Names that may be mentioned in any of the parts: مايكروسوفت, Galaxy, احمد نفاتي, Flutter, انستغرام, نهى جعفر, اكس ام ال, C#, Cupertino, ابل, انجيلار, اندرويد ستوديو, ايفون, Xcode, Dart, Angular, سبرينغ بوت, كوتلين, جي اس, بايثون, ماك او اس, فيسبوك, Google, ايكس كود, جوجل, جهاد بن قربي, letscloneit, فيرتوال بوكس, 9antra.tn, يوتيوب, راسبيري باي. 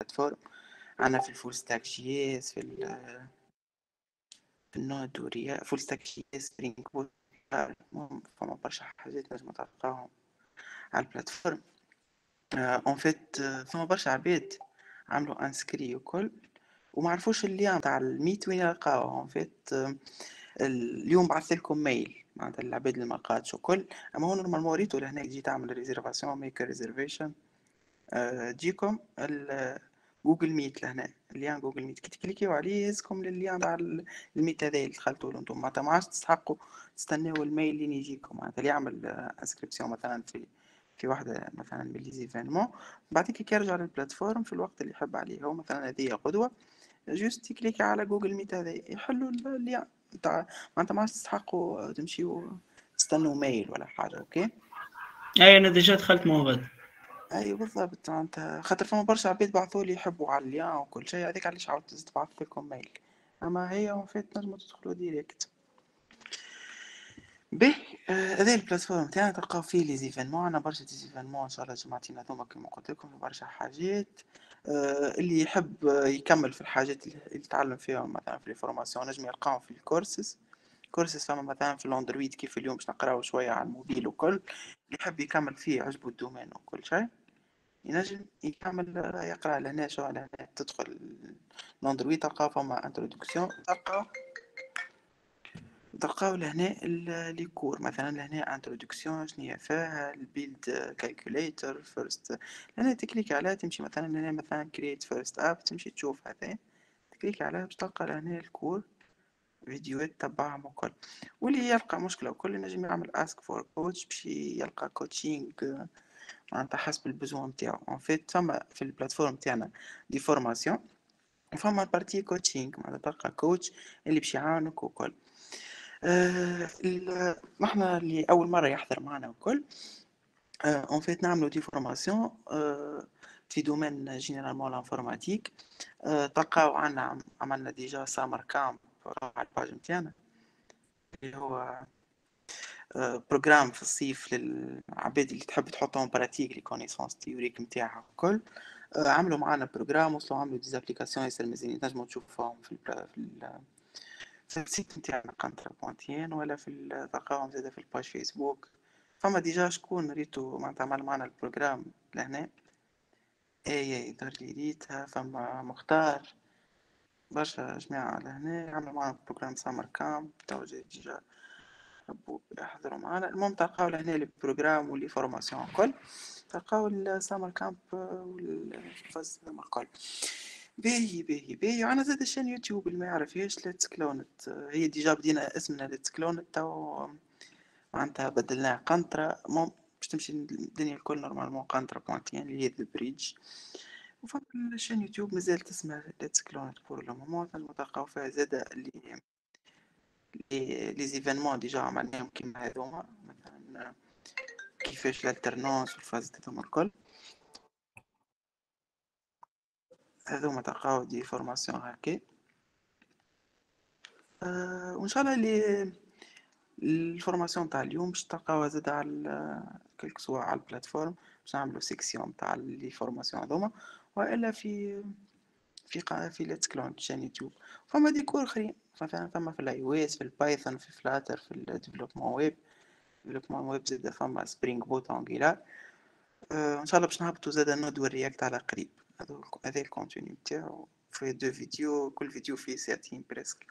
بلاتفورم. انا في الفول ستاك جي اس، في النود ورياكت، فول ستاك جي اس، سبرينج بوت. المهم فما برشا حاجات لازم تلقاهم على البلاتفورم. اون فيت فما برشا عباد عملوا انسكري وكل ومعرفوش اللي تاع الميت وين يلقاوه. اون فيت اليوم بعثلكم ميل معناتها العباد اللي ما لقاتش وكل، اما هو نورمالمون ريتو لهنا تجي تعمل ريزيرفاسيون، ميك ريزيرفيشن، تجيكم جوجل ميت لهنا، اللي جوجل ميت كي تكليكيو عليه يهزكم لللي تاع الميت هذا اللي دخلتوا له انتم، معناتها ما عادش تستحقوا تستناو الميل لين يجيكم. معناتها اللي يعمل انسكريبسيون مثلا في واحده مثلا من لي زيفينمون، بعد كي يرجع للبلاتفورم في الوقت اللي يحب عليه هو، مثلا هذه قدوه جوست كليك على جوجل ميت هذا يحلوا اللي تاع، معناتها ما عادش تستحقوا تمشيو تستنوا ميل ولا حاجه. اوكي اي انا ديجا دخلت من غد. اي بالضبط، معناتها خاطر فما برشا عباد بعثولي يحبوا على الليان وكل شيء، هذيك علاش عاودت تبعث لكم ميل، اما هي اون فيت تنجموا تدخلوا ديريكت. به هذا البلاتفورم تاعنا تلقاو فيه لي زيفينمون، عندنا برشا زيفينمون ان شاء الله جمعتنا هذوما كيما قلت لكم برشا حاجات. اللي يحب يكمل في الحاجات اللي تعلم فيهم مثلا في لي فورماسيون نجم يلقاهم في الكورسز. كورسز فما مثلا في الاندرويد كيف اليوم باش نقراو شويه على الموبيل وكل، اللي يحب يكمل فيه عجبو الدومين وكل شيء ينجم يكمل يقرا لهنا. شو على تدخل الاندرويد تلقاو فما انترودكسيون، تلقاو لهنا لي كور مثلا لهنا انترودكسيون شنو هي فيها، البيلد كالكوليتر فيرست لهنا تكليك عليها تمشي مثلا لهنا مثلا كرييت فيرست اب، تمشي تشوف هذا تكليك عليها باش تلقى لهنا الكور فيديوهات تبعهم وكل. واللي يلقى مشكله وكل نجم يعمل اسك فور كوتش باش يلقى كوتشينغ معناتها حسب البزوان نتاعو. اون فيت فما في البلاتفورم تاعنا دي فورماسيون وفما بارتي كوتشينغ، معناتها تلقى كوتش اللي باش يعاونك وكل. احنا اللي اول مره يحضر معنا وكل اون فيت نعملوا دي فورماسيون في دومين جينيرالمون لانفورماتيك. تلقاو عنا عملنا ديجا سامر كامب على الباج نتاعنا، اللي هو بروجرام في الصيف للعباد اللي تحب تحطهم براتيك لي كونيسونس تيوريك نتاعها وكل. عملوا معانا بروجرام وصلوا عملوا ديزابليكاسيون ياسر مزيانين، تنجموا تشوفوهم في السيت نتاعنا قنطرة.ين ولا في تلقاوهم زادا في الباج فيسبوك. فما ديجا شكون ريتو معناتها عمل معانا البروجرام لهنا؟ اي دار لي ريتها، فما مختار برشا جماعة على هنا عملوا معنا بروجرام سامر كامب تو ديجا حبوا يحضروا معنا. المهم تلقاو لهنا البروجرام واللي فورماسيون الكل، تلقاو السامر كامب والفاز هذوما الكل. باهي باهي باهي. وعنا زاد الشان يوتيوب اللي ما يعرفهاش، ليتس كلونت، هي ديجا بدينا اسمنا ليتس كلونت تو معناتها بدلناه قنطرة. المهم باش تمشي الدنيا الكل نورمالمون قنطرة.ين اللي هي ذا بريدج. وفما الشان يوتيوب مازال تسمى ليتس كلونت بور لو مومون، تنجمو تلقاو فيها زادا لي زيفينمون ديجا عملناهم كيما هاذوما مثلا كيفاش لالترنونس والفاز هاذوما الكل، هاذوما تلقاو دي فورماسيون هاكي. وان شاء الله لي الفورماسيون تاع اليوم باش تلقاوها زادا على كلك سوا على البلاتفورم، باش نعملو سيكسيون تاع لي فورماسيون هاذوما، والا في ليتس كلونت شان يوتيوب. فما ديكور اخرين مثلا فما في الاي او اس، في البايثون، في فلاتر، في الديفلوبمون ويب، ديفلوبمون ويب زاد فما سبرينغ بوت، انجيلار. ان شاء الله باش نهبطوا زاد النود والرياكت على قريب. هذا الكونتوني نتاعو في دو فيديو، كل فيديو فيه ساعتين برسك.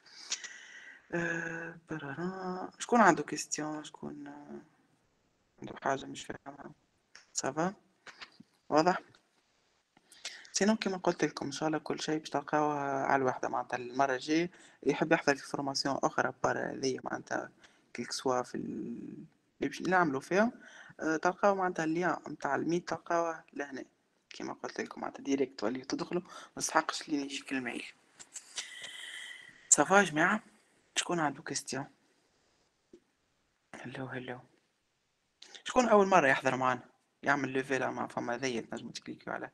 شكون عنده كيستيون؟ شكون عنده حاجه مش فاهمها؟ صافا واضح. سينو كيما قلت لكم ان شاء الله كل شيء باش تلقاوه على الوحده، معناتها المره الجايه يحب يحضر فورماسيون اخرى برا هذيا معناتها كلك سوا في اللي باش نعملوا فيها تلقاو معناتها الليان نتاع الميت تلقاوه لهنا كيما قلت لكم، معناتها ديريكت تولي تدخلوا ما تستحقش لين يجيك الميل. صافا يا جماعه، شكون عنده كيستيون؟ هلو هلو. شكون اول مره يحضر معنا يعمل ليفيلا مع فما هذيا تنجموا تكليكيو عليه؟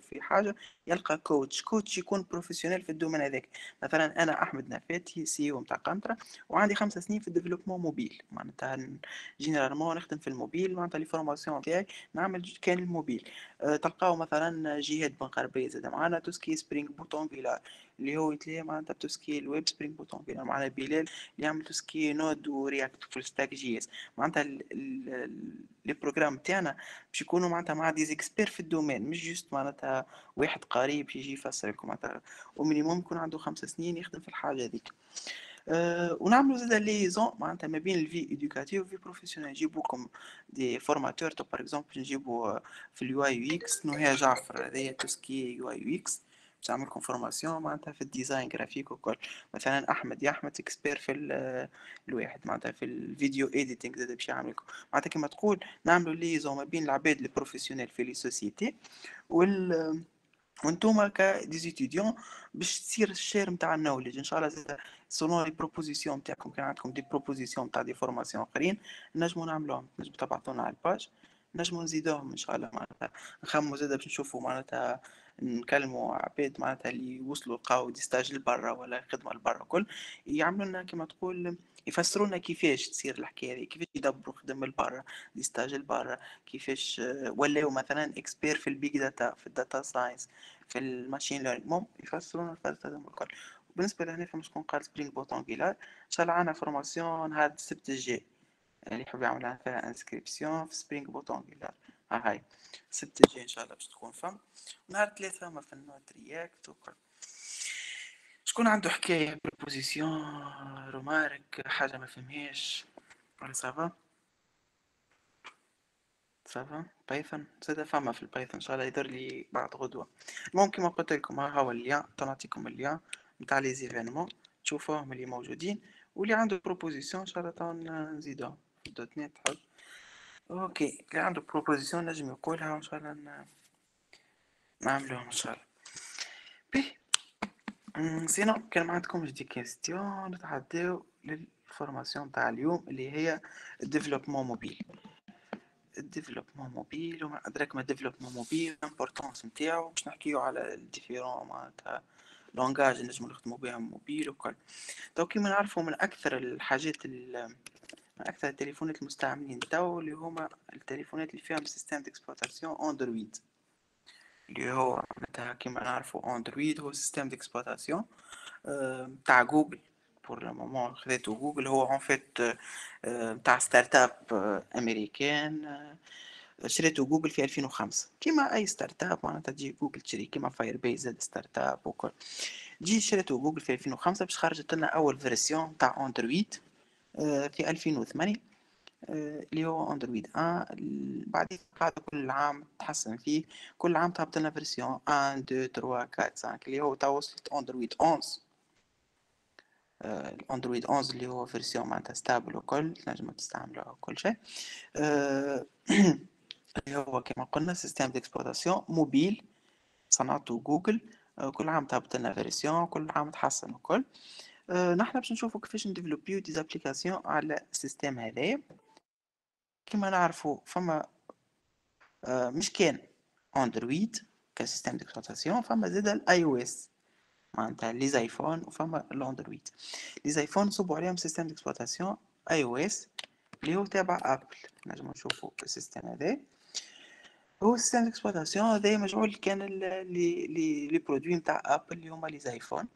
في حاجه يلقى كوتش يكون بروفيسيونيل في الدومين هذاك. مثلا انا احمد نفاتي سي او نتاع قنطره وعندي 5 سنين في الديفلوبمون موبيل، معناتها جينيرالمون نخدم في الموبيل، معناتها لي فورماسيون تاعي نعمل كان الموبيل. تلقاو مثلا جهاد بن قربي زاد معنا توسكي سبرينغ بوتون بيلار اللي هو يتلي معناتها توسكي الويب سبرينغ بوتون بيلار، معنا بلال اللي عمل توسكي نود ورياكت فول ستاك جي اس. معناتها لي بروغرام تاعنا باش يكونوا معناتها مع دي زيكسبير في الدومين، مش جوست معناتها واحد قريب يجي يفسر لكم، معناتها ومينيموم يكون عنده 5 سنين يخدم في الحاجه هذيك. ونعملوا زاد ليزون معناتها ما بين الفي ايدوكاتيف وفي بروفيسيونيل، نجيبوكم دي فورماتور تو باغ اكزومبل نجيبو في اليو اي يو اكس نهى جعفر هذايا توسكي يو اي يو اكس باش نعمل لكم فورماسيون معناتها في الديزاين جرافيك وكل. مثلا احمد اكسبير في الواحد معناتها في الفيديو اديتينغ زاد باش يعمل لكم، معناتها كما تقول نعملوا ليزون ما بين العباد البروفيسيونيل في لي سوسيتي وانتوما كديزيتيديون باش تصير الشير نتاع النولج. ان شاء الله سولون لي بروبوزيسيون نتاعكم، كان عندكم دي بروبوزيسيون نتاع دي فورماسيون اخرين نجمو نعملوهم، نجمو تبعثونا على الباج نجمو نزيدوهم ان شاء الله. معناتها نخمو زاده باش نشوفو معناتها نكلموا عباد معناتها اللي وصلوا لقاو دي ستاج لبرا ولا خدمه لبرا كل، يعملوا لنا كما تقول يفسروا لنا كيفاش تصير الحكايه هذه، كيفاش يدبروا خدمه لبرا دي ستاج لبرا، كيفاش ولاو مثلا اكسبير في البيج داتا في الداتا ساينس في الماشين ليرنينغ، مهم يفسروا لنا الفلسفه هذه الكل. وبالنسبه لهنا فما شكون قال سبرينغ بوت انجيلار، ان شاء الله عندنا فورماسيون نهار السبت الجاي اللي يحب يعمل فيها انسكريبسيون في سبرينغ بوت انجيلار، هاي السبت الجاي ان شاء الله باش تكون فهم. نهار 3 ما في النود رياكت وكل. شكون عنده حكايه بالبوزيسيون رومارك حاجه ما فهمهاش ولا صافا بايثون زاد فما في البايثون ان شاء الله يدير لي بعد غدوه. المهم كيما قلت لكم ها هو الليان، نعطيكم الليان نتاع لي زيفينمون تشوفوهم اللي موجودين، واللي عنده بروبوزيسيون ان شاء الله تو نزيدوها في دوت نت حل. اوكي اللي عنده بروبوزيسيون نجم يقولها وان شاء الله نعملوها ان شاء الله. بي سينو كان عندكم دي كيستيون نتعداو للفورماسيون تاع اليوم اللي هي الديفلوبمون موبيل. الديفلوبمون موبيل وما ادراك ما الديفلوبمون موبيل امبورطونس نتاعو، باش نحكيو على الديفيرون معناتها لونغاج نجمو نخدمو بهم موبيل وكل. تو كيما نعرفو من اكثر الحاجات من اكثر التليفونات المستعملين تو اللي هما التليفونات اللي فيهم سيستم ديكسبلوطاسيون اندرويد، اللي هو معناتها كيما نعرفوا اندرويد هو سيستم ديكسبلوطاسيون تاع جوجل. بور لو مومون خذيتو جوجل هو اون فيت تاع ستارت اب امريكان، شريتو جوجل في 2005 كيما اي ستارت اب معناتها تجي جوجل تشري كيما فاير بيز زاد ستارت اب وكل. جي شريتو جوجل في 2005 باش خرجت لنا اول فيرسيون تاع اندرويد في 2008 اللي هو اندرويد 1. بعدين قاعد كل عام تحسن فيه، كل عام تهبط لنا فيرسيون 1 2 3 4 5 اللي هو تا وصلت اندرويد 11. الاندرويد 11 اللي هو فيرسيون معناتها ستابل وكل تنجموا تستعملوها كل شيء. اللي هو كما قلنا سيستم ديكسبلوطاسيون موبيل صنعته جوجل، كل عام تهبط لنا فيرسيون، كل عام تحسن وكل. نحنا باش نشوفوا كيفاش نديفلوبيو دي زابليكاسيون على السيستم هذايا. كما نعرفوا فما مش كان اندرويد كسيستم ديكسبلوطاسيون، فما زاد الاي او اس معناتها لي زايفون وفما الاندرويد. لي زايفون صبوا عليهم سيستم ديكسبلوطاسيون اي او اس اللي هو تابع ابل، نجموا نشوفوا السيستم هذا هو سيستم ديكسبلوطاسيون هذا مجعول كان لي برودوي نتاع ابل اللي هما لي زايفون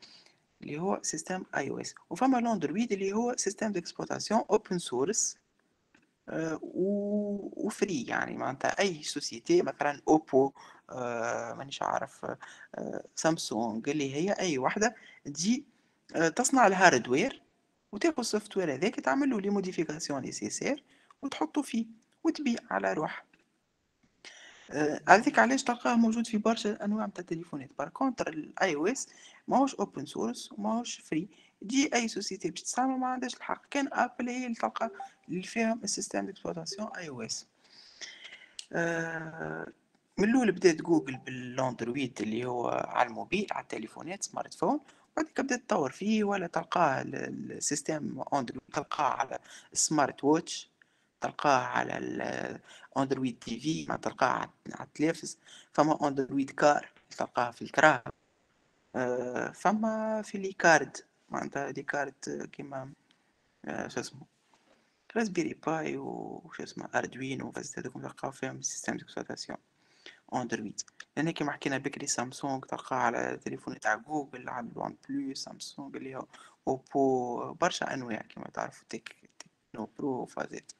اللي هو سيستم اي او اس. وفما الاندرويد اللي هو سيستم ديكسبلوطاسيون اوبن سورس وفري، يعني معناتها اي سوسيتي مثلا اوبو مانيش عارف سامسونج اللي هي اي وحده تجي تصنع الهاردوير وتاخذ السوفتوير هذاك تعمل له لي موديفيكاسيون نيسيسير وتحطه فيه وتبيع على روحها. هذيك علاش تلقاه موجود في برشا انواع تاع التليفونات. بار كونتر الاي او اس ماهوش اوبن سورس وماهوش فري، تجي اي سوسيتي باش تستعمله ما عندهاش الحق. كان ابل هي اللي تلقى اللي فيها السيستم ديكسبلوطاسيون اي او اس. من الاول بدات جوجل بالاندرويد اللي هو على الموبيل على التليفونات سمارت فون، بعدك بدأت تطور فيه ولا تلقاه السيستم أندرويد، تلقاه على سمارت ووتش، تلقاه على الأندرويد تي في، ما تلقاه على التلفز، فما أندرويد كار تلقاه في الكراه، فما في لي كارد معناتها لي كارد كيما شو اسمه راسبيري باي وش اسمه أردوينو وفاز هذوكم تلقاو فيهم سيستم ديكسبلوتاسيون أندرويد. لأن كيما حكينا بكري سامسونج تلقاه على تليفون تاع جوجل، على الوان بلوس، سامسونج اللي هو أوبو، برشا أنواع كيما تعرفوا تكنو برو وفازات.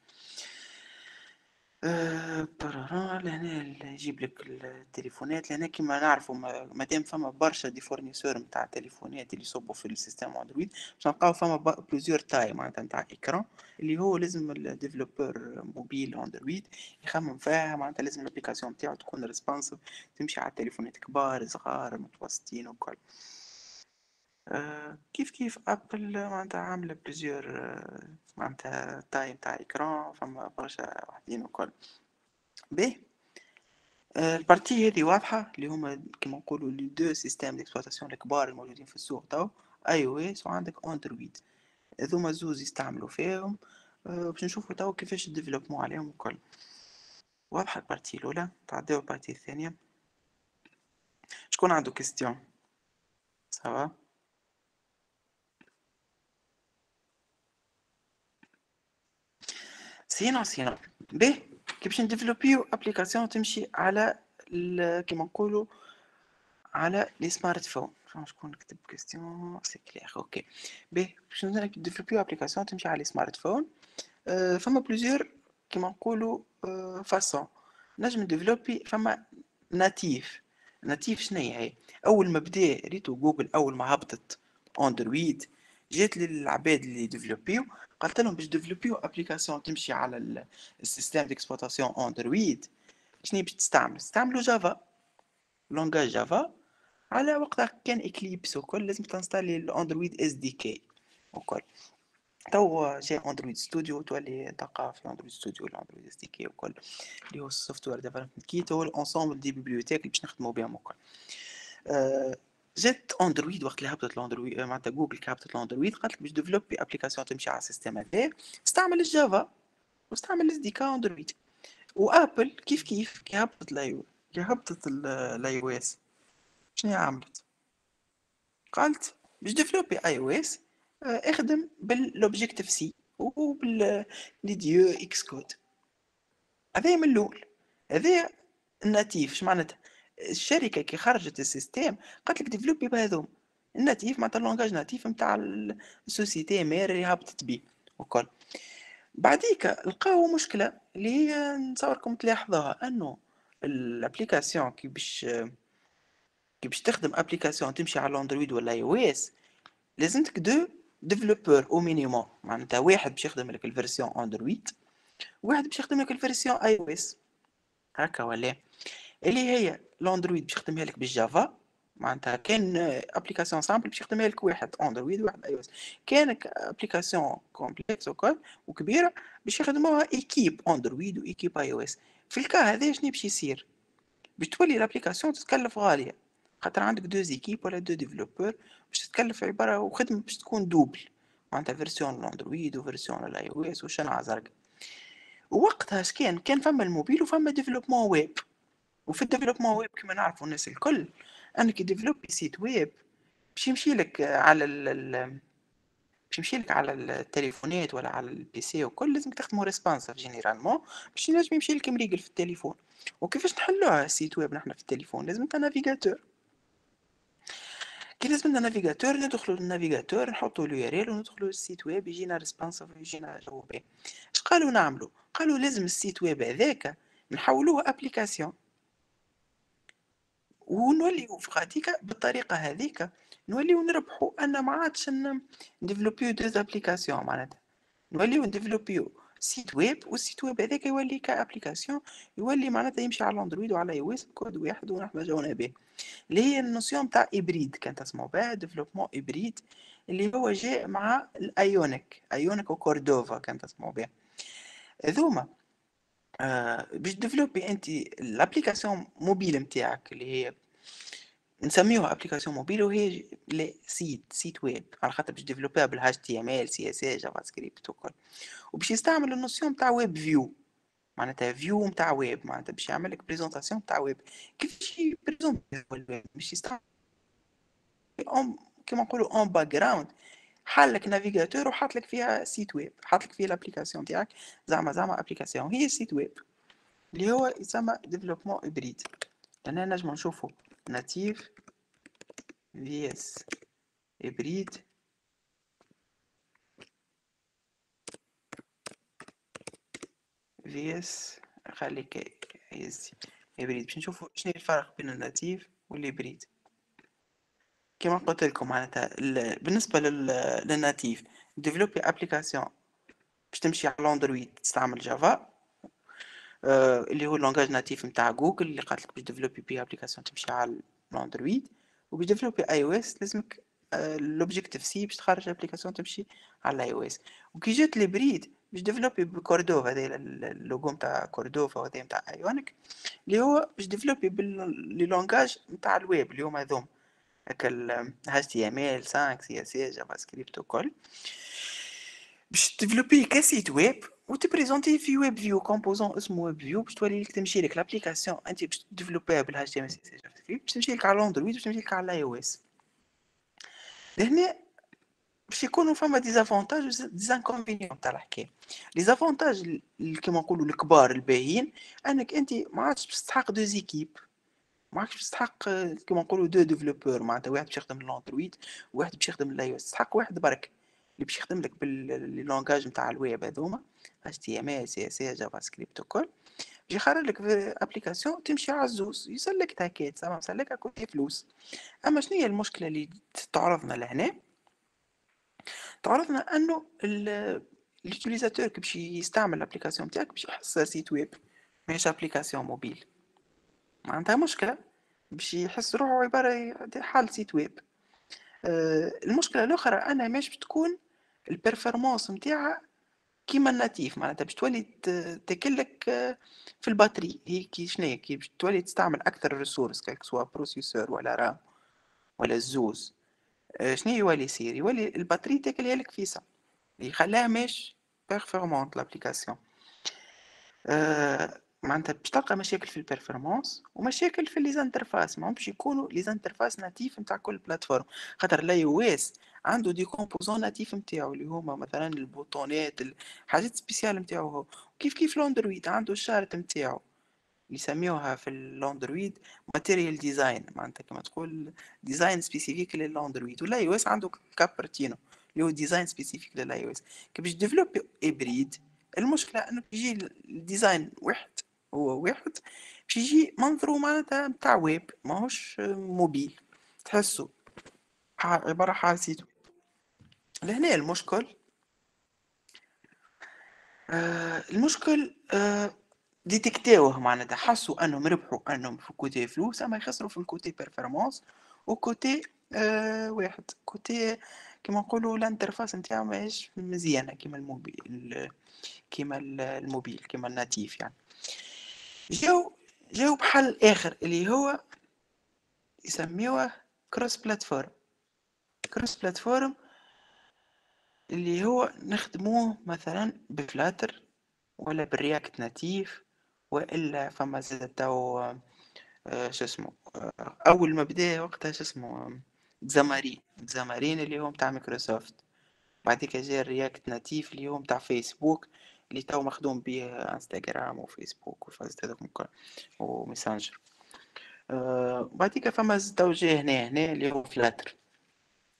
لهنا يجيب لك التليفونات، لهنا كيما نعرفوا مادام فما برشا دي فورنيسور نتاع التليفونات اللي يصبوا في السيستم اندرويد، باش نلقاو فما بلوزيور تاي معناتها نتاع اكران اللي هو لازم الديفلوبر موبيل اندرويد يخمم فيها، معناتها لازم الابليكاسيون نتاعو تكون ريسبونسيف، تمشي على التليفونات كبار صغار متوسطين وكل. كيف كيف ابل معناتها عامله بليزيور معناتها تايم تاع اكران، فما برشا وحدين وكل. باهي البارتي هذه واضحه اللي هما كيما نقولوا لي دو سيستيم ديكسبلوتاسيون الكبار الموجودين في السوق تاو، اي او اس وعندك اندرويد، هذوما زوز يستعملوا فيهم باش نشوفوا تاو كيفاش الديفلوبمون عليهم وكل. واضحه البارتي الاولى، تعداو البارتي الثانيه. شكون عنده كيستيون؟ صافا سينا باهي كيفاش نديفلوبيو ابليكاسيون تمشي على كيما نقولوا على لي سمارت فون. شكون كتب كيستيون؟ سي كلير، اوكي. باهي باش نديفلوبيو ابليكاسيون تمشي على لي سمارت فون، فما بلوزيور كيما نقولوا فاسون نجم نديفلوبي. فما ناتيف. ناتيف شناهي هي؟ اول ما بدا ريتو جوجل اول ما هبطت اندرويد جات للعباد اللي ديفلوبيو قالت لهم باش ديفلوبيو ابليكاسيون تمشي على السيستم ديكسبلوتاسيون اندرويد، شنو باش تستعمل؟ استعملوا جافا، لونغاج جافا. على وقتها كان اكليبس وكل، لازم تنستالي الاندرويد اس دي كي وكل. توا جاء اندرويد ستوديو، تولي تلقى في اندرويد ستوديو الاندرويد اس دي كي وكل اللي هو السوفت وير ديفلوبمنت كيت، هو الانسامبل دي بيبليوتيك اللي باش نخدموا بهم وكل. جات اندرويد وقت اللي هبطت الاندرويد معناتها جوجل كي هبطت الاندرويد قالت لك باش ديفلوبي ابليكاسيون تمشي على السيستم هذا، استعمل الجافا واستعمل الاس دي كا اندرويد. وابل كيف كيف كي هبطت الاي او اس شنو عملت؟ قالت باش ديفلوبي اي او اس اخدم بالاوبجيكتيف سي وبال ديو اكس كود. هذا من الاول، هذا الناتيف. اش معناتها؟ الشركه كي خرجت السيستم قالت لك ديفلوبي بهذوم الناتيف، معناتها اللونغاج ناتيف نتاع السوسيتي مير اللي هبطت بيه وكل. بعديك لقاو مشكله اللي هي نصوركم تلاحظوها، انه الابليكاسيون كي باش تخدم ابليكاسيون تمشي على الاندرويد ولا اي او اس لازمتك دو ديفلوبور او مينيموم، معناتها واحد باش يخدم لك الفيرسيون اندرويد، واحد باش يخدم لك الفيرسيون اي او اس، هكا ولا اللي هي الاندرويد باش يخدمها لك بالجافا، معناتها كان ابليكاسيون سامبل باش يخدمها لك واحد اندرويد واحد اي او اس، كان ابليكاسيون كومبلكس وكل وكبيره باش يخدموها ايكيب اندرويد وايكيب اي او اس. في الكا هذا شنو باش يصير؟ باش تولي الابليكاسيون تتكلف غاليه، خاطر عندك دو زيكيب ولا دو ديفلوبور، باش تتكلف عباره وخدمه باش تكون دوبل، معناتها فيرسيون الاندرويد وفيرسيون الاي او اس وشنعه زرقاء. ووقتها اش كان فما الموبيل وفما ديفلوبمون ويب. وفي الديفلوبمون ويب كما نعرفوا الناس الكل، انك ديفلوبي سيت ويب باش يمشي لك على باش يمشي لك على التليفونات ولا على البي سي وكل، لازمك تخدموا ريسبونسيف جينيرالمون باش ينجم يمشي لك مريقل في التليفون. وكيفاش نحلوها السيت ويب نحن في التليفون؟ لازم نافيغاتور. كي لازم نافيغاتور، ندخلوا للنافيغاتور نحطوا اليو ار ال وندخلوا للسيت ويب، يجينا ريسبونسيف يجينا جواب. اش قالوا نعملوا؟ قالوا لازم السيت ويب هذاك نحولوه ابليكاسيون، ونوليو في غاديكا بالطريقه هذيك نوليو نربحو. انا ما عادش نديفلوبيو دوز ابليكاسيون، معناتها نوليو نديفلوبيو سيت ويب، والسيت ويب هذاك يولي كابليكاسيون، يولي معناتها يمشي على الاندرويد وعلى اي او اس كود واحد. ونحن جاونا به اللي هي النوسيون تاع ابريد، كانت اسمه بها ديفلوبمون ابريد، اللي هو جاء مع الايونيك، ايونيك وكوردوفا كانت اسمه بها ذوما. باش ديفلوبي انت الابليكاسيون موبيل نتاعك اللي هي نسميوها ابليكاسيون موبيل، وهي سيت ويب، على خاطر باش ديفلوبابل HTML CSS جافا سكريبت وكل، وباش يستعمل النوسيون تاع ويب فيو، معناتها فيو نتاع ويب، معناتها باش يعمل لك بريزونطاسيون تاع ويب كيفاش بريزونط الويب، باش يستعمل كيما نقولوا اون باك جراوند، حال لك نافيغاتور وحاط لك فيها سيت ويب، حاط لك فيها الابليكاسيون تاعك زعما ابليكاسيون هي سيت ويب اللي هو يسمى ديفلوبمون هبريد. لأننا نجم نشوفوا ناتيف VS هبريد VS خليك هبريد باش نشوفوا شنو الفرق بين الناتيف والهبريد. كما قلت لكم معناتها بالنسبه للناتيف ديفلوبي ابليكاسيون باش تمشي على الاندرويد تستعمل جافا اللي هو اللونجاج ناتيف نتاع جوجل اللي قالت لك باش ديفلوبي بيه ابليكاسيون تمشي على الاندرويد، وباش ديفلوبي اي او اس لازمك الاوبجيكتيف سي باش تخرج ابليكاسيون تمشي على الاي او اس. وكي جات الهبريد باش ديفلوبي بكوردوف، هذا اللوغو نتاع كوردوف او هذا نتاع ايونيك اللي هو باش ديفلوبي باللونجاج نتاع الويب اللي هما هذوما هكا HTML 5 CSS جافا سكريبت وكل، باش ديفلوبي كسيت ويب وتبريزونتي في ويب فيو كومبوزون اسمه ويب فيو، باش تولي لك تمشي لك لابليكاسيون انت باش ديفلوبيها بال HTML CSS جافا سكريبت، باش تمشي لك على الاندرويد باش تمشي لك على الاي او اس. لهنا باش يكونوا فما ديزافونتاج ديزانكونفينيون تاع الحكايه. ليزافونتاج كيما نقولوا الكبار الباهيين، انك انت ما عادش باش تستحق دو زيكيب، ما عادش تستحق كيما نقولوا دو ديفلوبور، معناتها واحد باش يخدم الاندرويد وواحد باش يخدم الاي او اس، تستحق واحد برك اللي باش يخدم لك باللونجاج نتاع الويب هذوما HTML CSS جافا سكريبت وكل، باش يخرج لك ابليكاسيون تمشي على الزوز يسلك هكا تسمى مسلكها كل فلوس. اما شنو هي المشكله اللي تعرضنا لهنا؟ تعرضنا انه اليوتيليزاتور كي باش يستعمل الابليكاسيون تاعك باش يحسها سيت ويب ماهيش ابليكاسيون موبيل، معناتها مشكله باش يحس روحو عباره حال سيت ويب. المشكله الاخرى انها ماش بتكون البرفورمانس نتاعها كيما الناتيف، معناتها باش تولي تاكلك في الباتري. هي كي شناهي كي باش تولي تستعمل اكثر ريسورس كيك سوا بروسيسور ولا رام ولا الزوز، شنو يولي يصير؟ يولي الباتري تاكلها لك فيسا، يخليها ماش بيرفورمانت لابليكاسيون. معناتها باش تلقى مشاكل في البرفورمانس ومشاكل في ليزانترفاس، ماهمش يكونوا ليزانترفاس ناتيف نتاع كل بلاتفورم، خاطر لا يو اس عنده دي كومبوزون ناتيف نتاعو اللي هما مثلا البوطونات الحاجات سبيسيال نتاعو هو، وكيف كيف الاندرويد عنده الشارت نتاعو يسميوها في الاندرويد ماتيريال ديزاين، معناتها كما تقول ديزاين سبيسيفيك للاندرويد، ولا يو اس عنده كابرتينو اللي هو ديزاين سبيسيفيك للاي اس. كي باش ديفلوبي هبريد المشكله انه يجي الديزاين واحد هو واحد، باش يجي منظرو معناتها نتاع ويب ماهوش موبيل، تحسو عبارة حال سيتو. لهنا المشكل ديتكتاوه، معناتها حسوا انهم ربحوا انهم في كوتي فلوس اما يخسروا في الكوتي بيرفورمانس وكوتي واحد كوتي كيما نقولوا الانترفاس نتاعو ماهيش مزيانه كيما الموبيل كيما الناتيف. يعني جاو بحل اخر اللي هو يسميوه كروس بلاتفورم. كروس بلاتفورم اللي هو نخدموه مثلا بفلاتر ولا بالرياكت ناتيف، والا فما زاد او شو اسمه اول ما بدا وقتها شو اسمه زمارين اللي هو نتاع مايكروسوفت، بعديك جا الرياكت ناتيف اللي هو نتاع فيسبوك اللي تو مخدوم بيه انستغرام وفيسبوك والفازت هذوك الكل وميسنجر. بعديك فما زدو جا هنا اللي هو فلاتر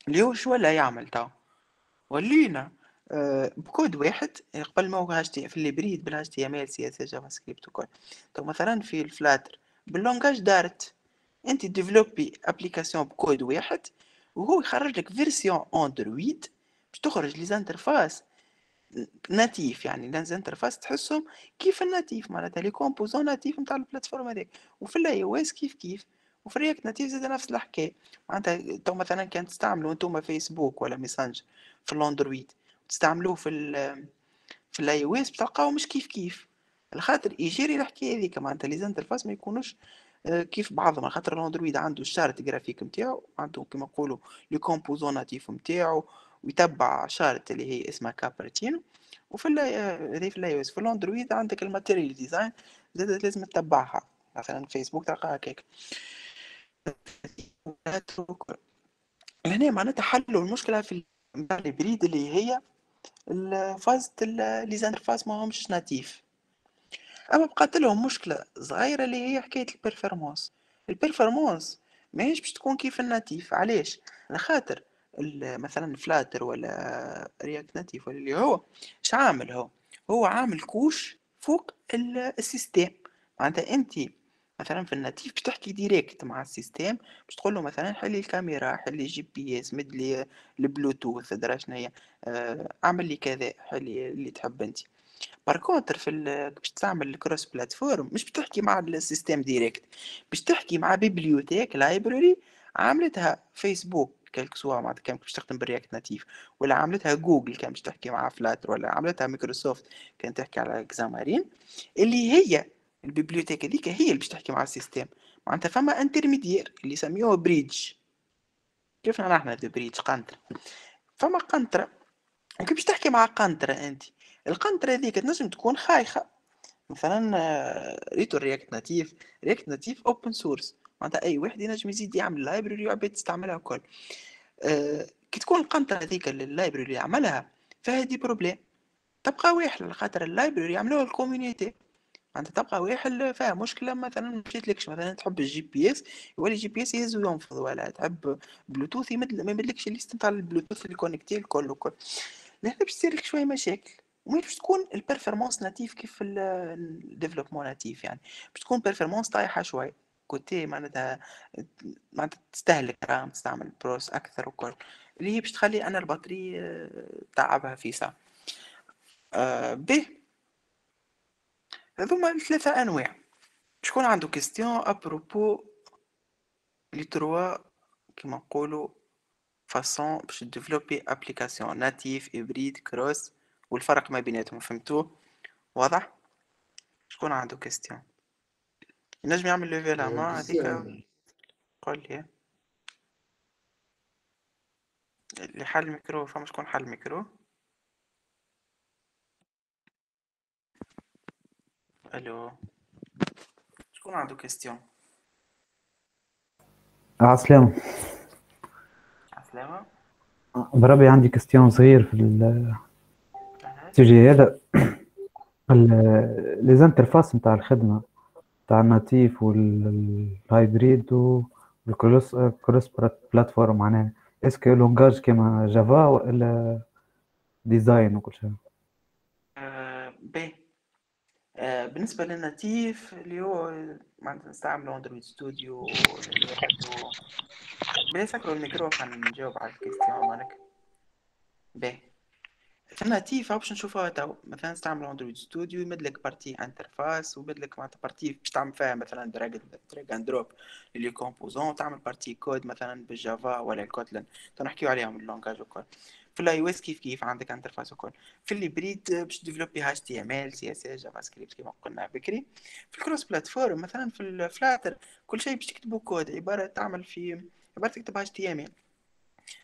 اللي هو شو ولا يعمل تو ولينا بكود واحد قبل ما هو في الهبريد بالهاش تي ام ال سي اس جافا سكريبت وكل. تو مثلا في الفلاتر باللونجاج دارت انت ديفلوبي ابليكاسيون بكود واحد وهو يخرج لك فيرسيون اندرويد باش تخرج لي زانترفاس ناتيف، يعني الانترفاس تحسهم كيف الناتيف، معناتها لي كومبوزون ناتيف نتاع البلاتفورم هذاك، وفي الاي او اس كيف وفي رياكت ناتيف زاد نفس الحكايه. معناتها تو مثلا كان تستعملوا انتوما فيسبوك ولا ميسنجر في الاندرويد تستعملوه في الاي او اس بتلقاو مش كيف الخاطر يجري الحكايه هذيك، معناتها لي انترفاس ما يكونوش كيف بعضهم، خاطر اندرويد عنده الشارت جرافيك نتاعو، عنده كما نقولوا لي كومبوزون ناتيف نتاعو، ويتبع شارت اللي هي اسمها كابرتينو. وفي الاي في الاندرويد عندك الماتيريال ديزاين زادت لازم تتبعها، مثلا فيسبوك تلقاها هكاك. هنا معناتها حلوا المشكله في البريد اللي هي فازة ليزانترفاس ما همش ناتيف. اما بقات لهم مشكله صغيره اللي هي حكايه البرفورمانس. البرفورمانس ماهيش باش تكون كيف الناتيف. علاش؟ على خاطر مثلا فلاتر ولا رياكت ناتيف ولا اللي هو اش عامل، هو عامل كوش فوق السيستم. معناتها انت مثلا في الناتيف باش تحكي ديريكت مع السيستم، باش تقول له مثلا حل لي الكاميرا، حل لي جي بي اس، مد لي البلوتوث، درا شنو هي، اعمل لي كذا، حل لي اللي تحب انت. باركونتر في باش تستعمل الكروس بلاتفورم مش بتحكي مع السيستم ديريكت، باش تحكي مع بيبليوتيك لايبراري عملتها فيسبوك كلك سوا، معناتها كان باش تخدم بالرياكت ناتيف، ولا عملتها جوجل كان باش تحكي مع فلاتر، ولا عملتها مايكروسوفت كان تحكي على اكزامارين. اللي هي البيبليوتيك هذيك هي اللي باش تحكي مع السيستم. معناتها فما انترميديير اللي يسميوه بريدج، كيفنا نحنا بريدج قنطره. فما قنطره، وكي باش تحكي مع قنطره انت، القنطره هذيك تنجم تكون خايخه. مثلا ريتو رياكت ناتيف اوبن سورس، معناتها اي واحد ينجم يزيد يعمل لايبراري وعباد تستعملها الكل. كي تكون القنطره هذيك اللايبراري اللي عملها فيها دي بروبليم، تبقى واحد على خاطر اللايبراري عملوها الكوميونيتي. انت تبقى واحد فيها مشكله، مثلا مشيت لكش مثلا تحب الجي بي اس، يولي الجي بي اس يهز وينفض، ولا تحب بلوتوث ما يمدلكش الليست نتاع البلوتوث اللي كونكتي الكل. لهنا باش تصير لك شويه مشاكل، ومش باش تكون البرفورمانس ناتيف كيف الديفلوبمون ناتيف. يعني باش تكون برفورمانس طايحه شويه كوتي، معناتها تستهلك رام، تستعمل بروس اكثر وكل، اللي هي باش تخلي انا البطاريه تعبها في ساعه. به هذوما ثلاثة أنواع. شكون عنده كيستيون أبروبو لي تروا كيما نقولوا فاصون باش ديفلوبي أبليكاسيون ناتيف، إبريد، كروس، والفرق ما بيناتهم؟ فهمتوه؟ واضح؟ شكون عنده كيستيون؟ ينجم يعمل لوفي لا مان هاذيك، قول لي اللي حل ميكرو. فما شكون حل ميكرو؟ الو، شكون عنده كيستيون؟ عسلامة عسلامة، بربي عندي كيستيون صغير في السوجي هذا. لي زانترفاس نتاع الخدمة نتاع الناتيف والهايبريد والكروس بلاتفورم، معناها اسكو لونجاج كيما جافا ولا ديزاين وكل شيء. باهي، بالنسبه للناتيف اللي هو معناتها نستعملوا اندرويد ستوديو اللي عنده بيسكروا الميكرو. نجاوب على الكيستيون مالك. باهي، في الناتيف باش نشوفوها تو، مثلا نستعملوا اندرويد ستوديو يمدلك بارتي انترفاس، ويمدلك معناتها بارتي باش تعمل فيها مثلا دراج اند دروب لي كومبوزون، تعمل بارتي كود مثلا بالجافا ولا الكوتلن، تنحكيو عليهم اللونجاج وكل. في الاي او اس كيف عندك انترفاس وكل. في الهبريد باش ديفلوبي اتش تي ام ال، سي اس اس، جافا سكريبت كيما قلنا بكري. في الكروس بلاتفورم مثلا في الفلاتر كل شيء باش تكتبو كود، عباره تعمل في عباره تكتب اتش تي ام ال،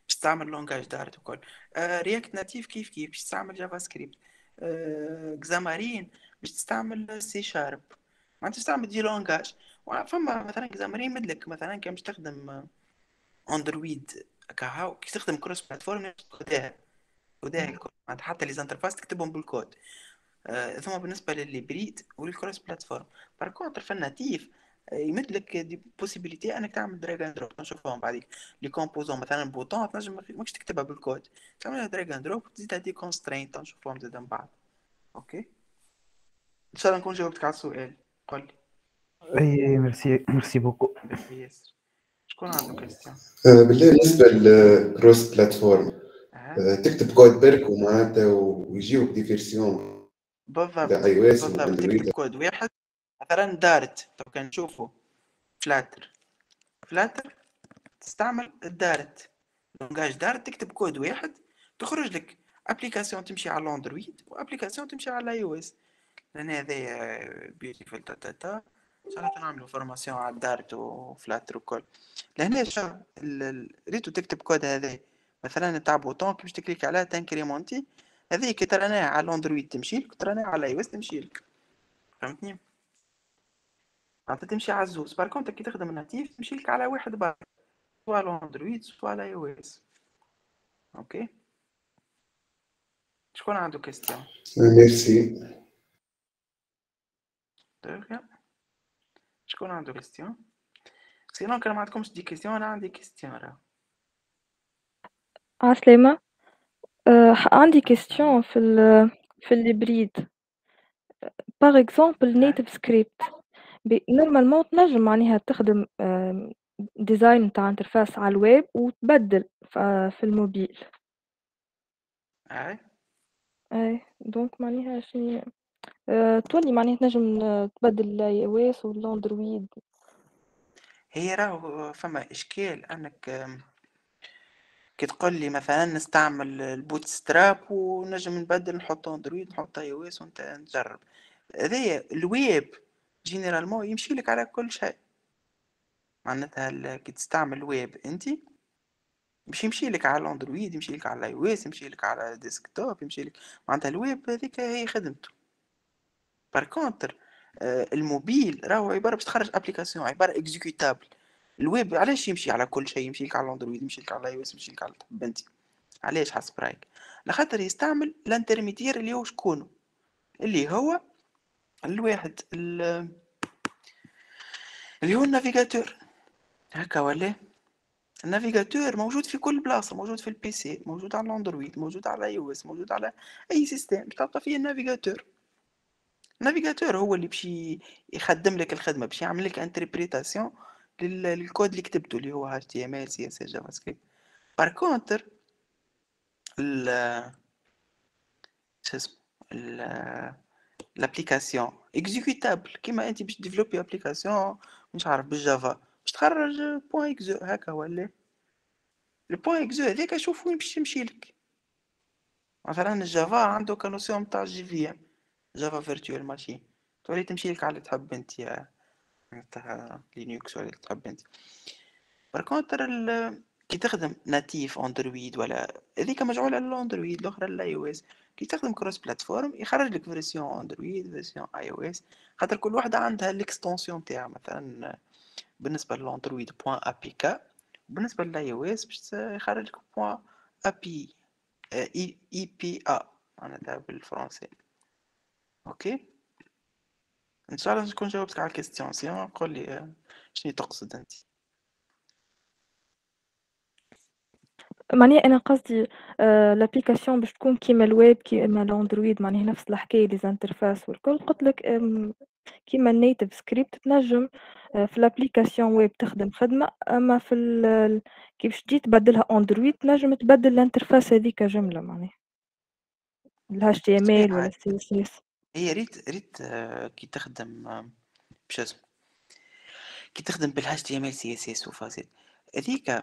باش تعمل لونجاج دارت وكل. رياكت ناتيف كيف باش تستعمل جافا سكريبت. اكزامارين باش تستعمل سي شارب، معناتها تستعمل دي لونجاج. فما مثلا اكزامارين مدلك مثلا كان باش تخدم اندرويد كهاو، كي تخدم كروس بلاتفورم كوداها الكود، معناتها حتى لي زانترفاس تكتبهم بالكود. ثم بالنسبه للبريد والكروس بلاتفورم. باركونتر في الناتيف يمد لك دي بوسيبيليتي انك تعمل دراج اند دروب، نشوفوهم بعديك. لي كومبوزون مثلا بوطون تنجم ماكش تكتبها بالكود، تعملها دراج اند دروب وتزيدها دي كونسترينت، نشوفوهم زاد من بعد. اوكي، ان شاء الله نكون جاوبتك على السؤال. قول لي. اي ميرسي بوكو. ياسر، شكون عنده كيستيون؟ بالله بالنسبه للكروس بلاتفورم تكتب كود برك ومعناتها ويجيوك دي فيرسيون بالضبط بالضبط، تكتب كود واحد مثلا دارت. طب كان نشوفوا فلاتر تستعمل الدارت، لونجاج دارت، تكتب كود واحد تخرج لك ابليكاسيون تمشي على الاندرويد وابليكاسيون تمشي على الاي او اس. لان هذا بيوتيفول تاتا ساعات نعملوا فورماسيون على دارت وفلاتر وكل، لهناش ريتو تكتب كود هذا مثلا تاع بوطون كي باش تكليك عليه تانكريمونتي، هذه كي تراناها على الاندرويد تمشيلك وتراناها على الاي او اس تمشيلك، فهمتني؟ معناتها تمشي على الزوز، بار كونتر كي تخدم ناتيف تمشيلك على واحد برك، سوا على الاندرويد سوا على الاي او اس. اوكي، شكون عنده كيستيون؟ ميرسي. شكون عنده كيستيون؟ سينو كان ما عندكمش دي كيستيون، انا عندي كيستيون راه. عسلامة، عندي كيستيون في الهبريد، باغ اكزومبل نيتيف سكريبت، نورمالمون تنجم معناها تخدم ديزاين تاع انترفاس على الويب وتبدل في الموبيل. اي دونك معناها شنو تولي معناها تنجم تبدل الاي او اس والاندرويد. هي راهو فما اشكال انك كي تقول لي مثلا نستعمل البوت ستراب ونجم نبدل نحط اندرويد نحط اي او اس وانت نجرب، هذايا الويب جينيرالمون يمشي لك على كل شيء، معناتها كي تستعمل ويب انت مش يمشي لك على الاندرويد يمشي لك على الاي او اس يمشي لك على الديسكتوب يمشي لك، معناتها الويب هذيك هي خدمته. باركونتر الموبيل راهو عباره باش تخرج ابليكاسيون عباره اكزيكيوتابل، الويب علاش يمشي على كل شيء يمشي لك على الاندرويد يمشي لك على الاي او اس يمشي لك على بنتي، علاش حسب رايك؟ لخاطر يستعمل الانترميدير اللي هو شكونه اللي هو الواحد اللي هو النافيغاتور هكا، ولا النافيغاتور موجود في كل بلاصه، موجود في البي سي موجود على الاندرويد موجود على الاي او اس موجود على اي سيستم تلقى فيه النافيغاتور. النافيغاتور هو اللي بشي يخدم لك الخدمه، باش يعمل لك انتربريتاسيون للكود اللي كتبته اللي هو HTML CSS جافا سكريبت. بار كونتر شسمو الابليكاسيون اكزيكيوتابل كيما انت باش ديفلوبي ابليكاسيون مش عارف بالجافا باش تخرج بوين اكزو هكا، ولا البوين اكزو هذاك شوف وين باش يمشيلك. مثلا الجافا عنده كنوسيون تاع جي في ام جافا فيرتوال ماشين، تولي تمشيلك على تحب انت تاع لينكس ولا تحب انت. باركونتر كي تخدم ناتيف اندرويد ولا هذيك مجعوله للاندرويد الاخرى للاي او اس، كي تخدم كروس بلاتفورم يخرج لك فيرسيون اندرويد فيرسيون اي او اس، خاطر كل واحده عندها الاكستنسيون تاعها، مثلا بالنسبه للاندرويد بوين ابي كا وبالنسبه للاي او اس باش يخرج لك بوين ابي اي بي ا معناتها بالفرنسي. اوكي ان شاء الله نكون جاوبتك على الكيستيون، سيما قول لي شنو تقصد انت. معناها انا قصدي لابليكاسيون باش تكون كيما الويب كيما الاندرويد، معناها نفس الحكايه لي زانترفاس والكل. قلت لك كيما النيتيف سكريبت تنجم في لابليكاسيون ويب تخدم خدمه، اما في كي باش تجي تبدلها اندرويد تنجم تبدل الانترفاس هذيك جمله، معناها الاتش تي ام ال ولا السي اس اس. هي ريت كي تخدم باش اسمه كي تخدم بالهاش تي ام ال سي اس اس وفازات هذيك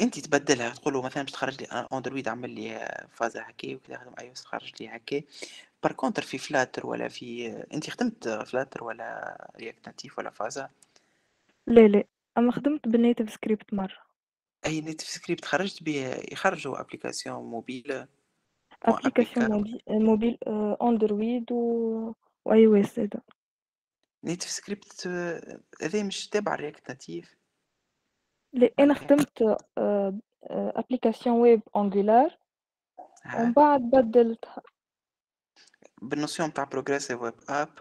انت تبدلها، تقول له مثلا باش تخرج لي اندرويد عمل لي فازه هكا وكي تخدم اي او اس خرج لي هكا. باركونتر في فلاتر ولا في انت خدمت فلاتر ولا رياكت ناتيف ولا فازه؟ لا اما خدمت بالنيتيف سكريبت مره. اي نيتيف سكريبت خرجت بيه يخرجوا ابليكاسيون موبيل ابليكاسيون موبيل اندرويد واي او اس. هذا نيتيف سكريبت هذا مش تابع رياكت ناتيف؟ لا انا خدمت ابليكاسيون ويب انجولار ومن بعد بدلتها بالنوسيون تاع بروغريسيف ويب اب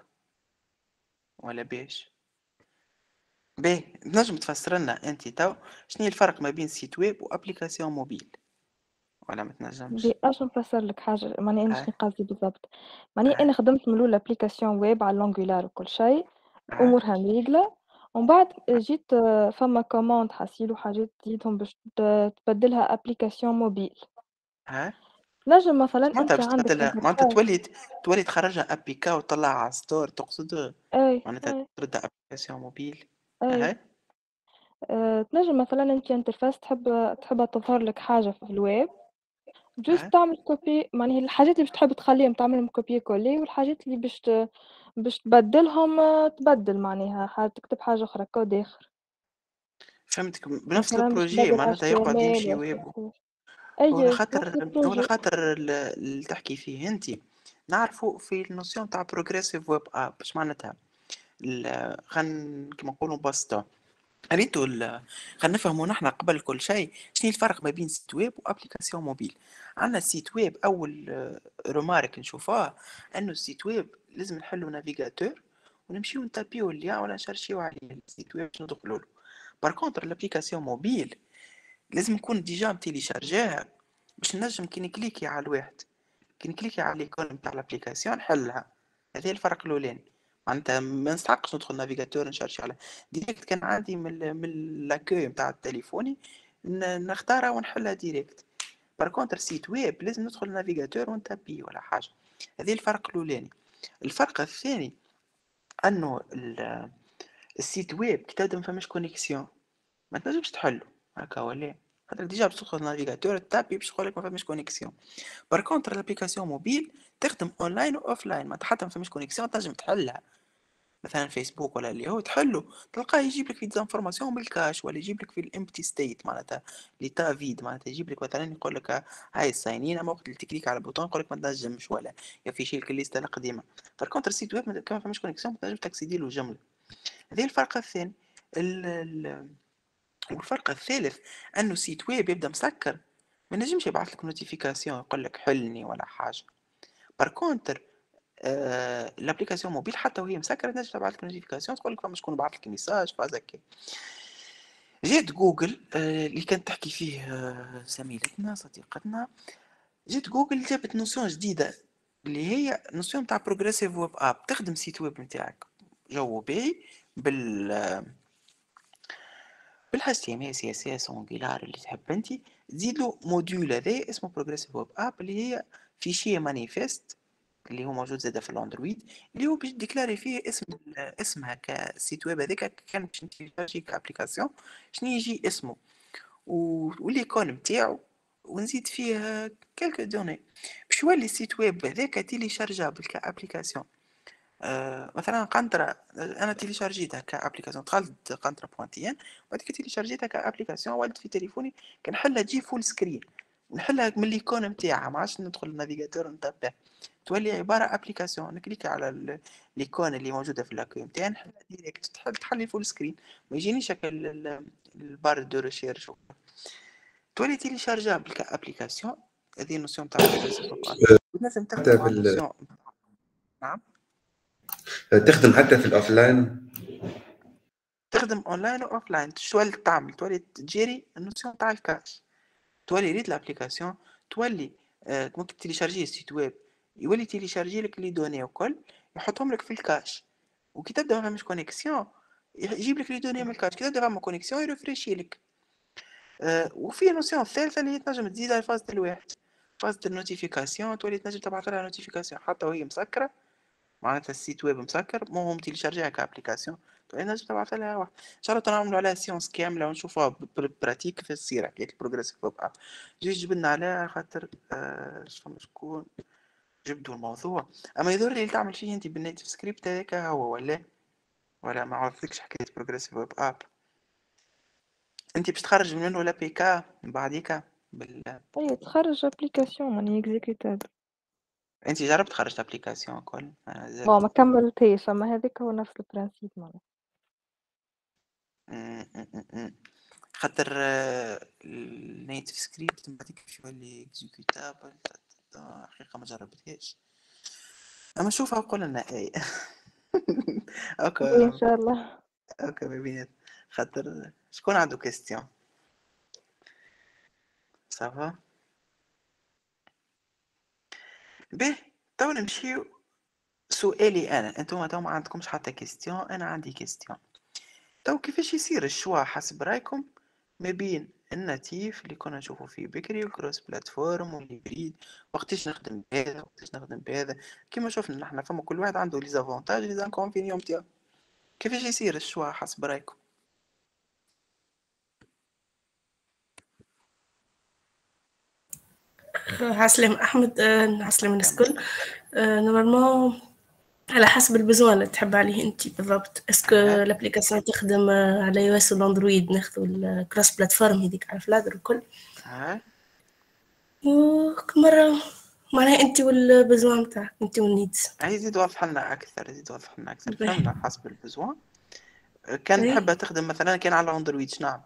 ولا باش تنجم تفسر لنا انت تو شنو الفرق ما بين سيت ويب وابليكاسيون موبيل ولا ما تنجمش؟ باش نفسر لك حاجه ماني انا شنو قصدي بالضبط، ماني انا خدمت من الاول ابليكاسيون ويب على الانجولار وكل شيء امورها مريقله، ومن بعد جيت فما كوموند حاسيلو حاجات جديدهم باش تبدلها ابليكاسيون موبيل. نجم مثلا انت عندك معناتها تولي تخرجها ابي كا وتطلعها على ستور تقصد، معناتها تردها ابليكاسيون موبيل. تنجم مثلا انت انترفاس تحب تظهر لك حاجه في الويب جوست تعمل كوبي، معناها الحاجات اللي باش تحب تخليهم تعملهم كوبي كولي، والحاجات اللي باش باش تبدلهم تبدل معناها تكتب حاجة أخرى كود آخر. فهمتك، بنفس البروجي معناتها يقعد يمشي ويبقى. أيوة خاطر اللي تحكي فيه أنت نعرفوا في النوسيون تاع بروجريسيف ويب اب باش معناتها كما نقولوا بسطة. ريتو خلينا نفهموا نحن قبل كل شيء شنو الفرق ما بين سيت ويب وابليكاسيون موبيل. عندنا سيت ويب اول رومارك نشوفوها انه السيت ويب لازم نحلوا نافيغاتور ونمشيو نتابيو اللي ولا نشرشيو عليه السيت ويب باش ندخلوا له. باركونتر الابليكاسيون موبيل لازم نكون ديجا متيليشارجاها باش نجم كي نكليكي على الواحد كي نكليكي على الايكون تاع الابليكاسيون نحلها. هذا الفرق الاولاني. معناتها ما نستحقش ندخل نافيغاتور نشرش على ديريكت. كان عندي من لاكوي نتاع التليفوني نختارها ونحلها ديريكت. باركونتر سيت ويب لازم ندخل نافيغاتور ونتبي ولا حاجه. هذا الفرق الاولاني. الفرق الثاني انه السيت ويب كي تبدا ما فماش كونيكسيون ما تنجمش تحلو هكا ولا خاطر ديجا باش تدخل نافيغاتور تابي باش يقول لك ما فماش كونيكسيون. باركونتر الابليكاسيون موبيل تخدم اونلاين واوفلاين ما حتى ما فماش كونيكسيون تنجم تحلها. مثلا فيسبوك ولا اللي هو تحله تلقاه يجيب لك في ديزانفورماسيون بالكاش ولا يجيب لك في الامبتي ستيت معناتها ليتا فيد معناتها يجيب لك مثلا يقول لك هاي الساينين اما وقت اللي تكليك على البوتون يقول لك ما تنجمش ولا يفيشي لك الليسته القديمه. باركونتر السيت ويب كما فماش كونيكسيون ما تنجمش تاكسيدي له جمله. هذا الفرق الثاني. والفرق الثالث انه سيت ويب يبدا مسكر ما نجمش يبعث لك نوتيفيكاسيون يقول لك حلني ولا حاجه. باركونتر الابليكاسيون موبيل حتى وهي مسكره تنجم تبعث لك نوتيفيكاسيون تقول لك فما شكون بعث لك ميساج فاز هكا. جات جوجل اللي كانت تحكي فيه زميلتنا صديقتنا، جات جوجل جابت نوسيون جديده اللي هي نوسيون تاع بروجريسيف ويب اب. تخدم سيت ويب نتاعك جو باهي HTML CSS Angular اللي تحب انت تزيد له موديول هذا اسمه بروجريسيف ويب اب اللي هي فيشيه مانيفست اللي هو موجود زاده في الاندرويد اللي هو باش ديكلاري فيه اسمها كسيت ويب هذاك كان باش نتيجي كابليكاسيون شنو يجي اسمه والايكون نتاعو ونزيد فيه كالك دوني باش يولي السيت ويب هذاك تيليشارجابل كابليكاسيون. مثلا قنطرة انا تيليشارجيتها كابليكاسيون دخلت قنطرة بوانتيان بعد كي تيليشارجيتها كابليكاسيون ولد في تليفوني كنحلها تجي فول سكرين نحلها من الايكون نتاعها ما عادش ندخل النافيغاتور نتبع تولي عبارة ابليكاسيون نكليك على الايكون اللي موجودة في اللاكوي نتاعي نحلها ديريكت تحلي فول سكرين ما يجينيش هكا البار دو ريشيرش تولي تيليشارجابل كابليكاسيون. هذه النوسيون تاع لازم تخدم. نعم تخدم حتى في الاوفلاين تخدم اونلاين واوفلاين شوال تعمل تولي تجيري النوسيون تاع الكاش تولي ريد لابليكاسيون تولي ممكن تيليشارجي السيت ويب يولي تيليشارجي لك لي دوني وكل يحطهم لك في الكاش وكي تبدا ما فماش كونيكسيون يجيب لك لي دوني من الكاش كي تبدا فما كونيكسيون يرفريشي لك. وفي النوسيون الثالثه اللي تنجم تزيدها الفاز تاع الواحد فاز تاع النوتيفيكاسيون تولي تنجم تبعث لها نوتيفيكاسيون حتى وهي مسكره معناتها السيت ويب مسكر مو هم تيليشارجيها كابليكاسيون تولي نجم تبعث لها واحد. ان شاء الله نعملوا عليها سيونس كامله ونشوفوها براتيك في السيره كي البروجريسيف ويب اب جي جبنا عليها خاطر شفنا شكون جبدوا الموضوع. اما يدور لي تعمل فيه انت بالناتيف سكريبت هذاك هو ولا ما عرفتكش حكايه بروجريسيف ويب اب انت باش تخرج منه لا بي كا من بعديك اي تخرج ابليكاسيون ماني اكزيكيوتاب. انت جربت خرجت ابليكاسيون كل بون ما كملتيش اما هذيك هو نفس البرانسيب معناها خاطر النيتف سكريبت من بعدك باش يولي اكزيكيوتابل حقيقه ما جربتهاش اما شوفها وقول لنا اي اوكي ان شاء الله اوكي بيبينات خاطر شكون عنده كيستيون صافا به تو نمشيو. سؤالي انا انتوما تو ما عندكمش حتى كيستيون انا عندي كيستيون. تو كيفاش يصير الشوا حسب رايكم ما بين الناتيف اللي كنا نشوفو فيه بكري والكروس بلاتفورم والهيبريد وقتاش نخدم بهذا وقتاش نخدم بهذا كيما شفنا نحنا فما كل واحد عنده لي زافونتاج لي زانكونفينيون تاعو. كيفاش يصير الشوا حسب رايكم؟ عسلامة أحمد عسلامة الناس الكل. نورمالمون على حسب البزوان اللي تحب عليه انت بالضبط. اسكو الابليكاسيون تخدم على اي او اس والاندرويد، ناخذوا الكروس بلاتفورم هذيك على فلاتر وكل. وكمرة معناها انت والبزوان نتاعك، انت والنيدز. يزيد واضح لنا اكثر، يزيد واضح لنا اكثر، فهمنا حسب البزوان. كان تحبها تخدم مثلا كان على اندرويد شنعمل؟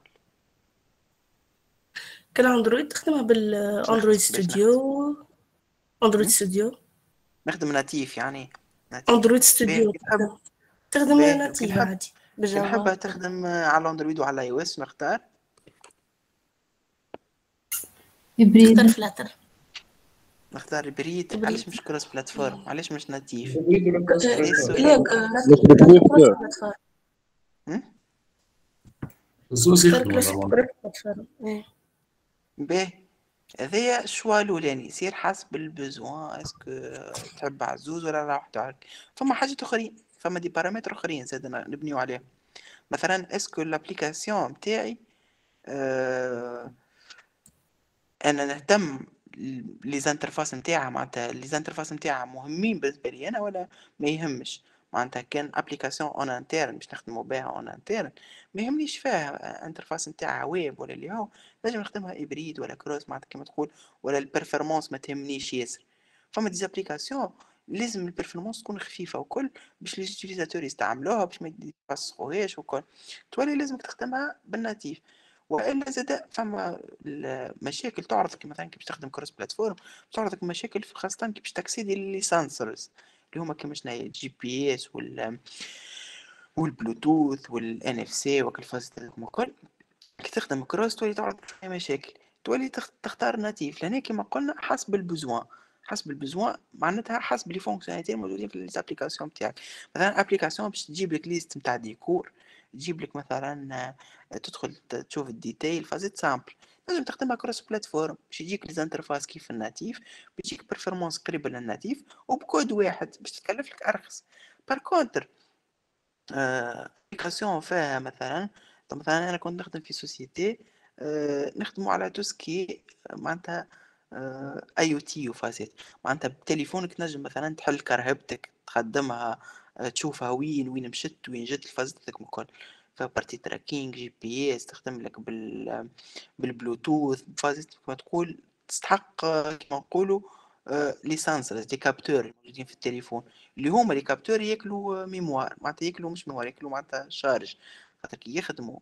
كان على اندرويد تخدمها بالاندرويد ستوديو. اندرويد ستوديو نخدم ناتيف يعني اندرويد ستوديو تخدم ناتيف عادي بالجافا. نحبها تخدم على اندرويد وعلى اي او اس، نختار هبريد. نختار فلاتر، نختار هبريد. علاش مش كروس بلاتفورم؟ علاش مش ناتيف؟ باهي، هذايا الشوا الاولاني يصير حسب البزوان، اسكو تحب عزوز ولا على وحده هكا. فما حاجات اخرين، فما دي بارامتر اخرين زاد نبنيو عليهم. مثلا اسكو لابليكاسيون نتاعي انا نهتم لي زانترفاس نتاعها، معناتها لي زانترفاس نتاعها مهمين بالنسبه لي انا ولا ما يهمش؟ معناتها كان ابليكاسيون اون انترن باش نخدمو بها اون انترن، ما يهمنيش فيها انترفاس نتاعها ويب ولا اللي هو، نجم نخدمها ابريد ولا كروس، معناتها كيما تقول، ولا البرفورمانس ما تهمنيش ياسر. فما دي ابليكاسيون لازم البرفورمانس تكون خفيفه وكل باش لي زوتيليزاتور يستعملوها باش ما يتفسخوهاش وكل، تولي لازمك تخدمها بالناتيف. والا زاد فما مشاكل تعرض كيما مثلا كي باش تخدم كروس بلاتفورم تعرضك مشاكل، خاصه كي باش تاكسيدي للسنسورز اللي هما كيما شناهي الجي بي اس والبلوتوث والان اف سي وكل فاصلة وكل. كي تخدم كروس تولي تعرض فيها مشاكل، تولي تختار ناتيف. لهنا كيما قلنا حسب البزوان، حسب البزوان معناتها حسب لي فونكسيوناليتي الموجودين في الابليكاسيون تاعك. مثلا ابليكاسيون باش تجيب لك ليست نتاع ديكور، تجيب لك مثلا تدخل تشوف الديتيل، فازيت سامبل، لازم تخدمها كروس بلاتفورم باش يجيك ليزانترفاس كيف الناتيف، باش يجيك برفورمانس قريبه للناتيف وبكود واحد باش تتكلف لك ارخص. باركونتر ابليكاسيون فيها مثلا، مثلا انا كنت نخدم في سوسيتي نخدموا على توسكي معناتها اي او تي وفازيت، معناتها بتليفونك تنجم مثلا تحل كرهبتك، تخدمها، تشوفها وين مشت وين جت لفازتك وكل. فبارتي تراكينج، جي بي اس، تخدم لك بالبلوتوث فازت كما تقول، تستحق كما نقولوا ليسانس لي كابتور الموجودين في التليفون، اللي هما لي كابتور ياكلوا ميموار، معناتها ياكلوا مش ميموار، ياكلوا معناتها شارج، خاطر كي يخدموا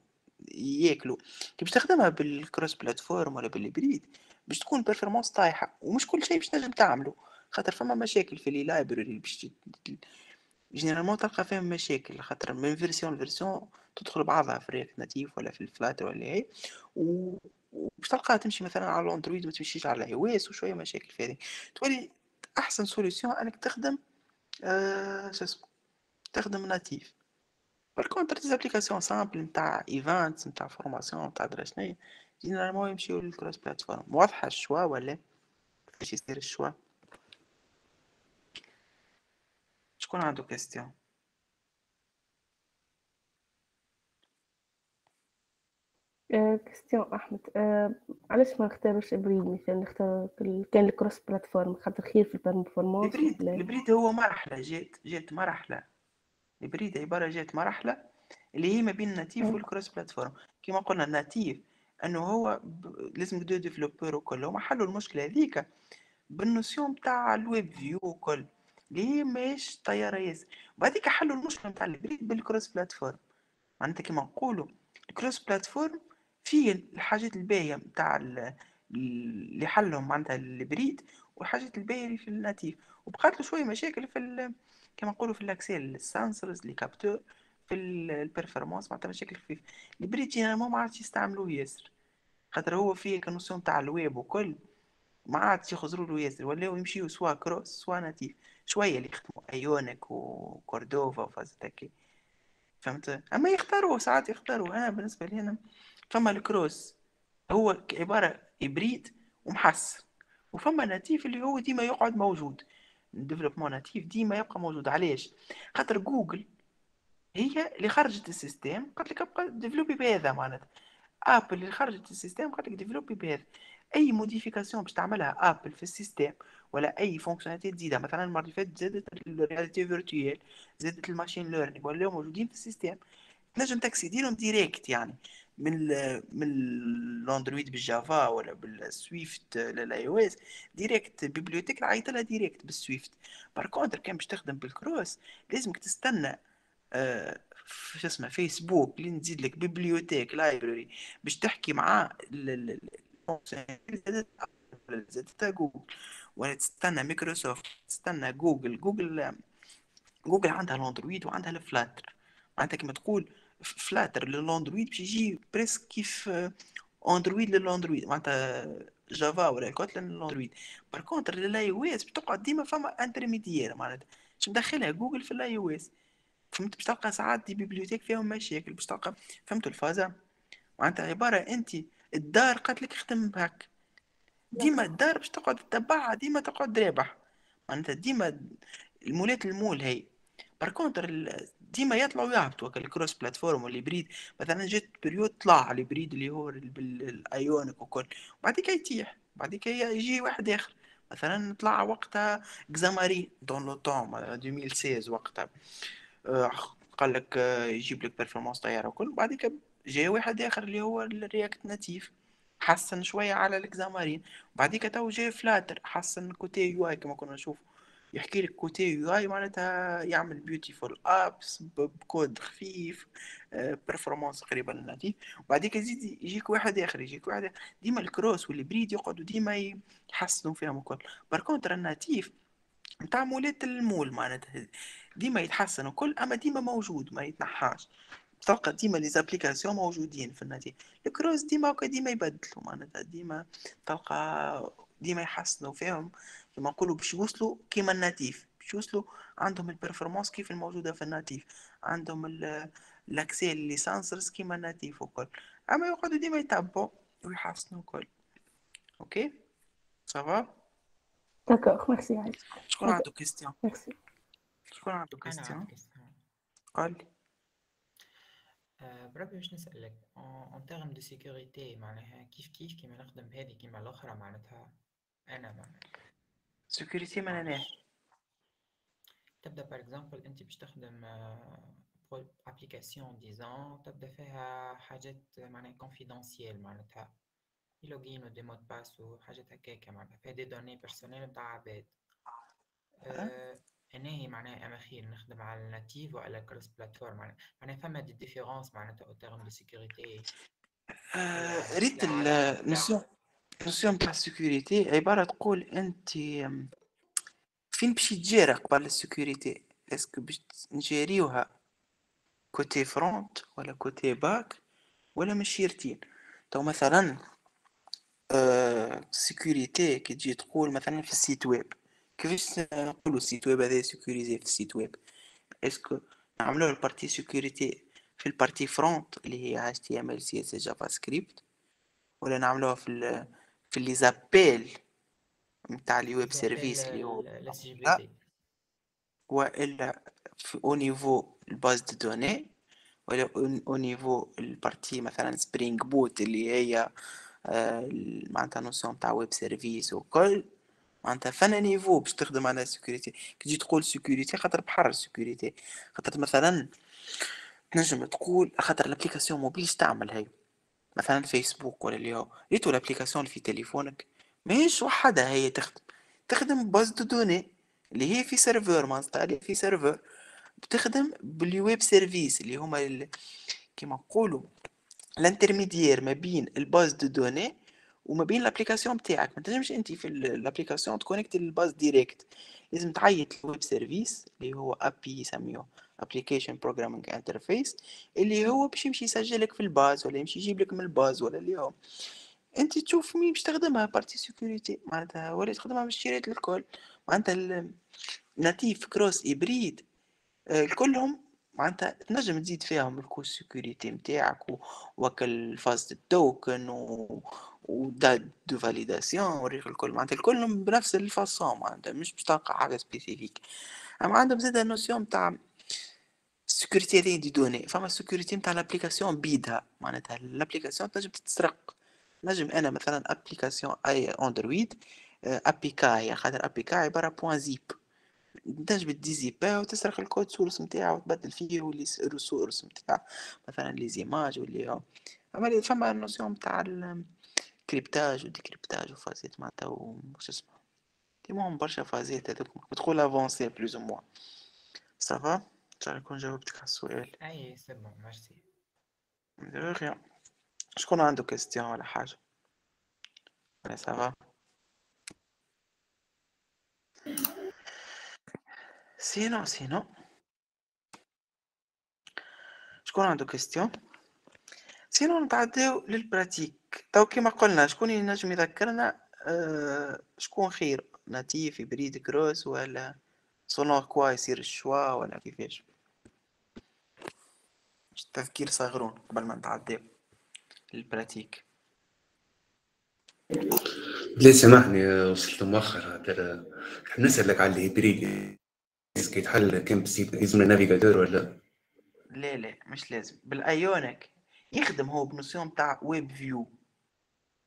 ياكلوا. كي باش تخدمها بالكروس بلاتفورم ولا بالهبريد باش تكون بيرفورمانس طايحه، ومش كل شيء باش تنجم تعملو، خاطر فما مشاكل في لي لايبراري باش جينيرالمون تلقى فيهم مشاكل، خاطر من فيرسيون لفيرسيون تدخل بعضها في رياكت ناتيف ولا في الفلاتر ولا هي، وباش تلقاها تمشي مثلا على الاندرويد ما تمشيش على الاي او اس وشويه مشاكل في هذه. تولي احسن سوليسيون انك تخدم تخدم ناتيف. بالكونتر دي ابليكاسيون سامبل نتاع ايفنتس نتاع فورماسيون نتاع دراسه جينيرالمون يمشيو للكروس بلاتفورم. واضحه الشوا ولا كيفاش يصير الشوا؟ شكون عنده كاستيون؟ كاستيون احمد، علاش ما نختارش ابريد مثلا، نختار كان الكروس بلاتفورم خاطر خير في البرفورمانس؟ الابريد هو مرحله جات مرحله، الابريد عباره جات مرحله اللي هي ما بين الناتيف والكروس بلاتفورم. كما قلنا الناتيف انه هو لازم دو ديفلوبور وكل، هما حلوا المشكله هذيك بالنوسيون تاع الويب فيو وكل ليه ماهيش طياره ياسر. وهذيك حلوا المشكله نتاع الهبريد بالكروس بلاتفورم، معناتها كيما نقولوا الكروس بلاتفورم فيه الحاجات الباهيه نتاع اللي حلهم معناتها الهبريد، والحاجات الباهيه اللي في الناتيف، وبقات له شويه مشاكل في كيما نقولوا في الاكسيل السانسرز لي كابتور في البرفورمانس، معناتها مشاكل خفيف. الهبريد جينيرالمون ما عادش يستعملوه ياسر، خاطر هو فيه كنوسيون تاع الويب وكل، ما عادش يخزروا له ياسر، ولاو يمشيو سوا كروس سوا ناتيف. شويه اللي يخدموا ايونيك وكوردوفا وفازت هكا، فهمت؟ اما يختاروا ساعات يختاروا. انا بالنسبه لي انا فما الكروس هو عباره هبريد ومحسن، وفما ناتيف اللي هو ديما يقعد موجود، الديفلوبمون ناتيف ديما يبقى موجود. علاش؟ خاطر جوجل هي اللي خرجت السيستم قالت لك ابقى ديفلوبي بهذا، معناتها ابل اللي خرجت السيستم قالت لك ديفلوبي بهذا. اي موديفيكاسيون باش تعملها ابل في السيستم ولا اي فانكشناليتي جديده. مثلا المره اللي فاتت زادت الرياليتي فيرتوال، زادت الماشين ليرنينج، ولاو موجودين في السيستم، تنجم تكسيديرهم ديريكت يعني من الاندرويد بالجافا ولا بالسويفت للاي او اس ديريكت. بيبليوتيك عيط لها ديريكت بالسويفت. باركونتر كان باش تخدم بالكروس لازمك تستنى شو اسمه فيسبوك اللي نزيد لك بيبليوتيك لايبراري باش تحكي مع زادتها جوجل، ولا تستنى مايكروسوفت، تستنى جوجل. جوجل عندها الاندرويد وعندها الفلاتر، معناتها كما تقول فلاتر للاندرويد باش يجي بريسك كيف اندرويد للاندرويد، معناتها جافا ولا كوتلين للاندرويد. باركونتر للاي او اس بتقعد ديما فما انترميديير، معناتها باش مدخلها جوجل في الاي او اس. فهمت؟ باش تلقى ساعات دي بيبليوتيك فيهم مشاكل، باش تلقى. فهمتوا الفازة؟ معناتها عبارة انت الدار قالت لك خدم هاك، ديما الدار باش تقعد تتبعها، ديما تقعد رابح، معناتها ديما المولات المول هي. باركونتر ديما يطلعوا يهبطوا الكروس بلاتفورم والهبريد. مثلا جات بريود طلع الهبريد اللي هو بالايونيك وكل، وبعديك يتيح، بعديك يجي واحد اخر. مثلا طلع وقتها اكزامارين دون لو طون 2016 وقتها، قال لك يجيب لك بيرفورمانس طياره وكل. بعديك جاء واحد اخر اللي هو الرياكت ناتيف، حسن شويه على الاكزامارين. بعديك تو جاء فلاتر حسن كوتي يو اي كما كنا نشوف، يحكي لك كوتي يو اي معناتها يعمل بيوتيفول ابس بكود خفيف بيرفورمانس قريبه للناتيف. وبعديك يزيد يجيك واحد اخر، يجيك واحد. ديما الكروس والبريد يقعدوا ديما يحسنوا فيهم وكل. باركونتر الناتيف نتاع مولات المول، معناتها ديما يتحسن وكل، اما ديما موجود ما يتنحاش. تلقى ديما لي زابليكاسيون موجودين في الناتيف. الكروس ديما هكا ديما يبدلوا، معناتها ديما تلقى ديما يحسنوا فيهم كما نقولوا باش يوصلوا كيما الناتيف، باش يوصلوا عندهم البرفورمانس كيف الموجوده في الناتيف، عندهم الاكسي لي سانسرز كيما الناتيف وكل، اما يقعدوا ديما يتعبوا ويحسنوا وكل. اوكي صافا داكوغ ميرسي عايز. شكون عنده كيستيون؟ ميرسي. شكون عنده كيستيون؟ قال بربي باش نسألك اون تيرم دو سيكوريتي، معناها كيف كيف كيما نخدم بهذه كيما الاخرى، معناتها انا معناتها سيكوريتي معناها تبدا باغ اكزومبل انت باش تخدم ابليكاسيون ديزون تبدا فيها حاجات معناها كونفيدونسيال، معناتها لوجين و دي مود باس و حاجات هكاك، معناتها في دي دوني بيرسونيل نتاع عباد. انا هي معناها اما خير نخدم على الناتيف وعلى الكروس بلاتفورم، معناها فما دي ديفيرونس معناتها او تيرم دو سيكوريتي. ريت النسيون تاع السيكوريتي عباره تقول انت فين باش تجيرها قبل السيكوريتي، اسكو باش نجيريوها كوتي فرونت ولا كوتي باك ولا مشيرتين. تو مثلا سيكوريتي كي تجي تقول مثلا في السيت ويب، كيفاش نقولوا السيت ويب هذا سيكوريزي في السيت ويب؟ اسكو نعملوه البارتي سيكوريتي في البارتي فرونت اللي هي HTML CSS جافا سكريبت، ولا نعملوها في لي زابيل نتاع لي ويب سيرفيس اللي هو والا في او نيفو الباز دو دوني، ولا او نيفو البارتي مثلا سبرينغ بوت اللي هي معناتها نوسيون تاع ويب سيرفيس وكل. معناتها فانا نيفو باش تخدم على السيكوريتي. كي تجي تقول سيكوريتي خاطر بحر السيكوريتي، خاطر مثلا تنجم تقول خاطر الابليكاسيون موبيل تعمل هاي مثلا فيسبوك ولا اللي هو ريتو الابليكاسيون اللي في تليفونك ماهيش وحدها هي تخدم باز دو دوني اللي هي في سيرفر، معناتها اللي في سيرفر بتخدم بالويب سيرفيس اللي هما كيما نقولوا الانترميديير ما بين الباز دو دوني وما بين الابليكاسيون تاعك. ما تنجمش انت في الابليكاسيون تكونكت للباز ديريكت، لازم تعيط الويب سيرفيس اللي هو ابي يسميوه ابليكيشن بروجرامينغ انترفيس، اللي هو باش يمشي يسجلك في الباز ولا يمشي يجيب لك من الباز ولا اللي هو انت تشوف مين باش تخدمها بارتي سيكوريتي، معناتها ولا تخدمها بالشيرات الكل. معناتها الناتيف كروس هبريد كلهم معناتها تنجم تزيد فيهم الكوس سيكوريتي نتاعك وكل فاز التوكن ودات دو فاليداسيون وريق الكل، معناتها الكلهم بنفس الفاصون، معناتها مش باش تلقى حاجه سبيسيفيك. اما عندهم زاد النوسيون تاع السيكوريتي هذه دي دوني، فما السيكوريتي نتاع الابليكاسيون بيدها، معناتها الابليكاسيون تنجم تتسرق. نجم انا مثلا ابليكاسيون اي اندرويد ابي كاي، خاطر ابي كاي عباره بوان زيب، تنجم دي زيبا وتسرق الكود سورس نتاعو وتبدل فيه واللي السورس نتاع مثلا لي زيماج واللي عمليه. فما النوسيون نتاع الكريبتاج وديكريبتاج وفازات معناتها واش اسمها تيمون برشا فازات هذوك تقول افونسي بلوز او موان. صافا ترى كون جاوبتك على السؤال. اي سي بون ميرسي. غير شكون عنده كاستيون ولا حاجه؟ ولا صافا سينو سينو شكون عنده كاستيون؟ سينو نتعداو للبراتيك. تو كيما قلنا شكون ينجم يذكرنا شكون خير ناتيف هبريد كروس ولا سونور كوا يصير الشوا ولا كيفاش؟ التفكير صغرون قبل ما نتعداو للبراتيك. ليه سامحني وصلت مؤخر، نسألك على الهبريد كي يتحل كان يلزمنا نافيغاتور ولا لا؟ لا مش لازم، بالايونيك يخدم هو بنوسيون تاع ويب فيو،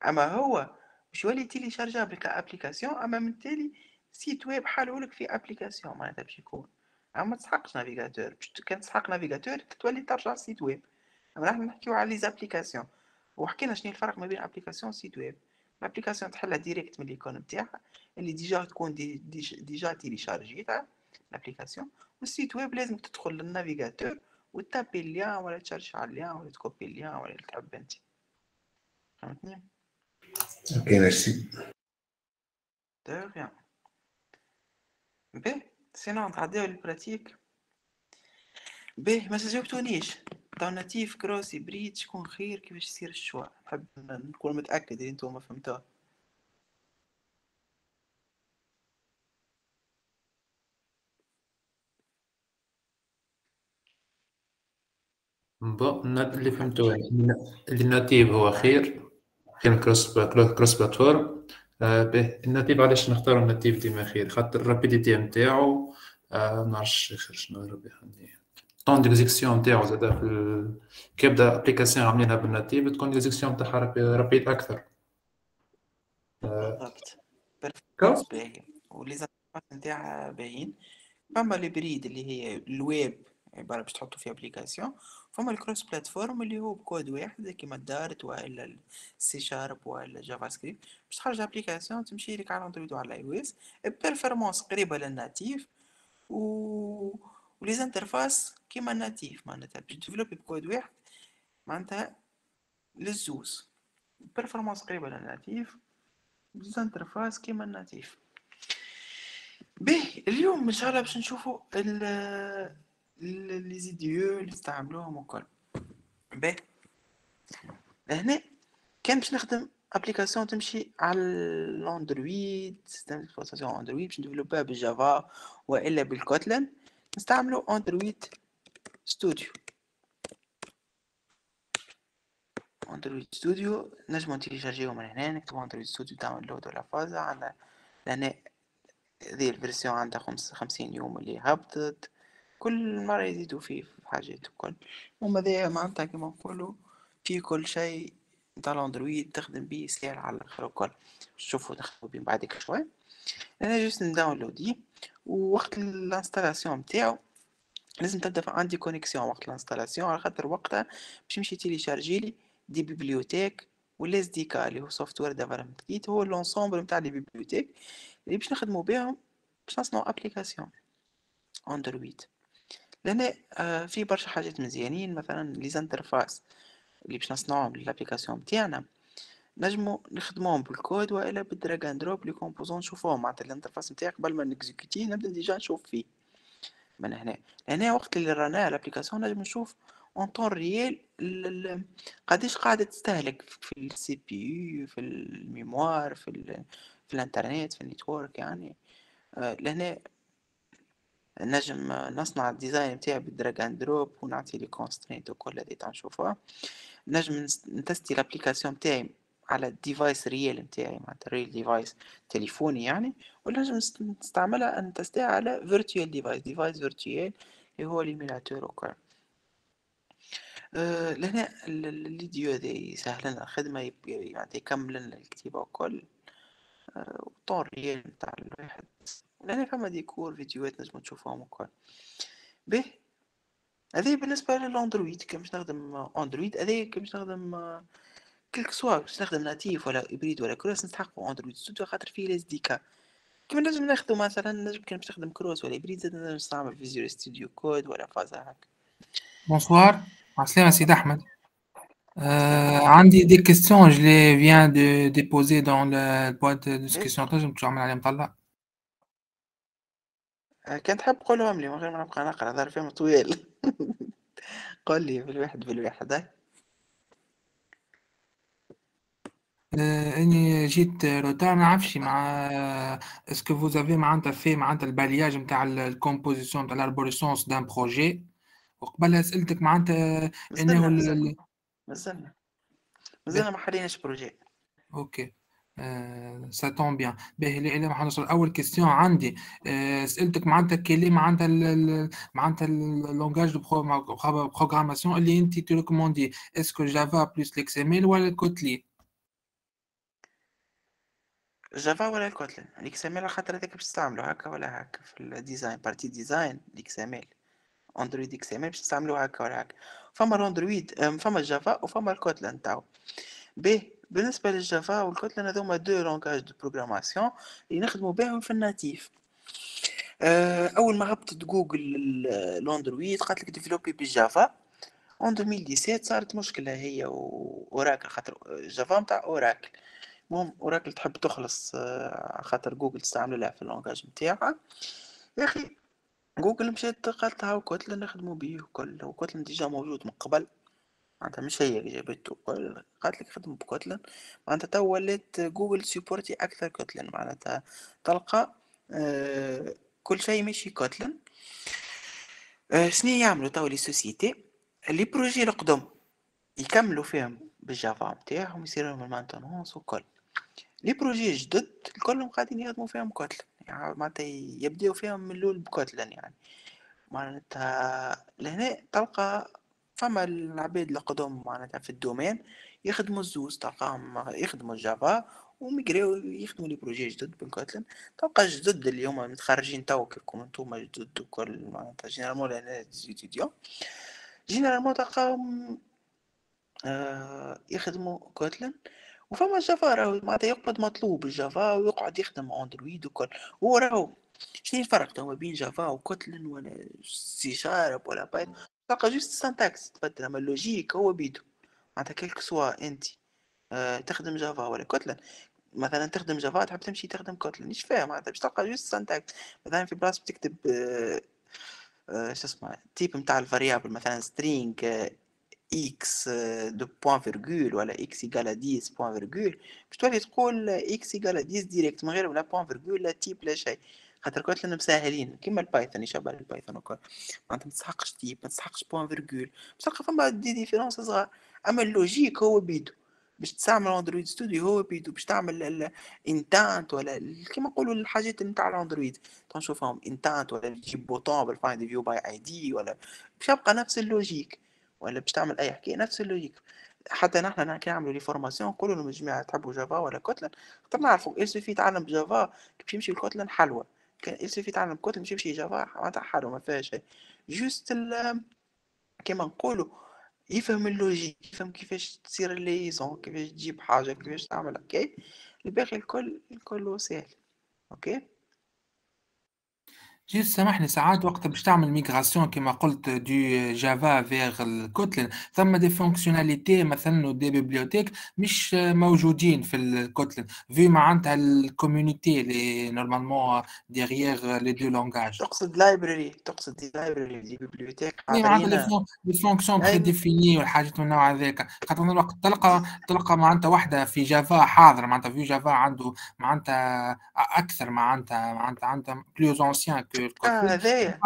اما هو مش يولي تيليشارجابل كابليكاسيون، اما من تالي سيت ويب حالولك في ابليكاسيون معناتها باش يكون، اما ما تسحقش نافيغاتور، باش كان تسحق نافيغاتور تولي ترجع سيت ويب، اما نحن نحكيو على لي زابليكاسيون، وحكينا شنو الفرق ما بين ابليكاسيون وسيت ويب. الابليكاسيون تحلها ديريكت من الايكون نتاعها اللي ديجا تكون ديجا تيليشارجيتها الابليكاسيون، والسيت ويب لازم تدخل للنافيغاتور وتابي الليان ولا تشرش على الليان ولا تكوبي الليان ولا تلعب انت. فهمتني؟ اوكي ميرسي. تمام. باهي سينو نتعداو للبراتيك. باهي ما جاوبتونيش تاع ناتيف كروس بريد شكون خير كيفاش يصير الشوا؟ نحب نكون متأكد اللي نتوما فهمتوها. بون اللي فهمتوه اللي الناتيف هو خير كروس بلاتفورم. به الناتيف علاش نختارو الناتيف ديما خير؟ خاطر الرابيديتي نتاعو منعرفش خير شنو ربيها طون ديكزيكسيون نتاعو، زادا كي يبدا ابليكاسيون عاملينها بالناتيف تكون ديكزيكسيون تاعها رابيد اكثر. بالضبط بالكوز باهي ولي زانفورماسيون نتاعها باهيين. فما الهبريد اللي هي الويب عباره باش تحطو في ابليكاسيون، فما الكروس بلاتفورم اللي هو بكود واحد كيما الدارت والا السي شارب والا جافا سكريبت باش تخرج ابليكاسيون تمشي لك على اندرويد وعلى اي او اس بيرفورمانس قريبه للناتيف ولي زانترفاس كيما الناتيف معناتها باش ديفلوبي بكود واحد معناتها للزوز بيرفورمانس قريبه للناتيف زانترفاس كيما الناتيف. باهي اليوم ان شاء الله باش نشوفوا لي زيديو اللي استعملوهم وكل. باهي هنا كان باش نخدم ابليكاسيون تمشي على الاندرويد سيستم اكسبلوطاسيون اندرويد باش نديفلوبها بالجافا والا بالكوتلن نستعملو اندرويد ستوديو. اندرويد ستوديو نجمو تيليشارجيو من هنا، نكتبو اندرويد ستوديو داونلود ولا فازا عندنا لهنا هذه الفيرسيون عندها 50 يوم اللي هبطت كل مرة يزيدوا فيه في حاجات وكل، هما ذا معناتها كيما نقولوا في كل شيء نتاع الاندرويد تخدم بيه ساهل على الآخر وكل، شوفوا نخدموا بيه بعد هكا شوية، أنا جست نداونلوديه ووقت الانستالاسيون نتاعو لازم تبدا عندي كونيكسيون وقت الانستالاسيون على خاطر وقتها باش يمشي تيليشارجيلي دي بيبليوتيك ولا اس دي كا اللي هو سوفتوير ديفلوبمنت كيت هو لونسومبل نتاع لي بيبليوتيك اللي باش نخدمو بيهم باش نصنعو أبليكاسيون اندرويد. لأن في برشا حاجات مزيانين مثلا لي زانترفاس اللي باش نصنعوهم للابليكاسيون تاعنا نجمو نخدموهم بالكود والا بالدراج اند دروب لي كومبوزون نشوفوهم معناتها الانترفاس نتاعي قبل ما نكزيكوتيه نبدا ديجا نشوف فيه من هنا. لهنا وقت اللي راناه الابليكاسيون نجم نشوف اون طون ريال قداش قاعده تستهلك في السي بي يو في الميموار في الانترنت في النيتورك يعني. لهنا نجم نصنع الديزاين نتاعي بالدراج اند دروب ونعطي لي كونسترينت وكل هذه تاع نشوفها. نجم نتستي الابليكاسيون نتاعي على الديفايس ريال نتاعي معناتها ريال ديفايس تليفوني يعني، ولا نجم نستعملها ان تستيها على فيرتوال ديفايس فيرتوال اللي هو ليميلاتور وكل. لهنا الفيديو هذا يسهل لنا الخدمه معناتها يكمل لنا الكتيبه وكل. وطون ريال نتاع الواحد. لأن فما ديكور فيديوهات لازم تشوفوهم وكل. به هذه بالنسبة للأندرويد كي باش نخدم أندرويد، هذه كي باش نخدم كلك سوا باش نخدم ناتيف ولا إبريد ولا كروس نستحقو أندرويد ستوديو خاطر فيه ال SDK. كيما نجم ناخدو مثلا نجم كان باش نخدم كروس ولا إبريد زاد نجم نستعمل فيزيوال ستوديو كود ولا فازا هاك. بونسوار، عسلامة سيد أحمد. عندي des questions, je les viens de déposer dans la boîte de questions. Je vais toujours me parler. كنت حاب قولهم لي من غير ما نبقى نقرا ظرفهم طويل. قول لي بالواحد. اني جيت روتار نعرفش مع اسكو vous avez معناتها في معناتها البالياج نتاع الكومبوزيسيون نتاع لاربوريسونس دان بروجي. وقبلها سالتك معناتها انه مازلنا ما حليناش بروجي. اوكي سا تون بيان. باهي الى ما حنوصل اول كيستيون عندي سالتك معناتها كيلي معناتها معناتها اللونجاج دو بروغراماسيون اللي انت تريكوموندي اسكو جافا بلس الاكس ام ال ولا الكوتلين؟ جافا ولا الكوتلين. الاكس ام ال خاطر هذاك باش تستعملو هكا ولا هكا في الديزاين بارتي ديزاين الاكس ام ال اندرويد اكس ام ال باش تستعملو هكا ولا هكا. فما الاندرويد فما الجافا وفما الكوتلين تاعو. باهي بالنسبه للجافا والكوتلين هذوما دو لونغاج دو بروغراماسيون اللي نخدموا بهم في الناتيف. اول ما هبطت جوجل الاندرويد قالت لك ديفلوبي بالجافا اون 2017 صارت مشكله هي واوراكل خاطر جافا نتاع اوراكل. المهم اوراكل تحب تخلص خاطر جوجل تستعمل لها في اللونغاج نتاعها. يا اخي جوجل مشات قالت لها الكوتلين نخدموا بيه وكل، والكوتلين ديجا موجود من قبل معناتها مش هي اللي جابته. قالت لك خدموا بكوتلين معناتها تو ولات جوجل سيبورتي اكثر كوتلين معناتها تلقى كل شيء ماشي كوتلين. شنو يعملوا تو لي سوسيتي لي بروجي القدم يكملوا فيهم بالجافا نتاعهم يصيروا لهم المانتونونس وكل. لي بروجي جدد الكل قاعدين يخدموا فيهم كوتلين يعني معناتها يبداو فيهم من الاول بكوتلين يعني معناتها لهنا تلقى فما العباد القدام معناتها في الدومين يخدموا الزوز تلقاهم يخدموا الجافا وميغريو يخدموا لي بروجي جدد بالكوتلين. تلقى الجدد اللي هما متخرجين تو كيفكم نتوما جدد وكل معناتها جينيرالمون لان ستوديو جينيرالمون تلقاهم يخدموا كوتلين. وفما الجافا راهو معناتها يقعد مطلوب الجافا ويقعد يخدم اندرويد وكل. هو راهو شنو الفرق توا بين جافا وكوتلين ولا سي شارب ولا بايثون؟ تلقى جوست السنتاكس تبدل اما اللوجيك هو بيدو معناتها كلك سوا انت تخدم جافا ولا كوتلين. مثلا تخدم جافا تحب تمشي تخدم كوتلين ايش فيها معناتها باش تلقى جوست السنتاكس. مثلا في بلاصه تكتب شو اسمه تيب نتاع الفاريابل مثلا سترينغ اكس دو بوان فيرغول ولا اكس ايكالا 10 بوان فيرغول باش تولي تقول اكس ايكالا 10 ديريكت من غير ولا بوان فيرغول لا تيب لا شيء خاطر كوتلين مسهلين كيما البايثون يشبه البايثون وكل معناتها ما تسحقش تيب ما تسحقش بوان فيرغول باش تلقى فما دي ديفيرونس صغار. اما اللوجيك هو بيدو باش تستعمل اندرويد ستوديو هو بيدو باش تعمل انتانت ولا كيما نقولوا الحاجات نتاع الاندرويد تنشوفهم انتانت ولا تجيب بوطون بالفايند فيو باي اي دي ولا باش يبقى نفس اللوجيك ولا باش تعمل اي حكايه نفس اللوجيك. حتى نحن كي نعملوا لي فورماسيون نقولوا لهم جماعه تحبوا جافا ولا كوتلين خاطر نعرفوا يلزم يتعلم جافا باش يمشي الكوتلين حلوه كان يلزم يتعلم كوتلين باش يمشي جافا معناتها حلوه ما فيها شيء جوست كيما نقولوا يفهم اللوجيك يفهم كيفاش تصير الليزون كيفاش تجيب حاجه كيفاش تعمل اوكي. الباقي الكل سهل اوكي. جيت سامحني ساعات وقت باش تعمل ميغراسيون كما قلت دو جافا فيغ الكوتلين ثم دي فونكسيوناليتي مثلا دي بيبليوتيك مش موجودين في الكوتلين في معناتها الكوميونيتي اللي نورمالمون ديغيغ لي دو لونغاج. تقصد لايبراري تقصد دي لايبراري دي بيبليوتيك معناتها دي فونكسيون بري ديفيني والحاجات من النوع هذاك خاطر الوقت تلقى معناتها واحده في جافا حاضر معناتها في جافا عنده معناتها اكثر معناتها عندها بلوز انسيان هذايا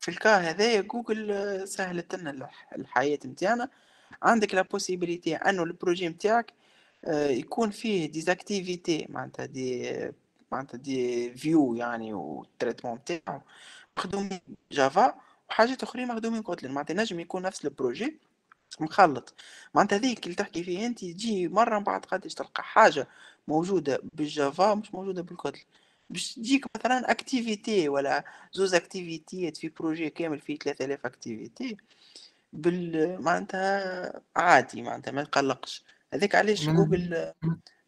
في الكا هذايا جوجل سهلت لنا الحياة نتاعنا. عندك لا بوسيبيليتي انه البروجي نتاعك يكون فيه ديزاكتيفيتي معناتها دي فيو يعني والتريتمون نتاعو مخدومين جافا وحاجات اخرين مخدومين كوتلين معناتها نجم يكون نفس البروجي مخلط معناتها هذيك اللي تحكي فيه انت تجي مره من بعد قداش تلقى حاجه موجوده بالجافا مش موجوده بالكوتلين، باش تجيك مثلا اكتيفيتي ولا زوز اكتيفيتيات في بروجي كامل فيه 3000 اكتيفيتي بال معناتها عادي، معناتها ما تقلقش. هذاك علاش جوجل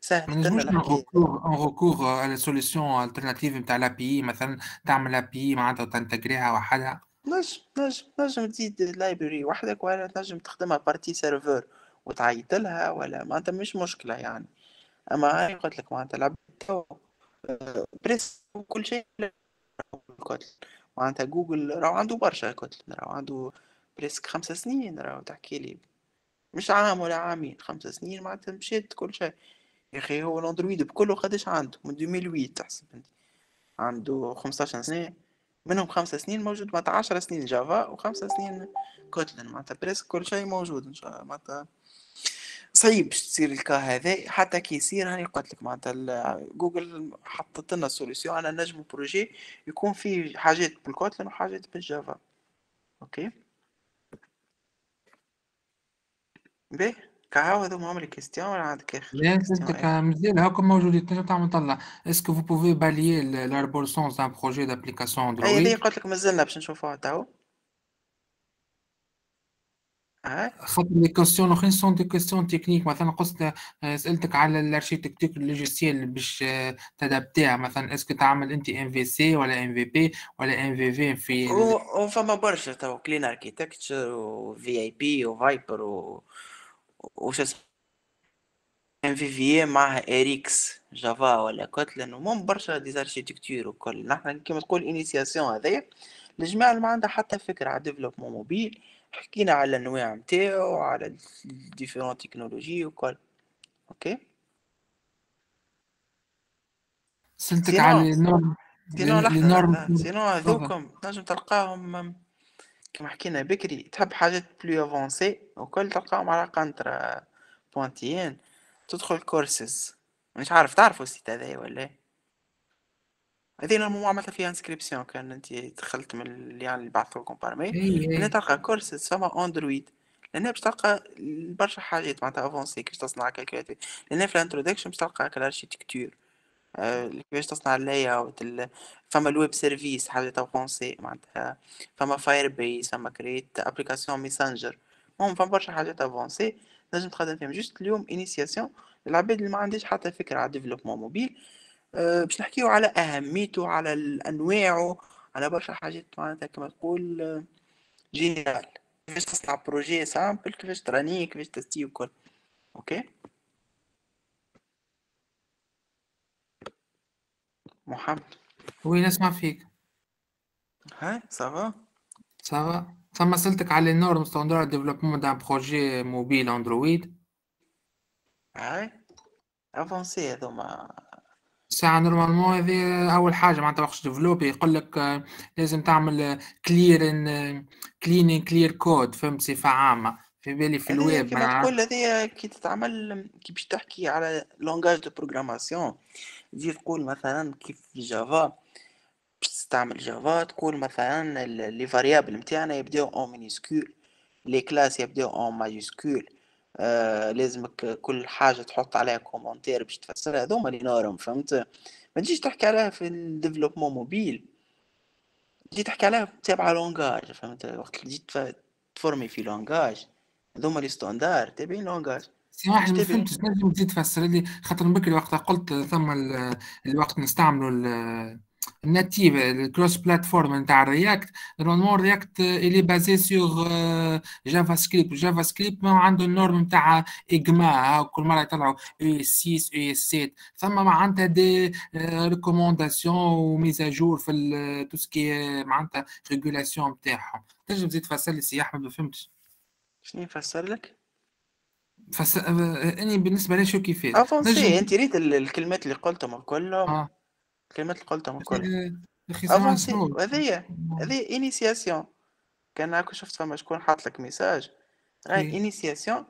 سهل نركور على سوليسيون الترناتيف نتاع لابي، مثلا تعمل لابي معناتها تنتجريها وحدها، نجم تزيد لايبراري وحدك ولا تنجم تخدمها بارتي سيرفر وتعيط لها ولا معناتها مش مشكله يعني. اما هاي قلت لك معناتها لعبت بريس وكل شيء كوتل، معناتها جوجل راهو عنده برشا كوتل، راهو عنده بريسك 5 سنين، راهو تحكي لي مش عام ولا عامين، 5 سنين معناتها مشيت كل شيء يا اخي. هو الاندرويد بكله قداش عنده من 2008 تحسب انت، عنده 15 سنه منهم 5 سنين موجود، معناتها 10 سنين جافا و5 سنين كوتلن، معناتها بريسك كل شيء موجود ان شاء الله. معناتها صعيب باش تصير الكا هذا، حتى كي يصير هاني قلت لك معناتها جوجل حطت لنا سوليسيون على نجم بروجي يكون فيه حاجات بالكوتلن وحاجات بالجافا. اوكي باهي كاهو هذوما هما لي كيستيون ولا عندك اخر؟ لا فهمتك مزيان هاكم موجودين. تنجم تعمل طلع اسكو فو بوفي باليي لاربورسونس دان بروجي دابليكاسيون اندرويد؟ هذه قلت لك مازلنا باش نشوفوها توا. خاطر لي كويستيون الاخرين سون دي كويستيون تكنيك، مثلا قصد سالتك على الاركيتكتور اللوجيسيال باش تادابتيها، مثلا اسكو تعمل انت ام في سي ولا ام في بي ولا ام في في في و فما برشا توا كلين اركيتكتشر وفي اي بي وفايبر وش اسمه ام في في معها اريكس جافا ولا كوتلن ومهم برشا ديزاركيتكتور وكل. نحن كيما تقول انيسياسيون هذايا الجماعة اللي ما عندها حتى فكرة على ديفلوبمون موبيل، حكينا على الانواع نتاعو على ديفيرون تكنولوجي وكل. اوكي سلتك على النورم سينو هذوكم تنجم تلقاهم كما حكينا بكري، تحب حاجات بلو افونسي وكل تلقاهم على قنطرة بوانتيين، تدخل كورسز مش عارف تعرفوا السيت هذايا ولا هذين الموضوع مثلا فيها انسكريبسيون كان انت دخلت من اللي يعني اللي بعثوا لكم بارمي هنا تلقى كورس تسمى اندرويد، لان باش تلقى برشا حاجات معناتها افونسي كيفاش تصنع كالكولاتور، لان في الانتروداكشن باش تلقى الاركيتكتور كيفاش تصنع اللاي اوت، فما الويب سيرفيس حاجه افونسي معناتها، فما فاير بيس، فما كريت ابليكاسيون ميسنجر، المهم فما برشا حاجات افونسي نجم تخدم فيهم. جوست اليوم انيسياسيون للعباد اللي ما عندهاش حتى فكره على ديفلوبمون موبيل، باش نحكيو على اهميته على انواعه على برشا حاجات معناتها كما تقول جينيرال، كيفاش تصنع بروجي سامبل، كيفاش تراني، كيفاش تستي وكل. اوكي محمد وي نسمع فيك. ها صافا صافا ثم سألتك على النورم ستاندرد ديفلوبمون دان بروجي موبيل اندرويد. هاي افونسي هذوما ساعة نورمالمون هذه أول حاجة معناتها وقت ديفلوبي يقول لك لازم تعمل كلير كود، فهمت صفة عامة في بالي في الويب كيما تقول هذه كي تتعمل كي باش تحكي على لونجاج دو بروغراماسيون، تجي تقول مثلا كيف في جافا باش تستعمل جافا تقول مثلا لي فاريابل نتاعنا يبداو اون مينيسكول، لي كلاس يبداو اون مايوسكول، لازمك كل حاجه تحط عليها كومنتير باش تفسرها، هذوما لي نورم فهمت. ما تجيش تحكي عليها في الديفلوبمون موبيل، تجي تحكي عليها تابعه لونغاج فهمت، وقت اللي تجي تفورمي في لونغاج هذوما لي ستاندار تابعين لونغاج. صراحة ما فهمتش نجم تزيد تفسر لي، خاطر بكري وقتها قلت ثم الوقت نستعملوا الناتيف الكروس بلاتفورم نتاع الرياكت، نورمالمون رياكت اللي بازي سور جافا سكريبت، جافا سكريبت ما عنده النورم نتاع اجما، كل مره يطلعوا اي 6 اي 7 ثم معناتها دي ريكومونداسيون وميزاجور في تو سكي معناتها ريغولاسيون نتاعهم. تنجم تزيد تفسر لي سي احمد؟ ما فهمتش شنو نفسر لك. اني بالنسبه لي شو كيفاش افونسي انت ريت الكلمات اللي قلتهم كلهم كلمات اللي قلتهم الكل افونسي، هذه انيسياسيون. كان هاكا شفت فما شكون حاط لك ميساج راهي انيسياسيون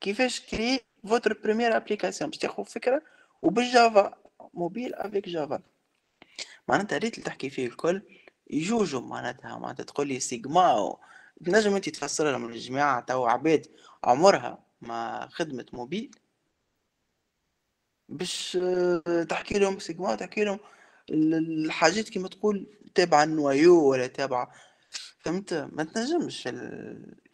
كيفاش كري فوتر بريمير ابليكاسيون باش تاخذ فكره وبالجافا موبيل افيك جافا، معناتها ريت اللي تحكي فيه الكل يجوجوا معناتها تقول لي سيجما تنجم انت تفسر لهم الجماعه تو عباد عمرها ما خدمه موبيل باش تحكي لهم سيجما، تحكي لهم الحاجات كما تقول تابعه النوايو ولا تابعه، فهمت؟ ما تنجمش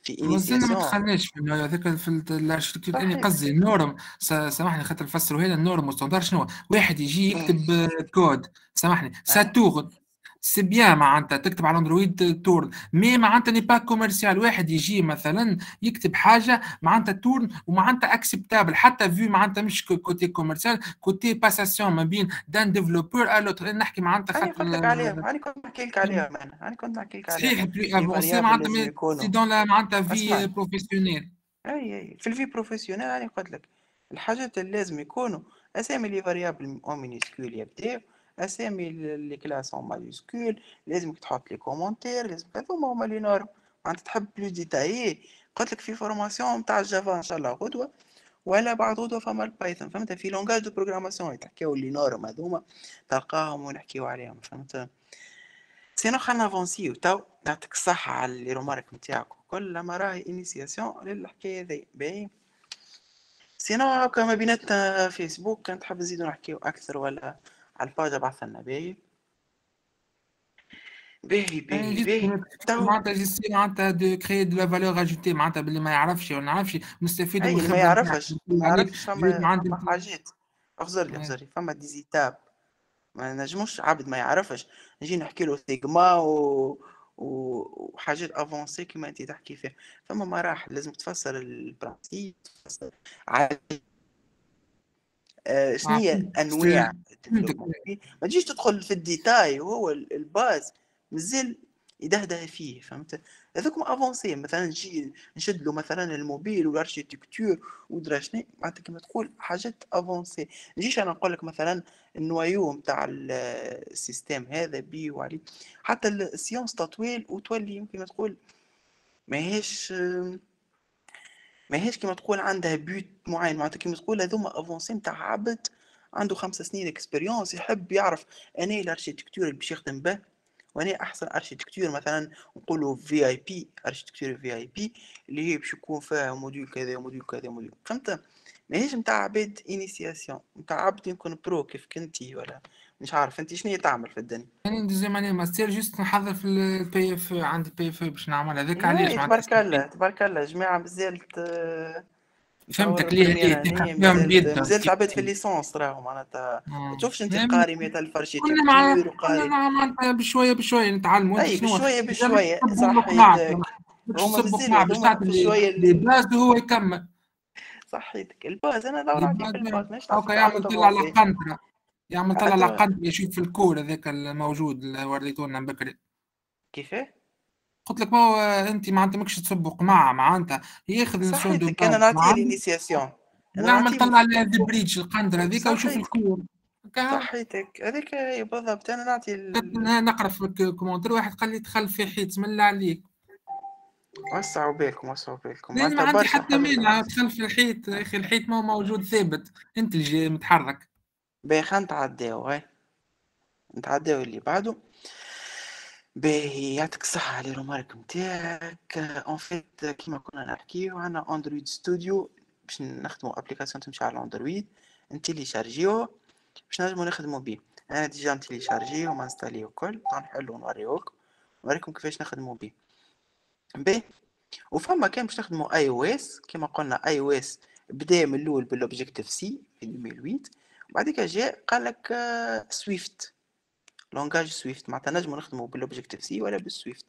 في مازال ما دخلناش في النوايو هذاك في الاركتيكتور. انا قصدي النورم، سامحني خاطر نفسروا هنا النورم والستاندر شنو. واحد يجي يكتب كود، سامحني ساتورن سي بيان، معناتها تكتب على اندرويد تورن، مي معناتها ني با كوميرسيال. واحد يجي مثلا يكتب حاجه معناتها تورن ومعناتها اكسبتابل حتى فيو، معناتها مش كوتي كوميرسيال، كوتي باساسيون ما بين دان ديفلوبور الوتر. نحكي معناتها خاطر انا كنت نحكي لك عليها، انا كنت نحكي لك عليها صحيح بلي افونسي، معناتها سي دون معناتها في بروفيسيونيل. اي في الفي بروفيسيونيل انا قلت لك الحاجات اللي لازم يكونوا اسامي لي فاريابل اومينيسكول يبداو، اسامي لي كلاس اون مايوسكول، لازمك تحط لي كومونتير، لازم هذوما هما لي نورم. معناتها تحب بلو ديتايي، قلت لك في فورماسيون تاع الجافا ان شاء الله غدوه ولا بعد غدوه فما البايثون، فهمت؟ في لونغاج دو بروغراماسيون تحكيو لي نورم هذوما، تلقاهم ونحكيو عليهم، فهمت؟ سينو خلينا نافونسيو. تو نعطيك الصحه على لي رومارك نتاعك كل ما راهي انيسياسيون للحكايه ذي باهي. سينو هاكا ما بيناتنا فيسبوك، كان تحب نزيدو نحكيو اكثر ولا على الباجة بعثنا باهي باهي باهي باهي. معناتها جيسي معناتها دو كري دو لا فالور اجوتي، معناتها باللي ما يعرفش ولا نعرفش نستفيد من الخبرة. ما يعرفش ما يعرفش، فما حاجات اخزر لي اخزر لي، فما ديزيتاب ما نجموش عبد ما يعرفش نجي نحكي له سيجما وحاجات افونسي كيما انت تحكي فيها، فما مراحل لازم تفسر البرانسيب، تفسر شنو هي الانواع. ما تجيش تدخل في الديتاي وهو الباز مازال يدهده فيه، فهمت؟ هذاك افونسي. مثلا نجي نشد له مثلا الموبيل والاركيتكتور ودرا شنو، معناتها كما تقول حاجات افونسي. نجيش انا نقول لك مثلا النوايو نتاع السيستم هذا بيه وعليه، حتى السيونس تطويل وتولي يمكن تقول ماهيش كما تقول عندها بيوت معين. معناتها كما تقول هذوما افونسي نتاع عبد عنده 5 سنين اكسبيريونس، يحب يعرف انا الاركيتكتور اللي باش يخدم به، وانا احسن اركيتكتور مثلا نقولوا في اي بي، اركيتكتور في اي بي اللي هي باش يكون فيها موديول كذا وموديول كذا وموديول، فهمت؟ ماهيش نتاع عباد انيسياسيون، نتاع عبد يكون برو كيف كنتي ولا مش عارف انت شنو تعمل في الدنيا. يعني دوزيام اني ماستر جوست نحضر في البي اف، عندي بي اف باش نعمل هذاك. علاش تبارك الله تبارك الله جماعه مازالت فهمتك ليه مازالت العباد في الليسونس راهو، معناتها ما تشوفش انت قاري 100000 فرشيت كبير وقاري معناتها بشويه بشويه نتعلموا بشويه بشويه صحيح هما مازالوا شويه اللي باش هو يكمل صحيتك الباز. انا دور عندي في الباز ماشي اوكي، يعمل طلع على قنطره يعمل طلع لقد يشوف في الكور هذاك الموجود اللي وريته لنا بكري. كيفاه؟ قلت لك ما هو انت معناتها ماكش تسبق معه، معناتها ياخذ السودو كان انا نعطيه الانيسياسيون نعمل طلع على البريتش القندره هذيك ويشوف الكور. صحيتك هذيك بالضبط. انا نعطي نقرا في الكومنتر، واحد قال لي دخل في حيط من اللي عليك. وسعوا بالكم وسعوا بالكم، ما عندي حتى مانع دخل في الحيط يا اخي، الحيط ما هو موجود ثابت، انت اللي متحرك. باهي خلينا نتعداو، هاي نتعداو اللي بعده. باهي يعطيك الصحة على رومارك نتاعك. اون فيت كيما كنا نحكيو عندنا اندرويد ستوديو باش نخدمو ابليكاسيون تمشي على الاندرويد، نتيليشارجيوه باش نجمو نخدمو بيه. انا ديجا نتيليشارجيه ومانستاليه الكل، نحلو ونوريوك نوريكم كيفاش نخدمو بيه. باهي وفما كان باش نخدمو اي او اس كيما قلنا، اي او اس بدا من الاول بالاوبجيكتيف سي في 2008، بعديك جاء قال لك سويفت لونغاج سويفت، معناتها نجمو نخدمو بالاوبجيكتيف سي ولا بالسويفت.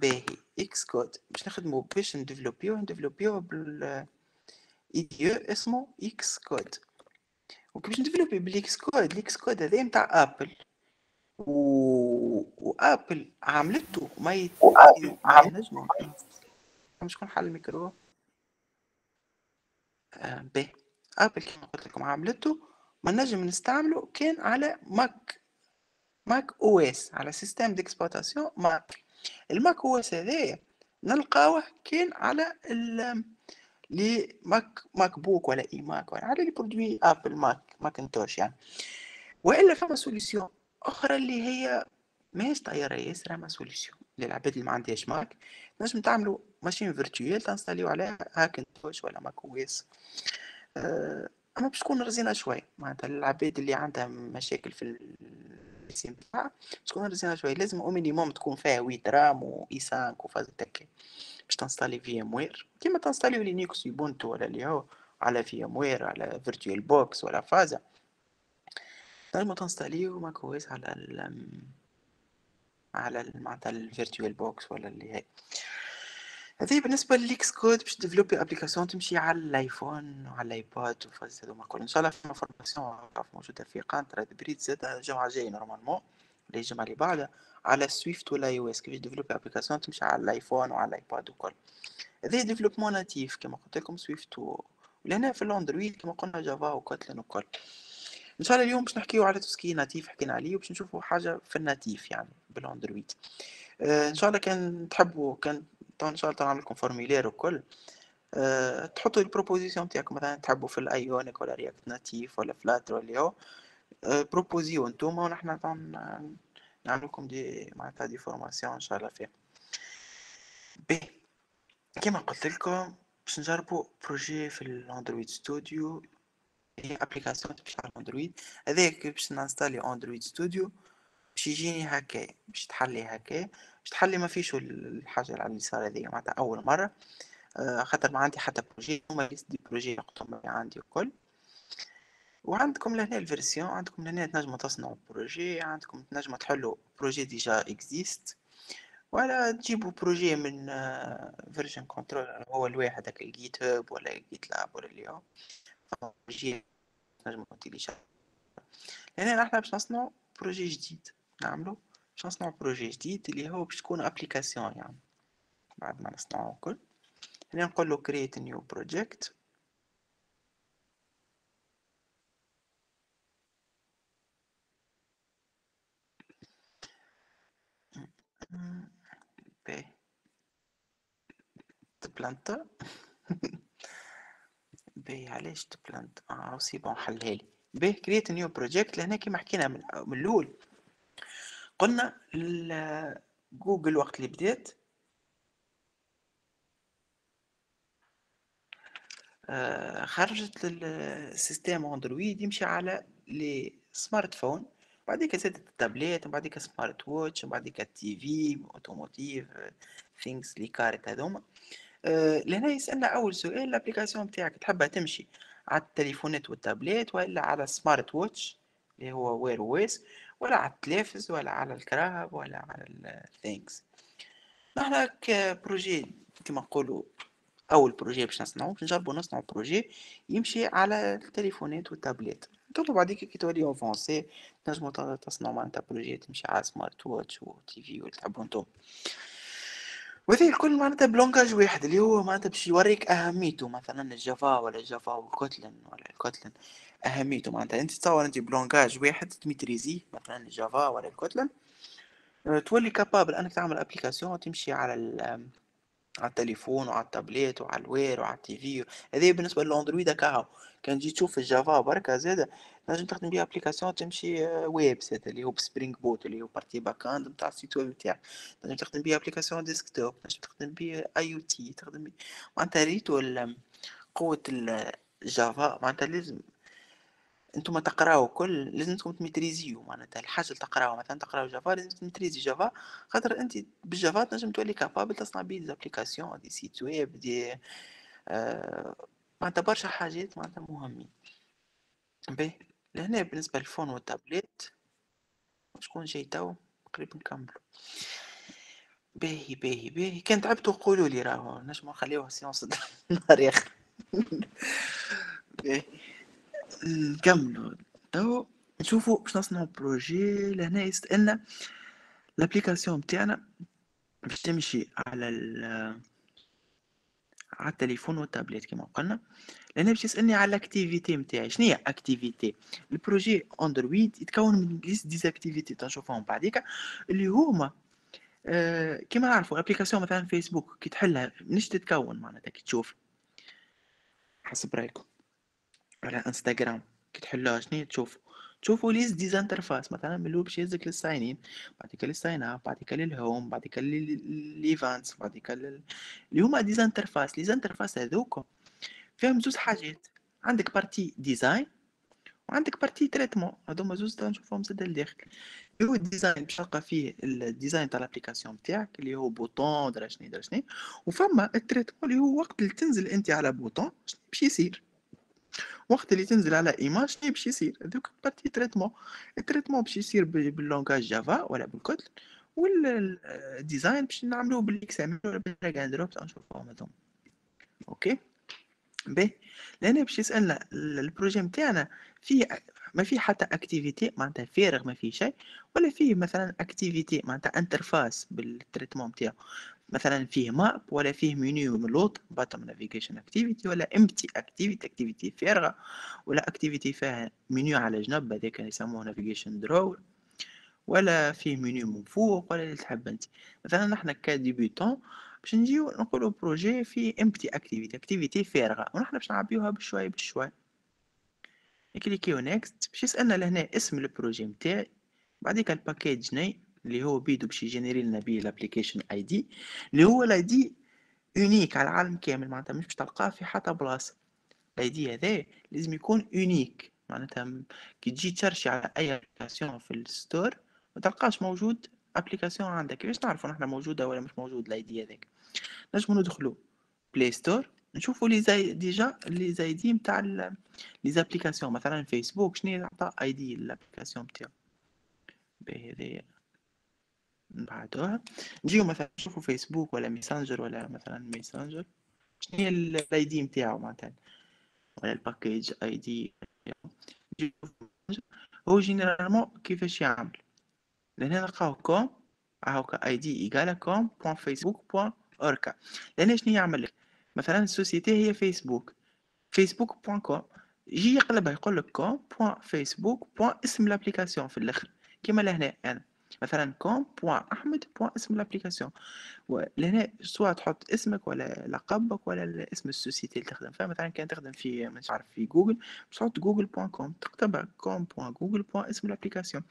باهي اكس كود باش نخدمو باش نديفلوبيو بال اي دي او اسمو اكس كود، وكيفاش نديفلوبي بالاكس كود؟ الاكس كود هذا نتاع ابل وابل عملته ما ينجمو. شكون حل الميكرو؟ باهي ابل كيما قلت لكم عملته ما نجم نستعمله كان على ماك او اس، على سيستم ديكسبلوطاسيون ماك. الماك او اس هذايا نلقاوه كان على لي ماك بوك ولا اي ماك ولا على لي برودوي ابل ماكنتوش يعني. والا فما سوليسيون اخرى اللي هي ماهيش طياره ياسر، ما سوليسيون للعباد اللي ما عندهاش ماك، نجم تعملوا ماشين فيرتويال تنستاليو عليها هاكنتوش ولا ماك او اس. اما باش تكون رزينه شوي، معناتها العباد اللي عندها مشاكل في السيم تاعها تكون رزينه شوي، لازم او مينيموم تكون فيها 8 رام و اي 5 وفاز تاعك باش تنستالي في ام وير، كيما تنستاليو لينكس يوبونتو ولا اليو على في ام وير على فيرتوال بوكس ولا فازا، لازم تنستاليو ماك او اس على معناتها الفيرتوال بوكس ولا اللي هي. هذه بالنسبه لليكس كود باش ديفلوبي ابليكاسيون تمشي على الايفون وعلى الايباد وفاز هذوما الكل. ان شاء الله في فورماسيون موجوده في قناه راد بريد زاد الجمعه الجايه نورمالمون اللي الجمعه اللي بعدها على سويفت ولا اي او اس كيفاش ديفلوبي ابليكاسيون تمشي على الايفون وعلى الايباد وكل. هذه ديفلوبمون ناتيف كما قلت لكم سويفت، ولهنا في الاندرويد كما قلنا جافا وكوتلين وكل. ان شاء الله اليوم باش نحكيو على توسكي ناتيف حكينا عليه، وباش نشوفوا حاجه في الناتيف يعني بالاندرويد. ان شاء الله كان تحبوا كان طبعا ان شاء الله نعمل لكم فورميلير وكل، تحطوا البروبوزيسيون تاعكم مثلا تحبوا في الايونيك ولا رياكت ناتيف ولا فلاتر ولا هو بروبوزيو نتوما، ونحنا نعمل لكم دي معناتها دي فورماسيون ان شاء الله فيها. كما قلت لكم باش نجربوا بروجي في الاندرويد ستوديو، هي ابليكاسيون تمشي على الاندرويد. هذاك باش نانستالي اندرويد ستوديو باش يجيني هكا، باش تحلي هكا، باش تحلي ما فيش الحاجه اللي على اليسار هذه معناتها اول مره، خاطر ما عندي حتى بروجي، هما ليست دي بروجي يقطعوا عندي الكل. وعندكم لهنا الفيرسيون، عندكم لهنا تنجموا تصنعوا بروجي، عندكم تنجموا تحلوا بروجي ديجا اكزيست، ولا تجيبوا بروجي من فيرجن كنترول هو الواحد هذاك الجيت هاب ولا جيت لاب ولا اليوم بروجي تنجموا تيليشارجوا. هنا احنا باش نصنعوا بروجي جديد، نعملوا باش نصنعوا بروجي جديد اللي هو باش تكون ابليكاسيون يعني بعد ما نصنعوا الكل. هنا نقول له create new project، بي تبلانتا بي علاش تبلانت او سي بون حلها لي بي كرييت نيو بروجيكت. لهنا كيما حكينا من الاول قلنا جوجل وقت اللي بدات خرجت السيستم اندرويد يمشي على لي سمارت فون، بعديك زادت التابلات، وبعديك سمارت ووتش، وبعديك التي في اوتوموتيف ثينكس لي كارت هذوما. لهنا يسالنا اول سؤال الابليكاسيون تاعك تحبها تمشي على التليفونات والتابلات ولا على السمارت ووتش اللي هو وير او اس، ولا على التلفز ولا على الكراهب ولا على الثينكس. نحنا كبروجي كما نقولوا اول بروجي باش نصنعو باش نجربو نصنعو بروجي يمشي على التليفونات والتابلات. تطلب بعديك كي تولي افونسي تنجمو تصنعو معناتها بروجي تمشي على سمارت واتش و تي في ولا تحبو نتوما، وهذه الكل معناتها بلونجاج واحد اللي هو معناتها باش يوريك اهميته، مثلا الجافا ولا الجافا والكوتلن ولا الكوتلن اهميته، معناتها انت تصور انت بلونجاج واحد تميتريزيه مثلا الجافا ولا الكوتلن تولي كابابل انك تعمل ابليكاسيون تمشي على على التليفون وعلى التابليت وعلى الوير وعلى التي في. هذه بالنسبه للاندرويد هكا، كان تجي تشوف الجافا بركه زاده نجم تخدم بها ابليكاسيون تمشي ويب سيت اللي هو بسبرينغ بوت اللي هو بارتي باك اند نتاع السيت ويب نتاعك، نجم تخدم بها ابليكاسيون ديسكتوب، نجم تخدم بها اي او تي، تخدم معناتها ريت ولا قوه الجافا معناتها لازم انتم تقراو كل لازمكم تميتريزيو معناتها الحاجه اللي تقراوها، مثلا تقراو جافا لازم تميتريزي جافا، خاطر انت بالجافا تنجم تولي كابابل تصنع بيه دي ابليكاسيون دي سيت ويب دي معناتها برشا حاجات معناتها مهمين. باهي لهنا بالنسبه للفون والتابلت شكون جاي تو قريب نكملو. باهي باهي باهي كان تعبتوا قولوا لي راهو نجمو نخليوها سيونس نهار اخر. باهي نكملو تو نشوفو باش نصنعو بروجي. لهنا يسألنا الابليكاسيون تاعنا باش تمشي على على التليفون والتابلت كما قلنا. لهنا باش يسألني على الاكتيفيتي نتاعي، شنو هي اكتيفيتي البروجي اندرويد يتكون من ليست ديز اكتيفيتي تنشوفهم بعديك اللي هما كما نعرفو الابليكاسيون مثلا فيسبوك كي تحلها منش تتكون معناتها كي تشوف حسب رايكم، على انستغرام كي تحلوها شنو تشوفوا ليز ديز انترفاس مثلا من الاول باش يهزك للساينين، بعديك للساين اب، بعديك للهوم، بعديك لليفانتس، بعديك اللي هما ديز انترفاس. ليز انترفاس هذوك فيهم زوج حاجات، عندك بارتي ديزاين وعندك بارتي تريتمون، هذوما زوج تنشوفهم زاده لداخل. هو الديزاين باش تلقى فيه الديزاين تاع لابليكاسيون تاعك اللي هو بوطون درا شني، وفما التريتمون اللي هو وقت اللي تنزل انت على بوطون شني باش يصير، وقت اللي تنزل على ايماج شني باش يصير. هذوك بارتي تريتمون. التريتمون باش يصير باللونجاج جافا ولا بالكوتل، والديزاين باش نعملوه بالاكس ام ال ولا بالدراج اند دروب نشوفوهم هذوما. اوكي باهي، لهنا باش يسالنا البروجي نتاعنا فيه ما فيه حتى اكتيفيتي، معناتها فارغ ما فيه شيء، ولا فيه مثلا اكتيفيتي معناتها انترفاس بالتريتمون نتاعو، مثلا فيه ماب ولا فيه منيو من لوط باتم نافيغيشن اكتيفيتي، ولا امتي اكتيفيتي فارغه، ولا اكتيفيتي فيها منيو على جنب هذاك يسموه نافيغيشن درو، ولا فيه منيو من فوق، ولا اللي تحب انت. مثلا نحنا كديبيتون باش نجيو نقولوا بروجي فيه امبتي اكتيفيتي فارغه، ونحن باش نعبيوها بشوي بشوي. نكليكيو نيكست باش يسالنا لهنا اسم البروجي نتاعي، بعديك الباكيج ني اللي هو بيدو باش يجينيري لنا بيه الابليكيشن اي دي، اللي هو الاي دي يونيك على العالم كامل، معناتها مش باش تلقاه في حتى بلاصه. الاي دي هذا لازم يكون يونيك، معناتها كي تجي تشرشي على اي ابليكاسيون في الستور ما تلقاش موجود ابليكاسيون عندك. كيفاش نعرفوا نحنا موجوده ولا مش موجود الاي دي هذاك؟ نجمو ندخلو بلاي ستور نشوفوا لي زي ديجا لي زايدي نتاع لي زابليكاسيون، مثلا فيسبوك شنو عطى اي دي للابليكاسيون نتاعو بهذايا. بعدها نجيو مثلا نشوفوا فيسبوك ولا ميسنجر، ولا مثلا ميسنجر شنو هي الاي دي نتاعو معناتها، ولا الباكيج اي دي. هو جينيرالمون كيفاش يعمل؟ لهنا نلقاو كوم هاكا اي دي ايجالا كوم بوان فيسبوك بوان اوركا. لهنا شنو يعمل لك؟ مثلا السوسيتي هي فيسبوك، فيسبوك بوان كوم، يجي يقلبها يقول لك كوم بوان فيسبوك بوان اسم الابليكاسيون في الاخر، كيما لهنا انا يعني. مثلا كوم بوان احمد بوان اسم الابليكاسيون، ولهنا سواء تحط اسمك ولا لقبك ولا اسم السوسيتي اللي تخدم فيها. مثلا كان تخدم في مش عارف في جوجل، تحط جوجل بوان كوم، تكتبها كوم بوان جوجل بوان اسم الابليكاسيون.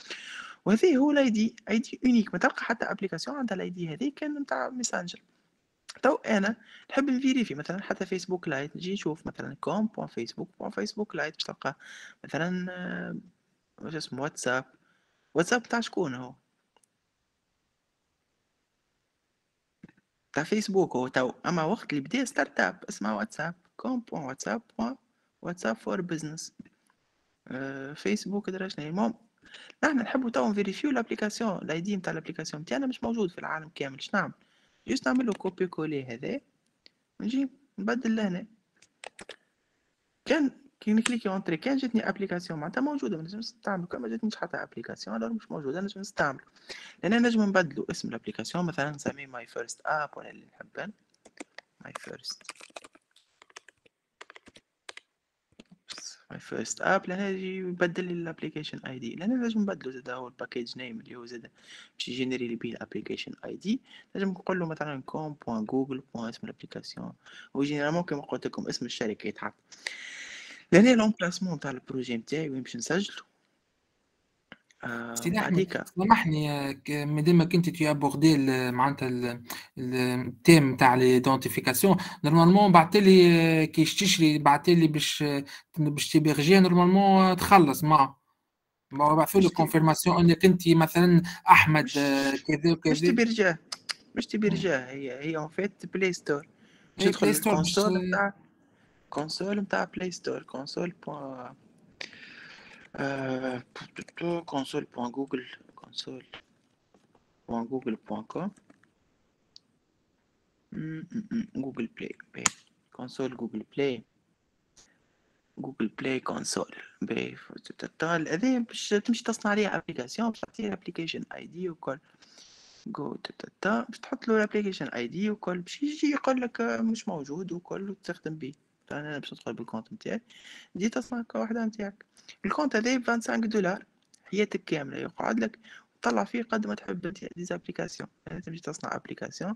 وهذا هو الاي دي، اي دي يونيك، ما تلقى حتى ابليكاسيون عندها الاي دي هذه كان نتاع ميسنجر. تو انا نحب نفيريفي مثلا حتى فيسبوك لايت، نجي نشوف مثلا كوم بوان فيسبوك بوان فيسبوك لايت، باش تلقى مثلا واش اسمه واتساب تاع شكون؟ هو تاع فيسبوك هو تو، اما وقت اللي بدا ستارت اب اسمه واتساب كوم بوان واتساب بوان واتساب فور بزنس. فيسبوك درا شنو المهم نحن نحبو تو نفيريفيو لابليكاسيون، الاي دي نتاع لابليكاسيون تاعنا مش موجود في العالم كامل. اش نعمل؟ جيت نعملو كوبي كولي هذا، نجي نبدل لهنا. كي نكليكي اونتري كان جاتني ابليكاسيون معناتها موجوده، ما نجمش نستعملو. كان ما جاتنيش حتى ابليكاسيون الوغ مش موجوده، نجم نستعملو. لان نجم نبدلو اسم الابليكاسيون، مثلا نسميه ماي فيرست اب ولا اللي نحبه ماي فيرست اب. لهنا يجي يبدل لي الابليكيشن اي دي. لهنا لازم نبدلو زاد هو الباكيج نيم اللي هو زاد باش يجينيري لي بيه الابليكيشن اي دي، لازم نقول له مثلا كوم بوان جوجل بوان اسم الابليكاسيون، وجينيرالمون كيما قلت لكم اسم الشركه يتحط. لهنا لومبلاسمون تاع البروجي نتاعي وين باش نسجلو. سامحني مادام كنت تي ابوردي معناتها التيم تاع ليدونتيفيكاسيون، نورمالمون بعثلي كي تشري بعثلي باش تيبرجي نورمالمون تخلص ما بعثوا لك كونفيرماسيون انك انت مثلا احمد كذا وكذا، باش تيبرجاه هي اون فيت بلاي ستور. باش تدخل الكونسول تاع بلاي ستور، كونسول console.google.com Google Play console Google Play console باهي. تطال هذه باش تمشي تصنع عليها ابليكاسيون، باش تعطيه الابليكيشن اي دي وكل جو تتا، باش تحط له الابليكيشن اي دي وكل، باش يجي يقول لك مش موجود وكل وتخدم بيه. انا باش ندخل بالكونت نتاعي، دي تصنع وحده نتاعك. الكونت هذا ب 25 دولار حياتك كامله، يقعد لك تطلع فيه قد ما تحب انت دي زابليكاسيون. تمشي تصنع ابليكاسيون،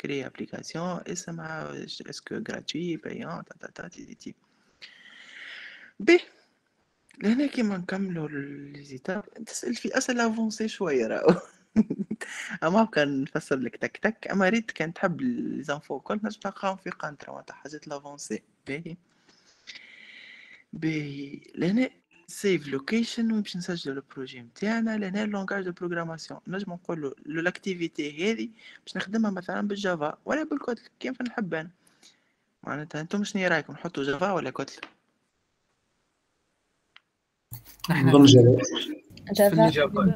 كري ابليكاسيون اسمها اسكو غراتوي بايون تا تا تي تي بي. لهنا كيما نكملوا ليزيتاب تسال في اسئله افونسي شويه راهو اما كان نفسر لك تك تك، اما ريت كان تحب لي زانفو كل نجم تلقاهم في قنطره وتاع حاجات لافونسي باهي. لهنا سيف لوكيشن ونمشي نسجلو البروجي نتاعنا. لهنا اللونجاج دو بروغراماسيون نجم نقولو لاكتيفيتي هذه باش نخدمها مثلا بالجافا ولا بالكوتل كيف نحب انا. معناتها انتم شنو رايكم، نحطو جافا ولا كوتل؟ نحن جافا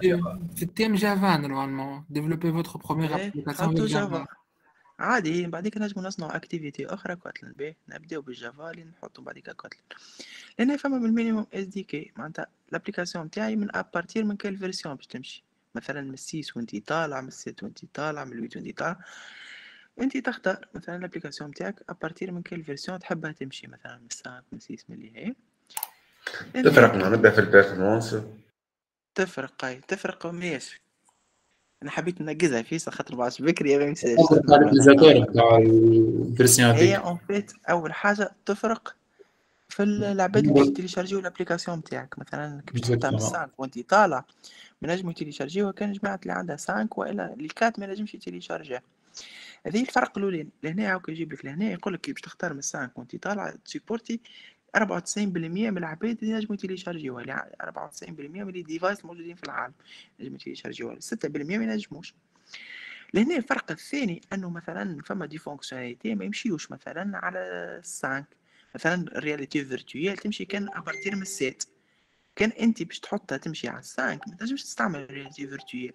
في التيم جافا نورمالمون ديفلوبي فوتر بروميير ابليكاسيون جافا عادي. بعديك نجمو نصنعو اكتيفيتي اخرى كوتلن. باهي نبداو بالجافا اللي نحطو بعديك كوتلن، لان فما بالمينيموم اس دي كي. معناتها الابليكاسيون تاعي من ابارتير من كال فيرسيون باش تمشي، مثلا من 6 وانتي طالع، من 7 وانتي طالع، من 8 وانتي طالع، انت تختار مثلا الابليكاسيون تاعك ابارتير من كال فيرسيون تحبها تمشي، مثلا من 5 من 6 من اللي هي. تفرق معناتها في البيرفورمانس، تفرق اي تفرق. ماشي انا حبيت ننجزها فيس خاطر بعد بكري ما نساش هي اون فيت. اول حاجه تفرق في العباد اللي باش تيليشارجيو الابليكاسيون تاعك، مثلا كي باش تحطها من 5 وانت طالع ما نجمو تيليشارجيوها كان جماعه اللي عندها 5 والا اللي 4 ما نجمش تيليشارجيها. هذه الفرق الاولين. لهنا هاك يجيب لك لهنا يقول لك كي باش تختار من 5 وانت طالع تسيبورتي 94% من العباد اللي نجموا تيليشارجيوها، يعني 94% من الديفايس الموجودين في العالم نجموا تيليشارجيوها، 6% ما ينجموش. لهنا الفرق الثاني انه مثلا فما دي فونكسيوناليتي ما يمشيوش مثلا على 5، مثلا الرياليتي فيرتويال تمشي كان ابارتير من 7، كان انت باش تحطها تمشي على 5 ما تنجمش تستعمل الرياليتي فيرتويال،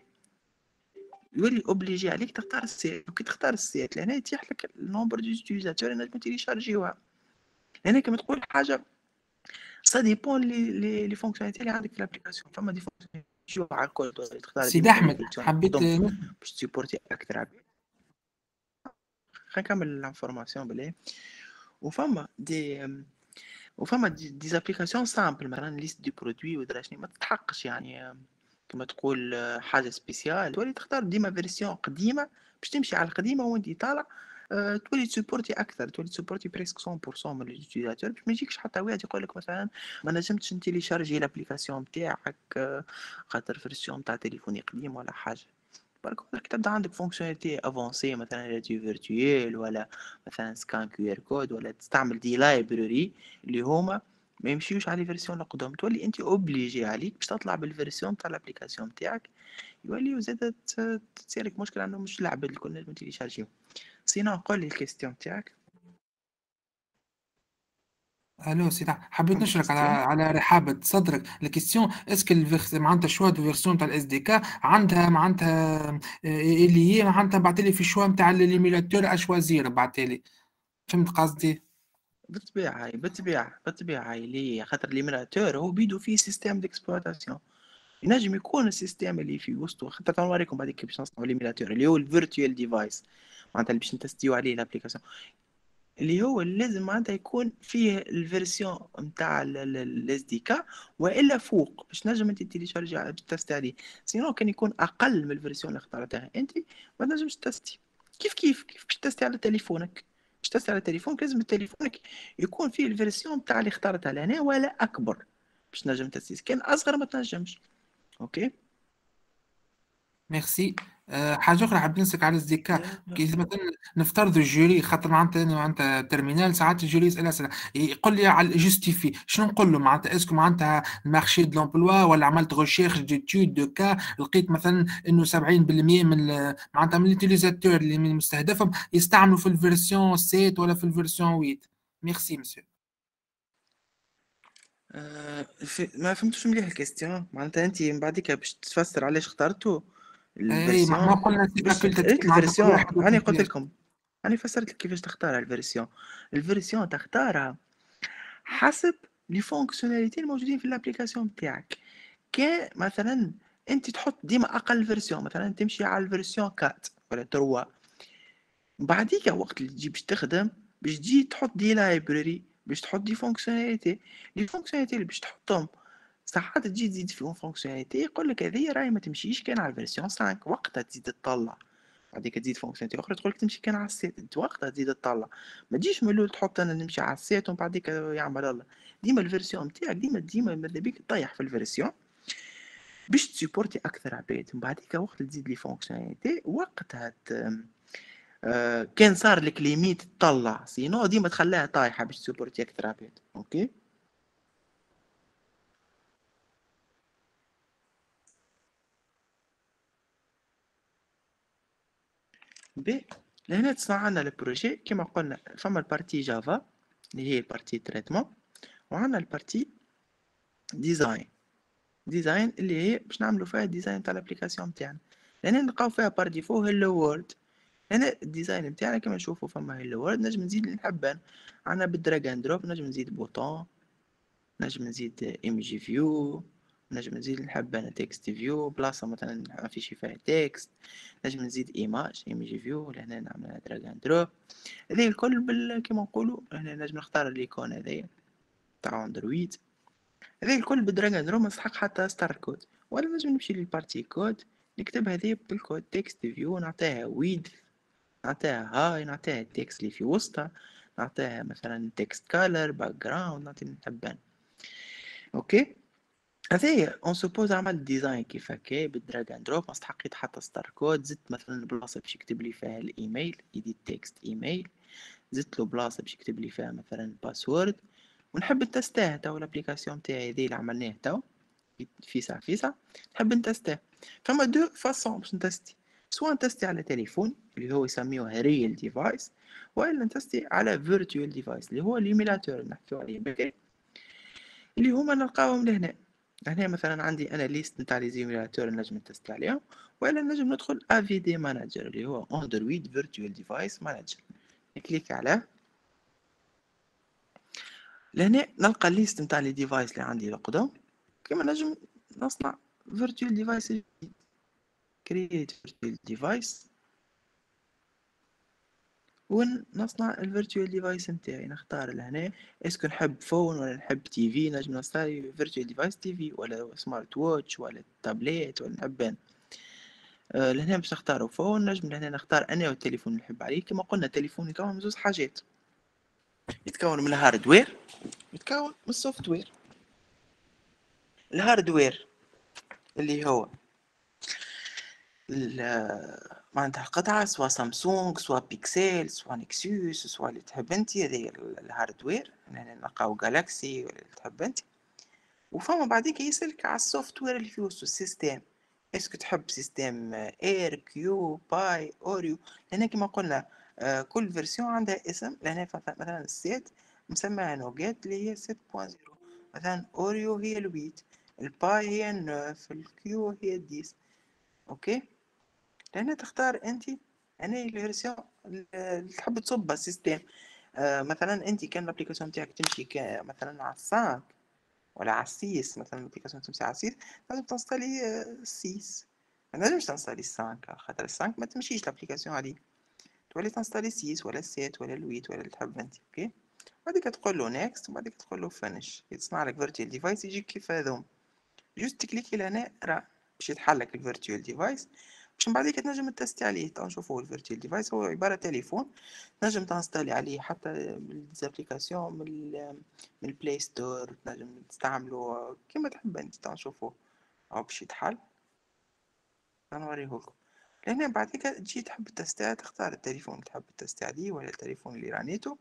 يولي اوبليجي عليك تختار 7. وكي تختار 7 لهنا يتيح لك النومبر دو زوتيزاتور اللي نجموا تيليشارجيوها. هنا كما تقول حاجه سا ديبون لي فونكسيوناليتي اللي عندك في الابليكاسيون. فما دي فونكسيوناليتي على الكود تختار. سيدي احمد حبيت باش تسيبورتي اكثر عباد، خلينا نكمل الانفورماسيون بالله. وفما دي زابليكاسيون سامبل مثلا ليست دي برودوي ودرا شنو، ما تتحقش يعني كما تقول حاجه سبيسيال، تولي تختار ديما فيرسيون قديمه باش تمشي على القديمه وانت طالع، تولي تسبورتي اكثر، تولي تسبورتي بريسك 100% من اليوتيلاتور باش ما يجيكش حتى واحد يقول لك مثلا ما نجمتش نتيليشارجي لابليكاسيون تاعك خاطر فيرسيون تاع تليفوني قديم ولا حاجه. برك وقت تبدا عندك فونكسيوناليتي افونسي مثلا ريتي فيرتويال ولا مثلا سكان كيو ار كود ولا تستعمل دي لايبراري اللي هما ما يمشيوش على فيرسيون القدام، تولي انت اوبليجي عليك باش تطلع بالفيرسيون تاع الابليكاسيون تاعك. يولي وزاد تصيرك مشكل عندهم مش العباد اللي كنا نجمو تيليشارجيو. سينا قول لي الكيستيون تاعك. الو سيدي حبيت نشرك على رحابه صدرك. الكيستيون اسكو معناتها شوا دو فيرسيون تاع الاس دي كا عندها معناتها اللي هي معناتها بعتلي في شوا نتاع ليميلاتور اشوازير بعتلي، فهمت قصدي؟ بالطبيعه اللي خاطر ليميلاتور هو بيدو فيه سيستيم ديكسبلواتاسيون، ينجم يكون السيستيم اللي في وسطو. خاطر تنوريكم بعد كي باش نصنعوا ليميلاتور اللي هو الفيرتوال ديفايس معناتها باش نتستيو عليه الابليكاسيون، اللي هو لازم معناتها يكون فيه الفيرسيون نتاع الاس دي كا والا فوق باش نجم انت تيليشارجي باش تستي عليه. سينو كان يكون اقل من الفيرسيون اللي اختارتها انت ما تنجمش تستي. كيف باش تستي على تليفونك، باش تستي على تليفونك لازم تليفونك يكون فيه الفيرسيون نتاع اللي اختارتها لهنا ولا اكبر باش نجم تستي، كان اصغر ما تنجمش. اوكي ميرسي. حاجه اخرى حاب نسك على الزكاة كي مثلا نفترض الجوري خاطر معناتها ترمينال ساعات الجوري يسال اسئله يقول لي على الجوستيفي، شنو نقول له معناتها اسكو معناتها المارشي دو لومبلوا ولا عملت ريشيرش ديتود دو كا لقيت مثلا انه 70% من معناتها من ليتيليزاتور اللي من مستهدفهم يستعملوا في الفيرسيون 7 ولا في الفيرسيون 8. ميرسي مسيو. ما فهمتش مليح الكاستيون، معناتها انت من بعديك باش تفسر علاش اخترتو الفيرسيون. ما قلنا الفيرسيون، انا قلت لكم انا فسرت لك كيفاش تختار الفيرسيون. الفيرسيون تختارها حسب لي فونكسيوناليتي الموجودين في الابليكاسيون تاعك. كان مثلا انت تحط ديما اقل فيرسيون، مثلا تمشي على الفيرسيون 4 ولا 3، بعديك وقت اللي تجي باش تخدم باش تجي تحط دي لايبراري باش تحط دي فونكسيوناليتي. لي فونكسيوناليتي اللي باش تحطهم ساعات تجي تزيد فيهم فونكسيوناليتي يقول لك هذه راهي ما تمشيش كان على الفيرسيون 5، وقتها تزيد تطلع بعديك تزيد فونكسيوناليتي اخرى تقول لك تمشي كان على 7، وقتها تزيد تطلع. ما تجيش من الاول تحط انا نمشي على 7 ومن بعديك يعمل الله. ديما الفيرسيون تاعك ديما ماذا بيك تطيح في الفيرسيون باش تسيبورتي اكثر عباد، ومن بعديك وقت تزيد لي فونكسيوناليتي وقتها كان صار لك ليميت تطلع. سينو ديما تخليها طايحه باش تسيبورتي اكثر عباد. اوكي بي. لهنا تصنعنا البروجي كما قلنا، فما البارتي جافا اللي هي البارتي تريتمون، وعندنا البارتي ديزاين، ديزاين اللي هي باش نعملوا فيها ديزاين تاع الابليكاسيون نتاعنا. لهنا نلقاو فيها بار ديفو هلو وورد. هنا الديزاين نتاعنا كما نشوفوا فما هلو وورد، نجم نزيد اللي نحبان، عندنا بالدراج اند دروب نجم نزيد بوطون، نجم نزيد ايمجي فيو، نجم نزيد اللي نحبان تكست فيو، بلاصه مثلا نافيشي فيها تكست، نجم نزيد ايماج ايمجي فيو. لهنا نعملها دراج اند دروب، هذه الكل كما نقولوا. هنا نجم نختار الايكون هذايا تاع اندرويد، هذه الكل بالدراج اند دروب، ما نسحق حتى ستار كود، ولا نجم نمشي للبارتي كود نكتب هذه بالكود تكست فيو، نعطيها ويد، نعطيها هاي، نعطيها التكست اللي في وسطها، نعطيها مثلا تكست كالر، باك جراوند، نعطي نحبان. اوكي هذايا اون سوبوز عمل ديزاين كيف هكا بالدراج اند دروب، ما استحقيت حتى ستار كود، زدت مثلا بلاصه باش يكتب لي فيها الايميل، ايديت تكست ايميل، زدت له بلاصه باش يكتب لي فيها مثلا باسورد، ونحب نتستاه تو الابليكاسيون تاعي هذه اللي عملناه تو في ساعة نحب نتستاه. فما دو فاصون باش نتستي، سواء نتستي على تليفون اللي هو يسميوه ريل ديفايس، والا نتستي على فيرتوال ديفايس اللي هو ليميلاتور نحكيو عليه بكري، اللي هما نلقاوهم لهنا. هنا مثلا عندي انا ليست نتاع لي زيميلاتور نجم نتستي عليهم، والا نجم ندخل افي دي مانجر اللي هو اندرويد فيرتوال ديفايس مانجر، نكليك عليه. لهنا نلقى الليست نتاع لي ديفايس اللي عندي لقدام، كما نجم نصنع فيرتوال ديفايس جديد، كرييت فيرتوال ديفايس، ونصنع الفيرتوال ديفايس نتاعي. نختار لهنا اسكو نحب فون ولا نحب تي في، نجم نصنع فيرتوال ديفايس تي في ولا سمارت ووتش ولا تابليت ولا نحبان. لهنا باش نختارو فون، نجم لهنا نختار انا والتليفون اللي نحب عليه. كما قلنا التليفون يتكون من زوج حاجات، يتكون من الهاردوير يتكون من السوفتوير. الهاردوير اللي هو معناتها قطعة سوا سامسونج سوا بيكسل سوا نكسوس سوا اللي تحب انتي، هذي الهاردوير. هنا نلقاو جالاكسي ولا اللي تحب انتي. وفما بعديك يسلك على السوفتوير اللي في وسطو، السيستم، اسكو تحب سيستم اير كيو باي اوريو. لهنا كما قلنا كل فيرسيون عندها اسم. لهنا مثلا السيت مسماها نوجات اللي هي 7.0، مثلا اوريو هي الويت، الباي هي النوف، الكيو هي الديس. اوكي لهنا تختار انت انا الفيرسيون اللي تحب تصب السيستم. مثلا انت كان الابليكاسيون تاعك تمشي مثلا على 5 ولا على 6، مثلا الابليكاسيون تمشي على 6 لازم تنصلي 6، ما نجمش تنصلي 5 خاطر 5 ما تمشيش الابليكاسيون عليه، تولي تنصلي 6 ولا 7 ولا 8 ولا اللي تحب انت. اوكي بعديك تقول له نيكست، وبعديك تقول له فينيش، يصنع لك فيرتوال ديفايس يجيك كيف هذوم. جوست تكليكي لهنا راه باش يتحل لك الفيرتوال ديفايس، باش من بعديك تنجم تستي عليه. تو نشوفوا الفيرتوال ديفايس هو عباره تليفون تنجم تنستالي عليه حتى ديزابليكاسيون من البلاي ستور، تنجم تستعملو كيما تحب انت. تو نشوفوا هاو باش يتحل، نوريهولكم. لهنا بعديك تجي تحب تستي، تختار التليفون اللي تحب تستي عليه ولا التليفون اللي رانيتو.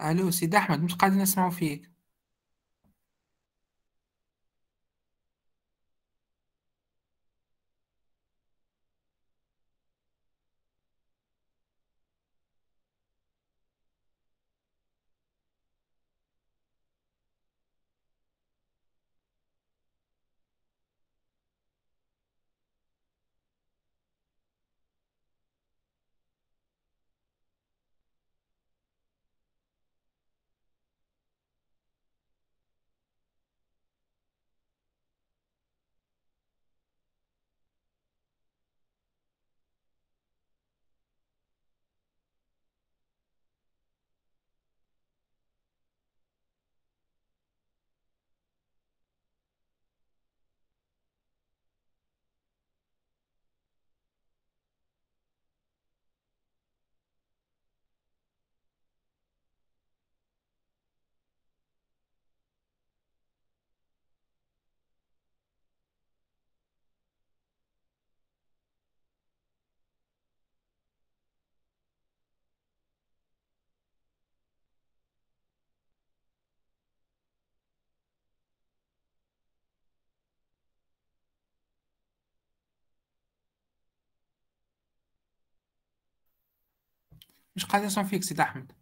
الو سيد احمد، مش قادر نسمع فيك. مش حاسسهم فيكس ده احمد.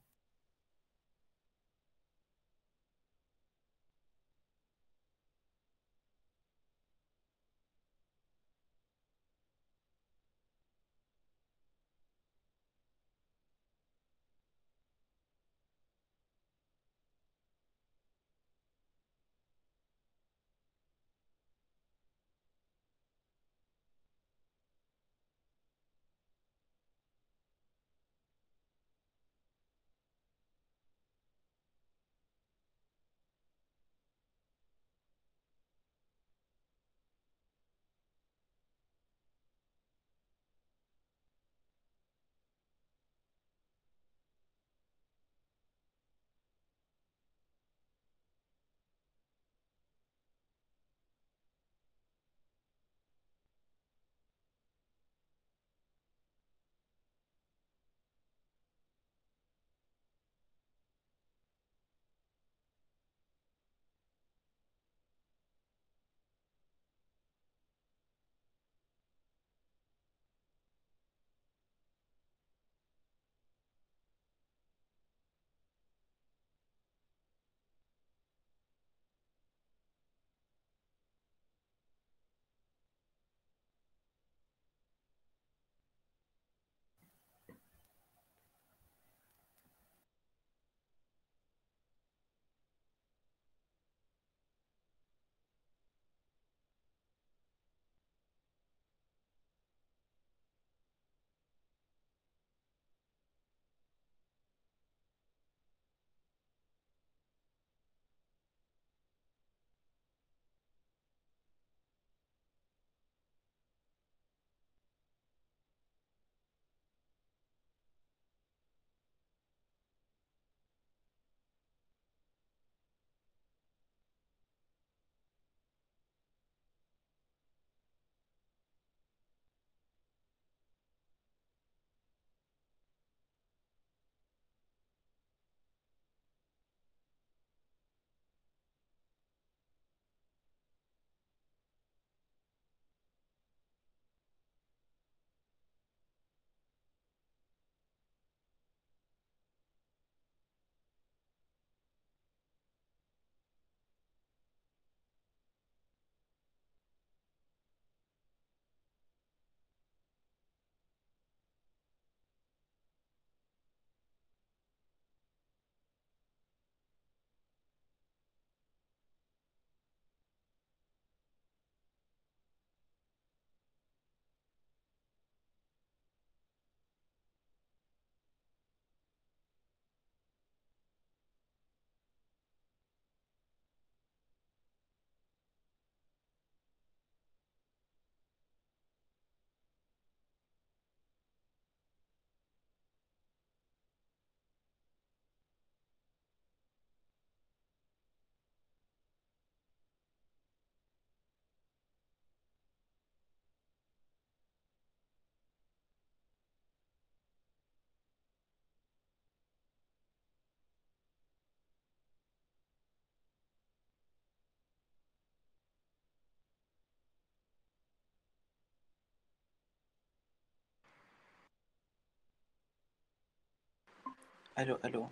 الو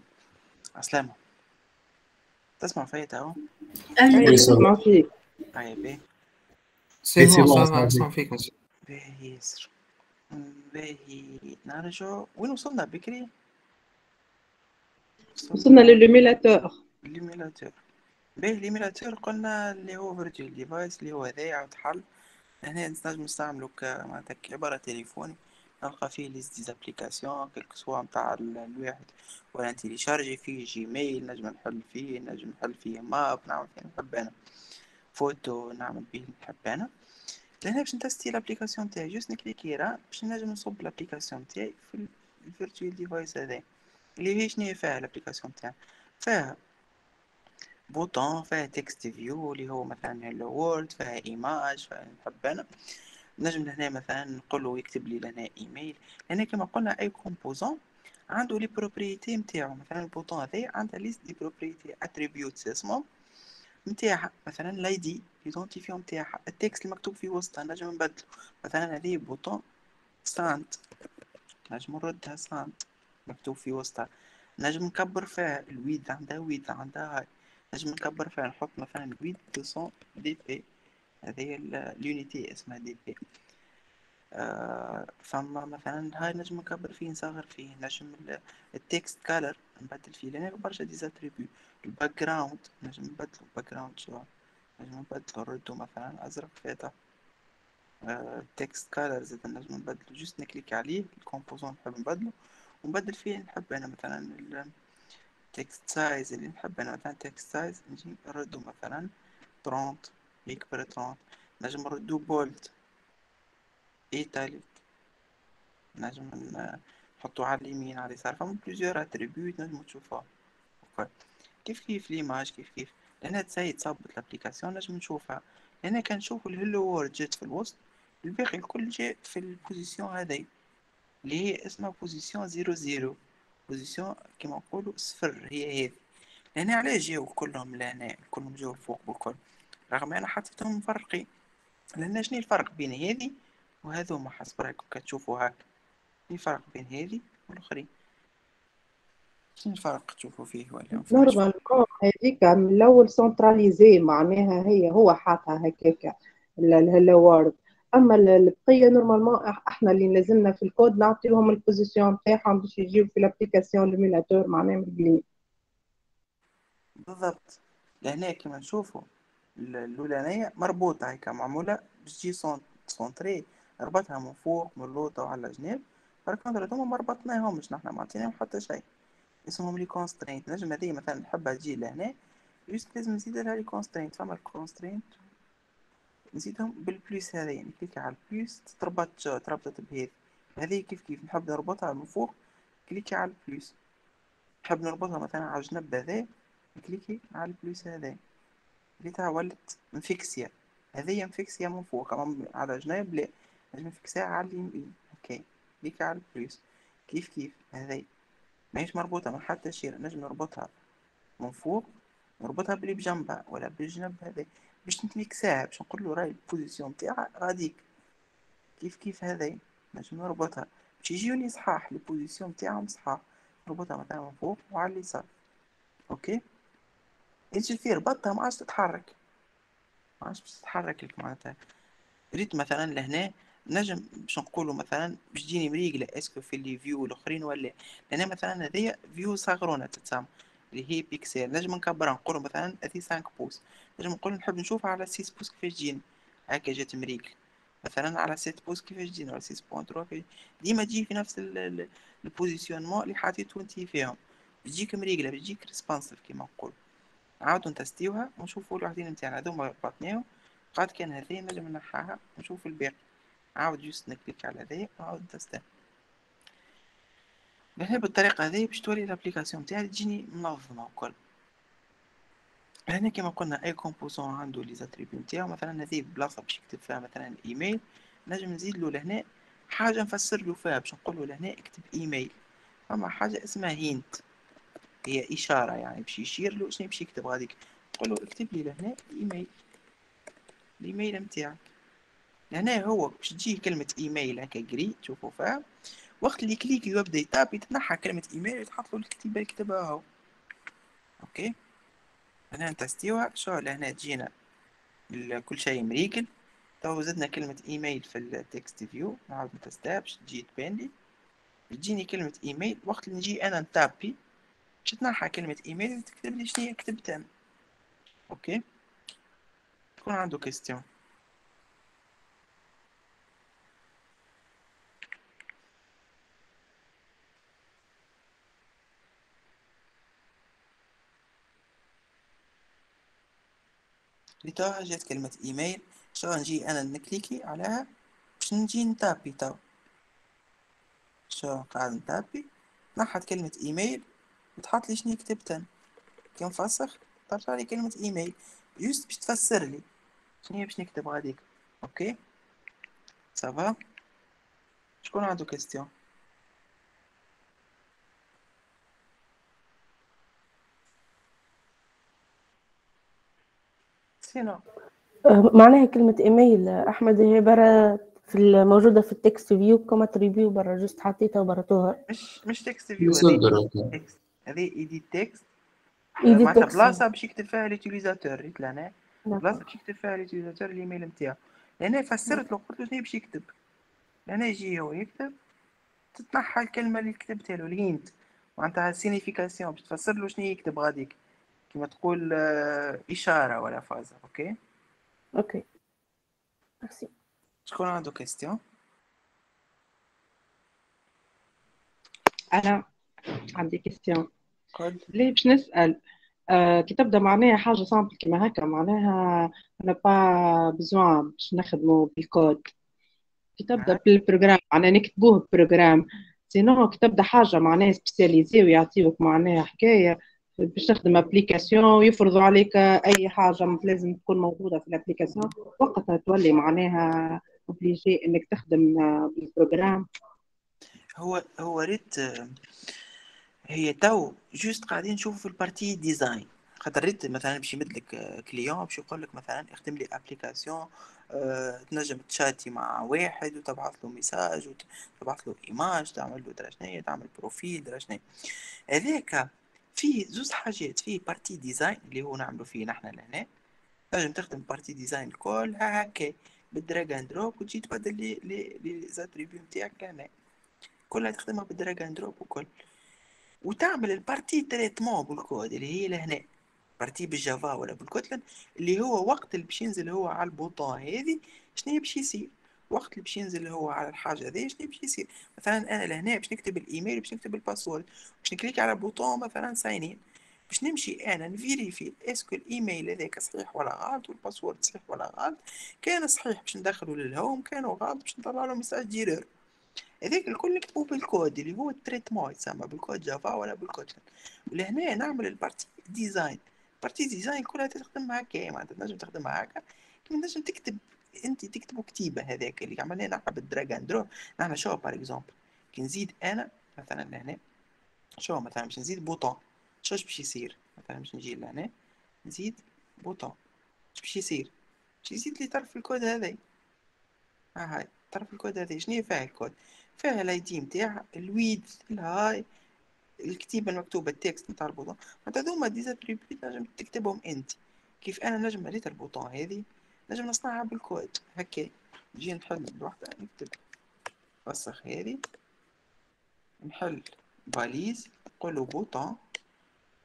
عسلامة، تسمع فيا؟ اهو بسمع فيك. طيب ايه اسمع فيك بيسر باهي. نرجع وين وصلنا بكري؟ وصلنا للميلاتور. للميلاتور قلنا اللي هو فيرتشوال ديفايس اللي هو هذايا عاود حل. هنا نجم نستعملو معناتها عبارة تليفوني نلقى فيه لي زابليكاسيون كلك سوا نتاع الواحد ولا نتيليشارجي فيه جيميل، نجم نحل فيه، نجم نحل فيه ماب، نعمل فيه نحب انا فوتو، نعمل بيه نحب انا. لهنا باش نتستي لابليكاسيون تاعي جوست نكليكي راه باش نجم نصب لابليكاسيون تاعي في الفيرتشوال ديفايس هذا اللي هي شنو فيها لابليكاسيون تاعي. فيها بوطون، فيها تكست فيو اللي هو مثلا هلو وورد، فيها ايماج، فيها نحب انا نجم لهنا مثلا نقوله يكتب لي لهنا ايميل. لهنا كما قلنا اي كومبوزون عنده لي بروبريتي نتاعو. مثلا البوطون هذا عندها ليست دي بروبريتي اتريبيوتس اسمهم نتاعها، مثلا الاي دي ايدونتيفيون نتاعها، التكست المكتوب في وسطها نجم نبدلو. مثلا هذه بوطون سانت نجم نردها سانت، مكتوب في وسطها. نجم نكبر فيها الويد، عندها ويد عندها هاي، نجم نكبر فيها نحط مثلا الويد 200 دي بي، هذه اليونيتي اسمها دي بي. فما مثلا هاي نجم نكبر فيه نصغر فيه، نجم التكست كالر نبدل فيه لأن برشا ديزاتريبيو. الباك جراوند نجم نبدلو، باك جراوند شو نجم نبدلو نردو مثلا أزرق فاتح. التكست كالر زاد نجم نبدلو، جست نكليك عليه الكومبوزون نحب نبدلو ونبدل فيه، نحب أنا مثلا التكست سايز اللي نحب أنا مثلا تكست سايز نجي نردو مثلا 30 يكبر 30، نجم نردو بولد ايتاليك، نجم نحطو على اليمين على اليسار. فما بليزيور اتريبيوت نجم تشوفها كيف كيف ليماج كيف كيف، لأنها تساعد تصبت الابليكاسيون نجم نشوفها، لأن كنشوف الهلو وورد جات في الوسط، الباقي الكل جاء في البوزيسيون هذي اللي هي اسمها بوزيسيون زيرو زيرو، بوزيسيون كيما نقولو صفر هي هذي، لأن علاش جاو كلهم لهنا كلهم جاو فوق بالكل، رغم أنا حطيتهم مفرقين، لأن شني الفرق بين هذي وهذو ما حسب رايكم كتشوفو هاكا، شني الفرق بين هذي والآخرين؟ شنو الفرق تشوفوا فيه ولا؟ نورمال كون هذيك من الأول سنتراليزي، معناها هي هو حاطها هكاكا الهلو وورد، أما البقية نورمالمون احنا اللي لازمنا في الكود نعطيوهم البوزيسيون تاعهم باش يجيو في الابليكاسيون ليميلاتور معناها من البلي. بالضبط، لهنا كيما نشوفو الأولانية مربوطة هكا معمولة باش تجي سونتري، ربطها من فوق من اللوطة وعلى الجناب، فالكونتر هاذوما مربطناهمش نحنا، معطيناهم حتى شي. اسمهم لي كونسترينت، نجم هذه مثلا نحبها تجي لهنا، جوست لازم نزيدلها لي كونسترينت، فما الكونسترينت نزيدهم بالبلوس هذي، يعني كليك على البلوس تربط تربطت بهذي، هذه كيف كيف نحب نربطها من فوق كليكي على البلوس، نحب نربطها مثلا على الجنب هذا كليكي على البلوس هذا، لقيتها ولت مفكسية، هذه مفكسية من فوق، أما على جنب لا، نجم نفكسها على اليمين، اوكي كليكي على البلوس، كيف كيف هذي ماهيش مربوطة من حتى شيء، نجم نربطها من فوق نربطها بلي بجنبها ولا بالجنب هذا باش نتميكساها باش نقولو راهي البوزيسيون تاعها غاديك كيف كيف هذي، نجم نربطها باش يجيوني صحاح البوزيسيون تاعهم صحاح، نربطها مثلا من فوق وعلى اليسار، اوكي يجي فيه ربطها معادش تتحرك، معادش باش تتحرك لك معناتها، ريت مثلا لهنا نجم باش نقولو مثلا باش تجيني مريقلة اسكو في لي فيو الاخرين ولا، لان مثلا هذيا فيو صغرونه تتسمى اللي هي بيكسل، نجم نكبرها نقولو مثلا هذي 5 بوس، نجم نقولو نحب نشوفها على 6 بوس كيفاش تجيني، هاكا جات مريقلة مثلا على 7 بوس كيفاش تجيني ولا 6.3، ديما تجي في نفس البوزيسيونمون اللي حاطيتو نتي فيهم، تجيك مريقلة تجيك ريسبونسيف كيما نقولو، نعاودو نتستيوها ونشوفو الوحدين نتاعنا هاذوما ربطناهم، قعد كان هذي نجم نحاها ونشوف الباقي. عاود جوست نكليك على هذايا وعاود تستنى، هنا بالطريقة هذي باش تولي الابليكاسيون تاعي تجيني منظمة وكل. هنا كيما قلنا أي كومبوزون عندو لي زاتريبيو نتاعو، مثلا هذي بلاصة باش يكتب فيها مثلا إيميل، نجم نزيدلو لهنا حاجة نفسرلو فيها باش نقولو لهنا اكتب إيميل، فما حاجة اسمها هينت هي إشارة يعني باش يشيرلو شنو باش يكتب غاديك، نقولو اكتبلي لهنا إيميل، الإيميل نتاعك. هنا هو باش تجي كلمة إيميل هكا جري تشوفو فيها، وقت اللي كليكي ويبدا يتابي تتنحى كلمة إيميل وتحطلو الكتيبة اللي كتبها هو، أوكي، هنا نتستيوها شو لهنا تجينا كل شي مريكل، تو زدنا كلمة إيميل في التكست فيو، نعاود نتستيها باش تجي تبانلي، تجيني كلمة إيميل وقت اللي نجي أنا نتابي باش تتنحى كلمة إيميل وتكتبلي شنيا كتبت أنا، أوكي، شكون عندو كيستيون؟ لتوها جات كلمة إيميل، شو نجي أنا نكليكي عليها باش نجي نتابي توا، شو قاعد نتابي، نحت كلمة إيميل وتحطلي شني كتبت أنا، كي نفسخ طلعلي كلمة إيميل، جوست باش تفسرلي شني باش نكتب غاديك، أوكي، صافا، شكون عندو كيستيون؟ معناها كلمة إيميل أحمد هي برا في الموجوده في التكست فيو كما تريبيو برا جست حطيتها وبرتوها. مش تكست فيو، هذه ايديت تكست، معناتها بلاصه باش يكتب فيها ليوتيليزاتور. ريت لهنا بلاصه باش يكتب فيها ليوتيليزاتور الايميل نتاعو. لهنا فسرت له قلت له شنو باش يكتب. لهنا يجي هو يكتب، تتنحى الكلمه اللي كتبتها له الهينت، معناتها سينيفيكاسيون باش تفسر له شنو يكتب غاديك، كما تقول اشاره ولا فازه. اوكي اوكي ميرسي. شكون عنده كاستيون؟ انا عندي كاستيون. ليه باش نسال كي تبدا معناها حاجه سامبل كيما هكا، معناها انا با بزوان باش نخدمو بالكود. كي تبدا بالبروغرام معناها نكتبوه بروغرام، سينو كي تبدا حاجه معناها سبيسياليزي ويعطيوك معناها حكايه باش تخدم ابليكاسيون ويفرضوا عليك اي حاجه لازم تكون موجوده في الابليكاسيون، وقتها تولي معناها اوبليجي انك تخدم بالبروغرام. هو ريت هي تو جوست قاعدين نشوفوا في البارتي ديزاين، خاطر ريت مثلا باش يمدلك كليون باش يقول لك مثلا اخدم لي ابليكاسيون تنجم تشاتي مع واحد وتبعث له ميساج وتبعث له ايماج، تعمل له دراشنيه، تعمل بروفيل دراشنيه. هذاك فيه زوز حاجات، فيه بارتي ديزاين اللي هو نعملو فيه نحنا لهنا، تنجم تخدم بارتي ديزاين الكل هكا بالدراج اند دروب وتجي تبدل لي زاتريبيو نتاعك لهنا، كلها تخدمها بالدراج اند دروب وكل، وتعمل البارتي تريتمون بالكود اللي هي لهنا، بارتي بالجافا ولا بالكوتلن اللي هو وقت اللي باش ينزل هو على البوطون هذي شنو باش يصير، وقت اللي باش ينزل هو على الحاجه هذه شنو باش يصير. مثلا انا لهنا باش نكتب الايميل باش نكتب الباسورد باش نكليك على بوطون مثلا ساينين، باش نمشي انا نفيريفي اسكو الايميل هذاك صحيح ولا غلط والباسورد صحيح ولا غلط، كان صحيح باش ندخلو للهوم، كان غلط باش نطلع له ميساج ديرور. هذاك الكل نكتبوه بالكود اللي هو التريتمون يسمى بالكود جافا ولا بالكوتلن. ولهنا نعمل البارتي ديزاين، البارتي ديزاين كلها تخدمها هكا، معناتها تنجم تخدمها هكا كيما تنجم تكتب انت تكتبوا كتيبه. هذاك اللي عملناه نحب بالدراج اند دروب. نعمل شو باغ اكزومبل كي نزيد انا مثلا لهنا شو مثلا باش نزيد بوطون، شو باش يصير؟ مثلا باش نجي لهنا نزيد بوطون، شو باش يصير؟ باش يزيد لي طرف الكود هذايا. هاي طرف الكود هذايا شنو فيها الكود؟ فيها الاي دي نتاع الويدث الهاي الكتيبه المكتوبه التكست نتاع البوطون، معناتها هذوما ديزاتريبيو تنجم تكتبهم انت. كيف انا نجم عليت البوطون هذه نجم نصنعها بالكود هكا، نجي نحل الوحدة نكتب وسخ هذه، نحل باليز نقولو بوطون،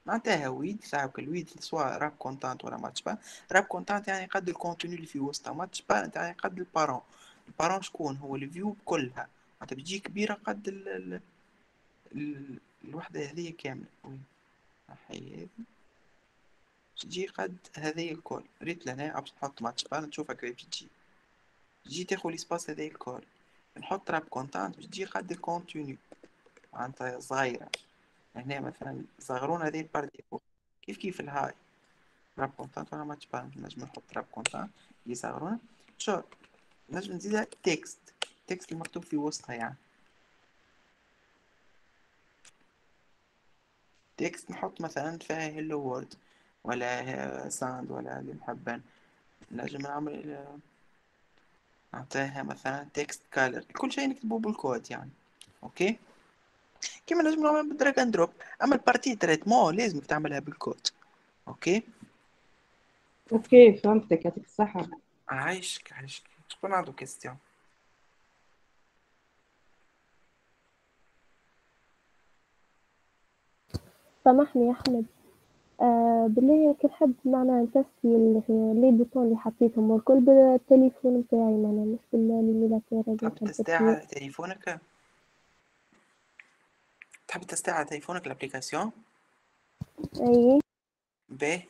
معناتها ويد تاعك الويد سواء راب كونتانت ولا ماتش با. راب كونتانت يعني قد الكونتوني اللي في وسطها، ماتش با يعني قد البارون. البارون شكون هو؟ الفيو كلها، معناتها بتجي كبيرة قد الوحدة هذه كاملة، وين نحي هذه تجي قد هذه الكل. ريت لهنا عبش نحط ماتش بان نشوفها كيف تجي، تجي تاخو ليسباس هذه الكل، نحط راب كونتانت باش تجي قد الكونتوني، معناتها صغيرة. هنا مثلا صغرون هذه البارتي كيف كيف الهاي راب كونتانت ولا ماتش بان، نجم نحط راب كونتانت يصغرون شو نجم نزيدها تكست، تكست المكتوب في وسطها يعني تكست، نحط مثلا فيها هيلو وورد ولا ساند ولا اللي نحبه، نجم نعمل نعطيها مثلا تكست كالر، كل شيء نكتبه بالكود يعني. اوكي كيما نجم نعمل بالدراج اند دروب، اما البارتي تريتمون لازمك تعملها بالكود. اوكي اوكي فهمتك، يعطيك الصحة. عايشك عايشك. شكون عنده كيستيون؟ سامحني يا احمد، بالله كي نحب معناها نتستي لي بوطون اللي حطيتهم والكل بالتليفون نتاعي، معناها مش بالميلاتير هذاك. تحب تستعمل على تليفونك؟ تحب تستعمل على تليفونك الابليكاسيون؟ اي باهي.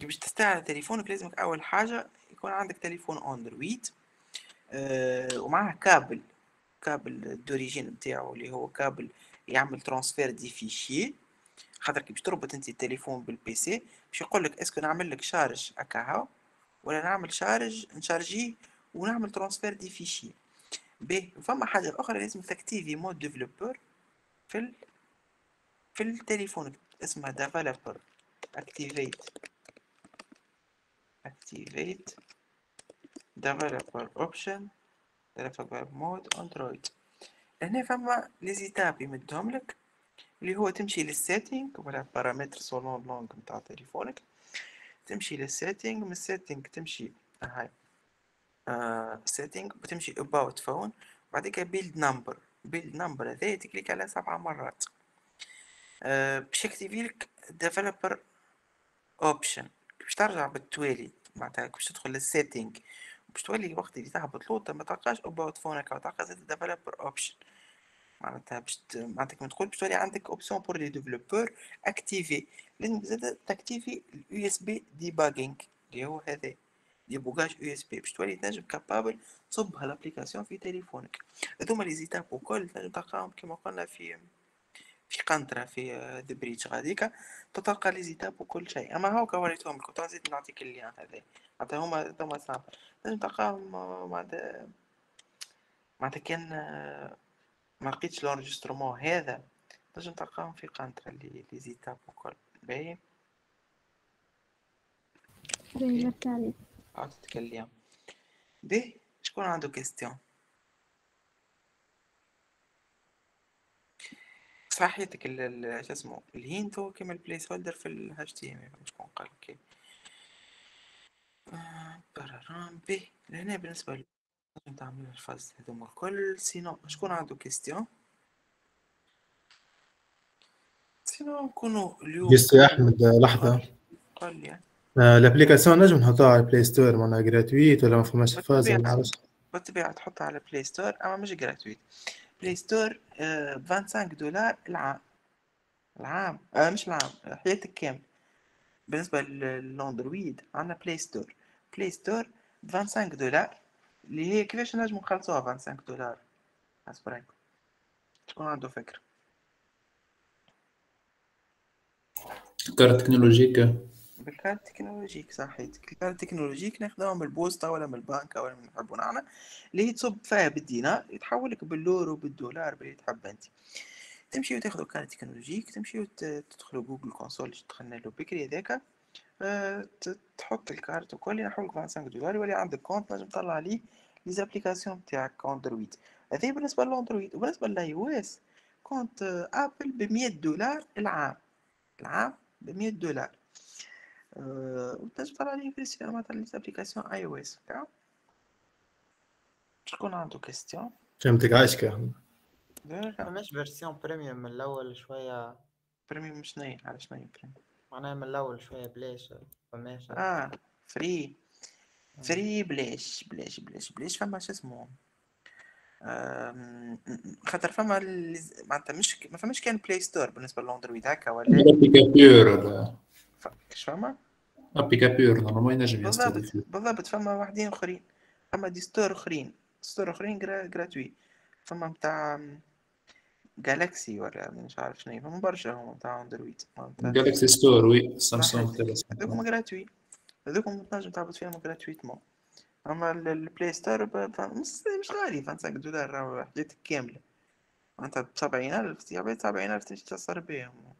كي باش تستعمل على تليفونك لازمك اول حاجه يكون عندك تليفون اندرويد ومعاه كابل دوريجين نتاعو اللي هو كابل يعمل ترانسفير دي فيشي، خاطر كي باش تربط انت التليفون بالبي سي باش يقول لك اسكو نعمل لك شارج هكا هاو ولا نعمل شارج نشارجيه ونعمل ترانسفير دي فيشي. باهي فما حاجه اخرى لازم تكتيفي مود ديفلوبر في التليفون اسمها ديفلوبر اكتيفيت ديفلوبر اوبشن ريفرب ويب مود اندرويد. هنا فما لي تاب يمدهم لك اللي هو تمشي للسيتينج ولا بارامترز واللون لونج نتاع تليفونك، تمشي للسيتينج، من السيتينج تمشي هاي سيتينج وتمشي اباوت فون وبعديك بيلد نمبر. بيلد نمبر هذا تكليك على 7 مرات باش يكتيفي لك ديفلوبر اوبشن. باش ترجع بالتوالي معناتها باش تدخل للسيتينج باش تولي وقت اللي تهبط لوط ما تلقاش اباوت فونك او تلقى زاد ديفلوبر اوبشن، معناتها باش معناتها تقول باش تولي عندك اوبسيون بور لي ديفلوبر اكتيفي. لازم زاد تكتيفي اليو اس بي ديباغينغ اللي هو هذا ديبوغاج يو اس بي باش تولي تنجم كابابل تصبها لابليكاسيون في تليفونك. هذوما لي زيتاب وكل تنجم تلقاهم كيما قلنا في قنطرة في دبريج غاديكا تلقى لي زيتاب وكل شيء. اما هاكا وريتهم لك وتنزيد نعطيك الليان هذا حتى هما هذوما صعب تنجم تلقاهم معناتها كان ما لقيتش لونجسترومون هذا تنجم تلقاهم في قنطرة لي زيتاب وكل باهي. عطيتك اليوم به. شكون عنده كيستيون؟ صحيتك شو اسمه الهينت هو كيما البليس هولدر في الهاش تي ام ال. شكون قال اوكي برارام به. لهنا بالنسبه لازم تعمل الفاز هذوما الكل. سينو شكون عنده كيستيون؟ سينو نكونوا اليوم يا احمد لحظه قال لي الابليكاسيون نجم نحطها على البلاي ستور معناها جراتويت ولا ما فماش فاز ما نعرفش. بالطبيعه تحطها على البلاي ستور اما مش جراتويت. بلاي ستور ب 25 دولار العام. العام مش العام حياتك كامل. بالنسبه للاندرويد عندنا بلاي ستور. بلاي ستور ب 25 دولار اللي هي كيفاش نجم نخلصوها 25 دولار اصبرك. شكون عنده فكره؟ كارت تكنولوجيك بالكارت تكنولوجيك صحيتك. الكارت تكنولوجيك ناخذوها من البوسطه ولا من البنك ولا من نحبو نعنا اللي هي تصب فيها بالدينار يتحول لك باليورو بالدولار باللي تحب انت. تمشي وتاخذوا كارت تكنولوجيك، تمشي وتدخلوا جوجل كونسول اللي دخلنا له بكري هذاك، تحط الكارت وكل يحول لك 25 دولار يولي عندك كونت نجم تطلع عليه لي زابليكاسيون تاعك اندرويد. هذه بالنسبه للاندرويد. وبالنسبه للاي او اس كونت ابل ب 100 دولار العام. العام ب 100 دولار وتنجم تطلع لي فيرسيون معناتها لي زابليكاسيون اي او اس تاعو. شكون عنده كيستيون؟ فهمتك عايشك يا احمد. مش فيرسيون بريميوم من الاول شويه؟ بريميوم مش ناين على شناين بريميوم معناها من الاول شويه بلاش فماش فري. فري بلاش بلاش بلاش بلاش. فما شو اسمه خاطر فما معناتها مش ما فماش كان بلاي ستور بالنسبه للاندرويد هكا ولا كش فما؟ ابيكابيور نورمالمون ينجم يستعمل. بالضبط فما واحدين اخرين، فما دي ستور اخرين، ستور اخرين جراتوي، فما نتاع جالاكسي ولا مش عارف شنو، فما برشا هما نتاع اندرويد. جالاكسي ستور وي سامسونج تلس. هذوكم جراتوي، هذوكم تنجم تعبط فيهم جراتويتمون. اما البلاي ستور مش غالي 25 دولار راهو حياتك كاملة. معناتها ب70,000 يا 70,000 تمشي تصر بيهم.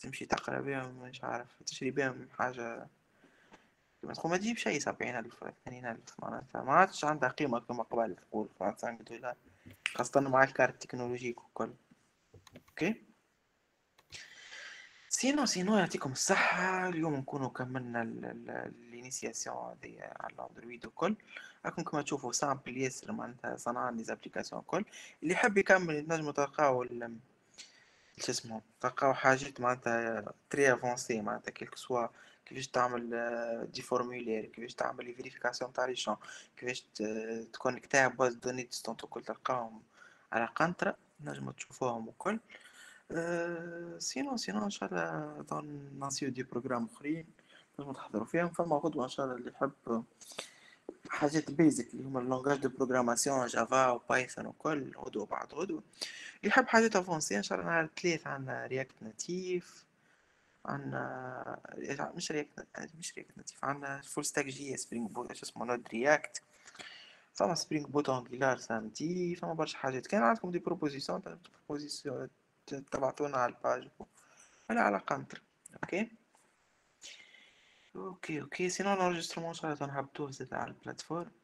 تمشي تقرا بهم مش عارف تشري بهم حاجه كيما تقول ما تجيب شيء 70,000 ولا 80,000 معناتها ما عادش عندها قيمه كما قبل. تقول 25 دولار خاصه مع الكارت تكنولوجيك وكل. اوكي سينو يعطيكم الصحه. اليوم نكونوا كملنا الانيسياسيون هذه على الاندرويد وكل. راكم كما تشوفوا سامبل ياسر معناتها صنعنا لي زابليكاسيون كل. اللي يحب يكمل تنجموا تلقاو شو اسمه تلقاو حاجات معناتها تري افونسي معناتها كيلك سوا كيفاش تعمل دي فورمولير، كيفاش تعمل لي فيريفيكاسيون تاع لي شون، كيفاش تكونيكتيها باز دوني ديستونت وكل. تلقاهم على قنطرة نجمو تشوفوهم وكل. سينو ان شاء الله دون ناسيو دي بروغرام اخرين نجمو تحضروا فيهم. فما غدوه ان شاء الله اللي يحب حاجات بيزك اللي هما اللونجاج دو بروغراماسيون جافا وبايثون وكل غدوه بعد غدوه. اللي يحب حاجات افونسيه ان شاء الله نهار الثلاث عندنا رياكت ناتيف، عندنا مش رياكت ناتيف عندنا فول ستاك جي سبرينغ بوت اش اسمه نود رياكت، فما سبرينغ بوت انجلار سامدي، فما برشا حاجات. كان عندكم دي بروبوزيسيون تبعتونا على الباج ولا على قنطر. اوكي اوكي سينو نورجسترمون ان شاء الله تنهبطوه زاد على البلاتفورم.